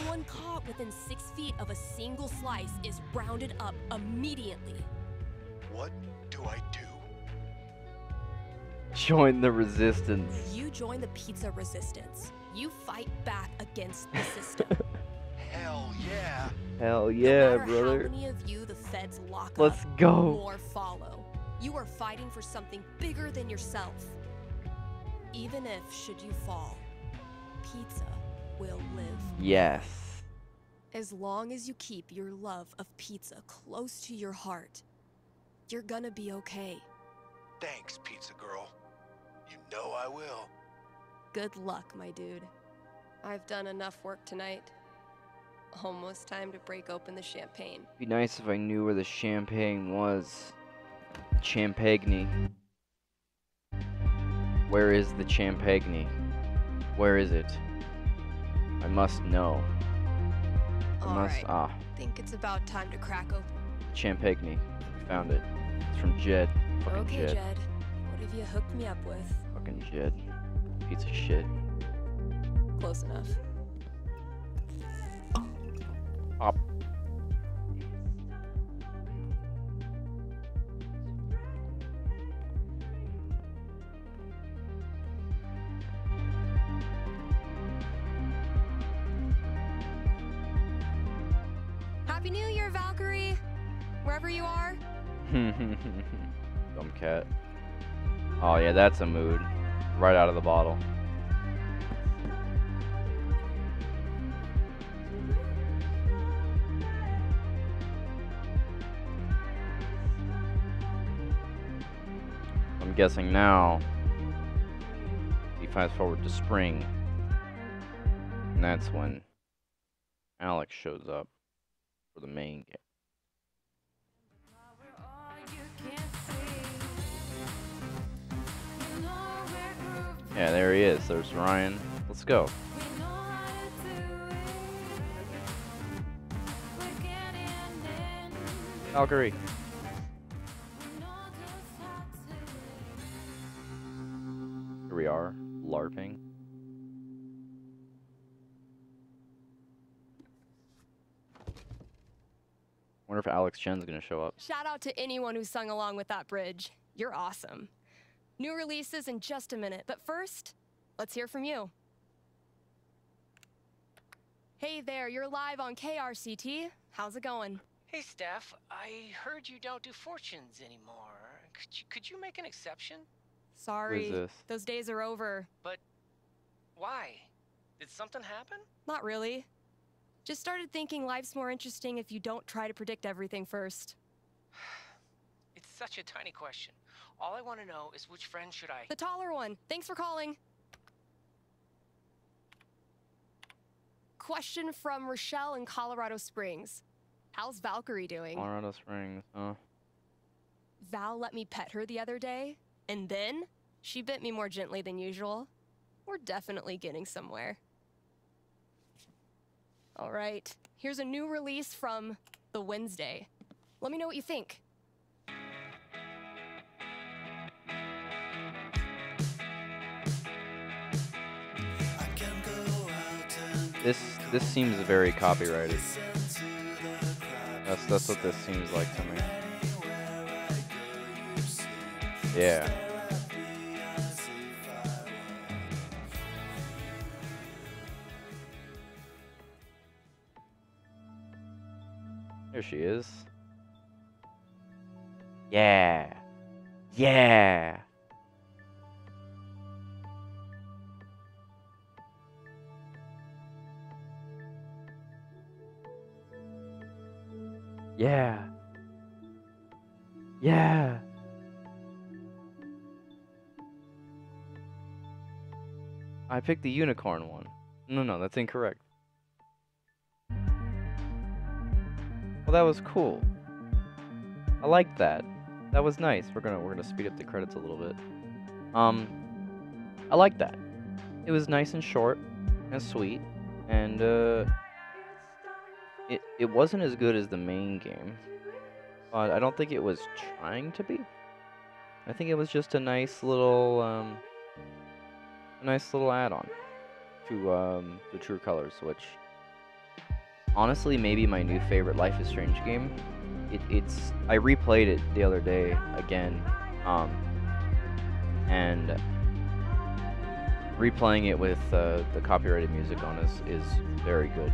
Anyone caught within 6 feet of a single slice is rounded up immediately. What do I do? Join the resistance. You join the pizza resistance. You fight back against the system. Hell yeah. Hell yeah, no brother. How many of you the feds lock Let's up go. Or follow. You are fighting for something bigger than yourself. Even if, should you fall, pizza will live. Yes. As long as you keep your love of pizza close to your heart, you're gonna be okay. Thanks, pizza girl. You know I will. Good luck, my dude. I've done enough work tonight. Almost time to break open the champagne. It'd be nice if I knew where the champagne was. Champagne. Where is the champagne? Where is it? I must know. I think it's about time to crack open. Champagne. Found it. It's from Jed. Okay, Jed. What have you hooked me up with? Fucking Jed. Piece of shit. Close enough. Pop. Happy New Year, Valkyrie! Wherever you are. Dumb cat. Oh yeah, that's a mood. Right out of the bottle. I'm guessing now he fast forward to spring, and that's when Alex shows up for the main game. Yeah, there he is. There's Ryan. Let's go. Valkyrie. Here we are, LARPing. Wonder if Alex Chen's gonna show up. Shout out to anyone who sung along with that bridge. You're awesome. New releases in just a minute, but first, let's hear from you. Hey there, you're live on KRCT. How's it going? Hey, Steph, I heard you don't do fortunes anymore. Could you make an exception? Sorry, those days are over. But why? Did something happen? Not really. Just started thinking life's more interesting if you don't try to predict everything first. It's such a tiny question. All I want to know is which friend should I... The taller one. Thanks for calling. Question from Rochelle in Colorado Springs. How's Valkyrie doing? Colorado Springs, huh? Val let me pet her the other day, and then she bit me more gently than usual. We're definitely getting somewhere. All right. Here's a new release from The Wednesday. Let me know what you think. This seems very copyrighted. That's what this seems like to me. Yeah. There she is. Yeah. Yeah. Yeah. Yeah. I picked the unicorn one. No, that's incorrect. Well, that was cool. I liked that. That was nice. We're gonna speed up the credits a little bit. I liked that. It was nice and short and sweet, and It wasn't as good as the main game, I don't think it was trying to be. I think it was just a nice little add-on to the True Colors, which honestly maybe my new favorite Life is Strange game. It's I replayed it the other day again, and replaying it with the copyrighted music on is very good.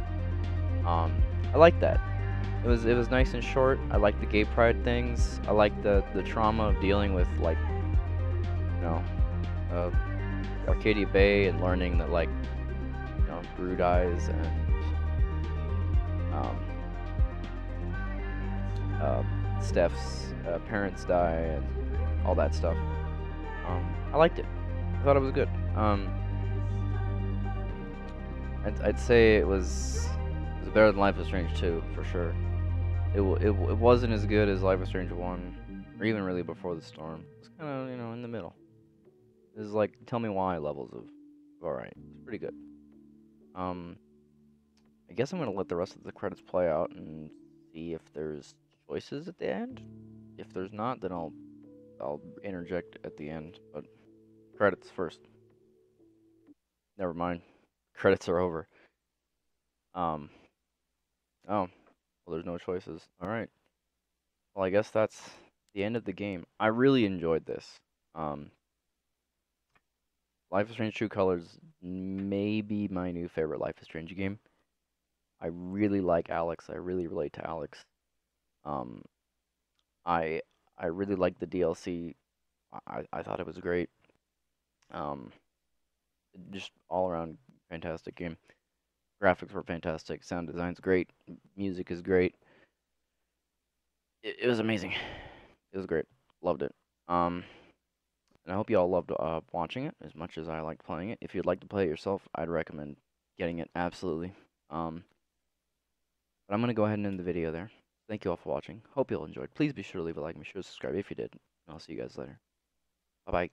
I like that. It was nice and short. I like the gay pride things. I like the trauma of dealing with, like, you know, Arcadia Bay and learning that, like, you know, Brew dies and Steph's parents die and all that stuff. I liked it. I thought it was good. I'd say it was better than Life is Strange 2 for sure. It wasn't as good as Life is Strange 1 or even really Before the Storm. It's kind of, you know, in the middle. This is like tell me why levels of alright. It's pretty good. I guess I'm gonna let the rest of the credits play out and see if there's choices at the end. If there's not, then I'll interject at the end. But credits first. Never mind. Credits are over. Oh. Well, there's no choices. Alright. Well, I guess that's the end of the game. I really enjoyed this. Life is Strange True Colors may be my new favorite Life is Strange game. I really like Alex. I really relate to Alex. I really like the DLC. I thought it was great. Just all around fantastic game. Graphics were fantastic. Sound design's great. Music is great. It was amazing. It was great. Loved it. And I hope you all loved watching it as much as I liked playing it. If you'd like to play it yourself, I'd recommend getting it absolutely. But I'm going to go ahead and end the video there. Thank you all for watching. Hope you all enjoyed. Please be sure to leave a like. Be sure to subscribe if you did. And I'll see you guys later. Bye-bye.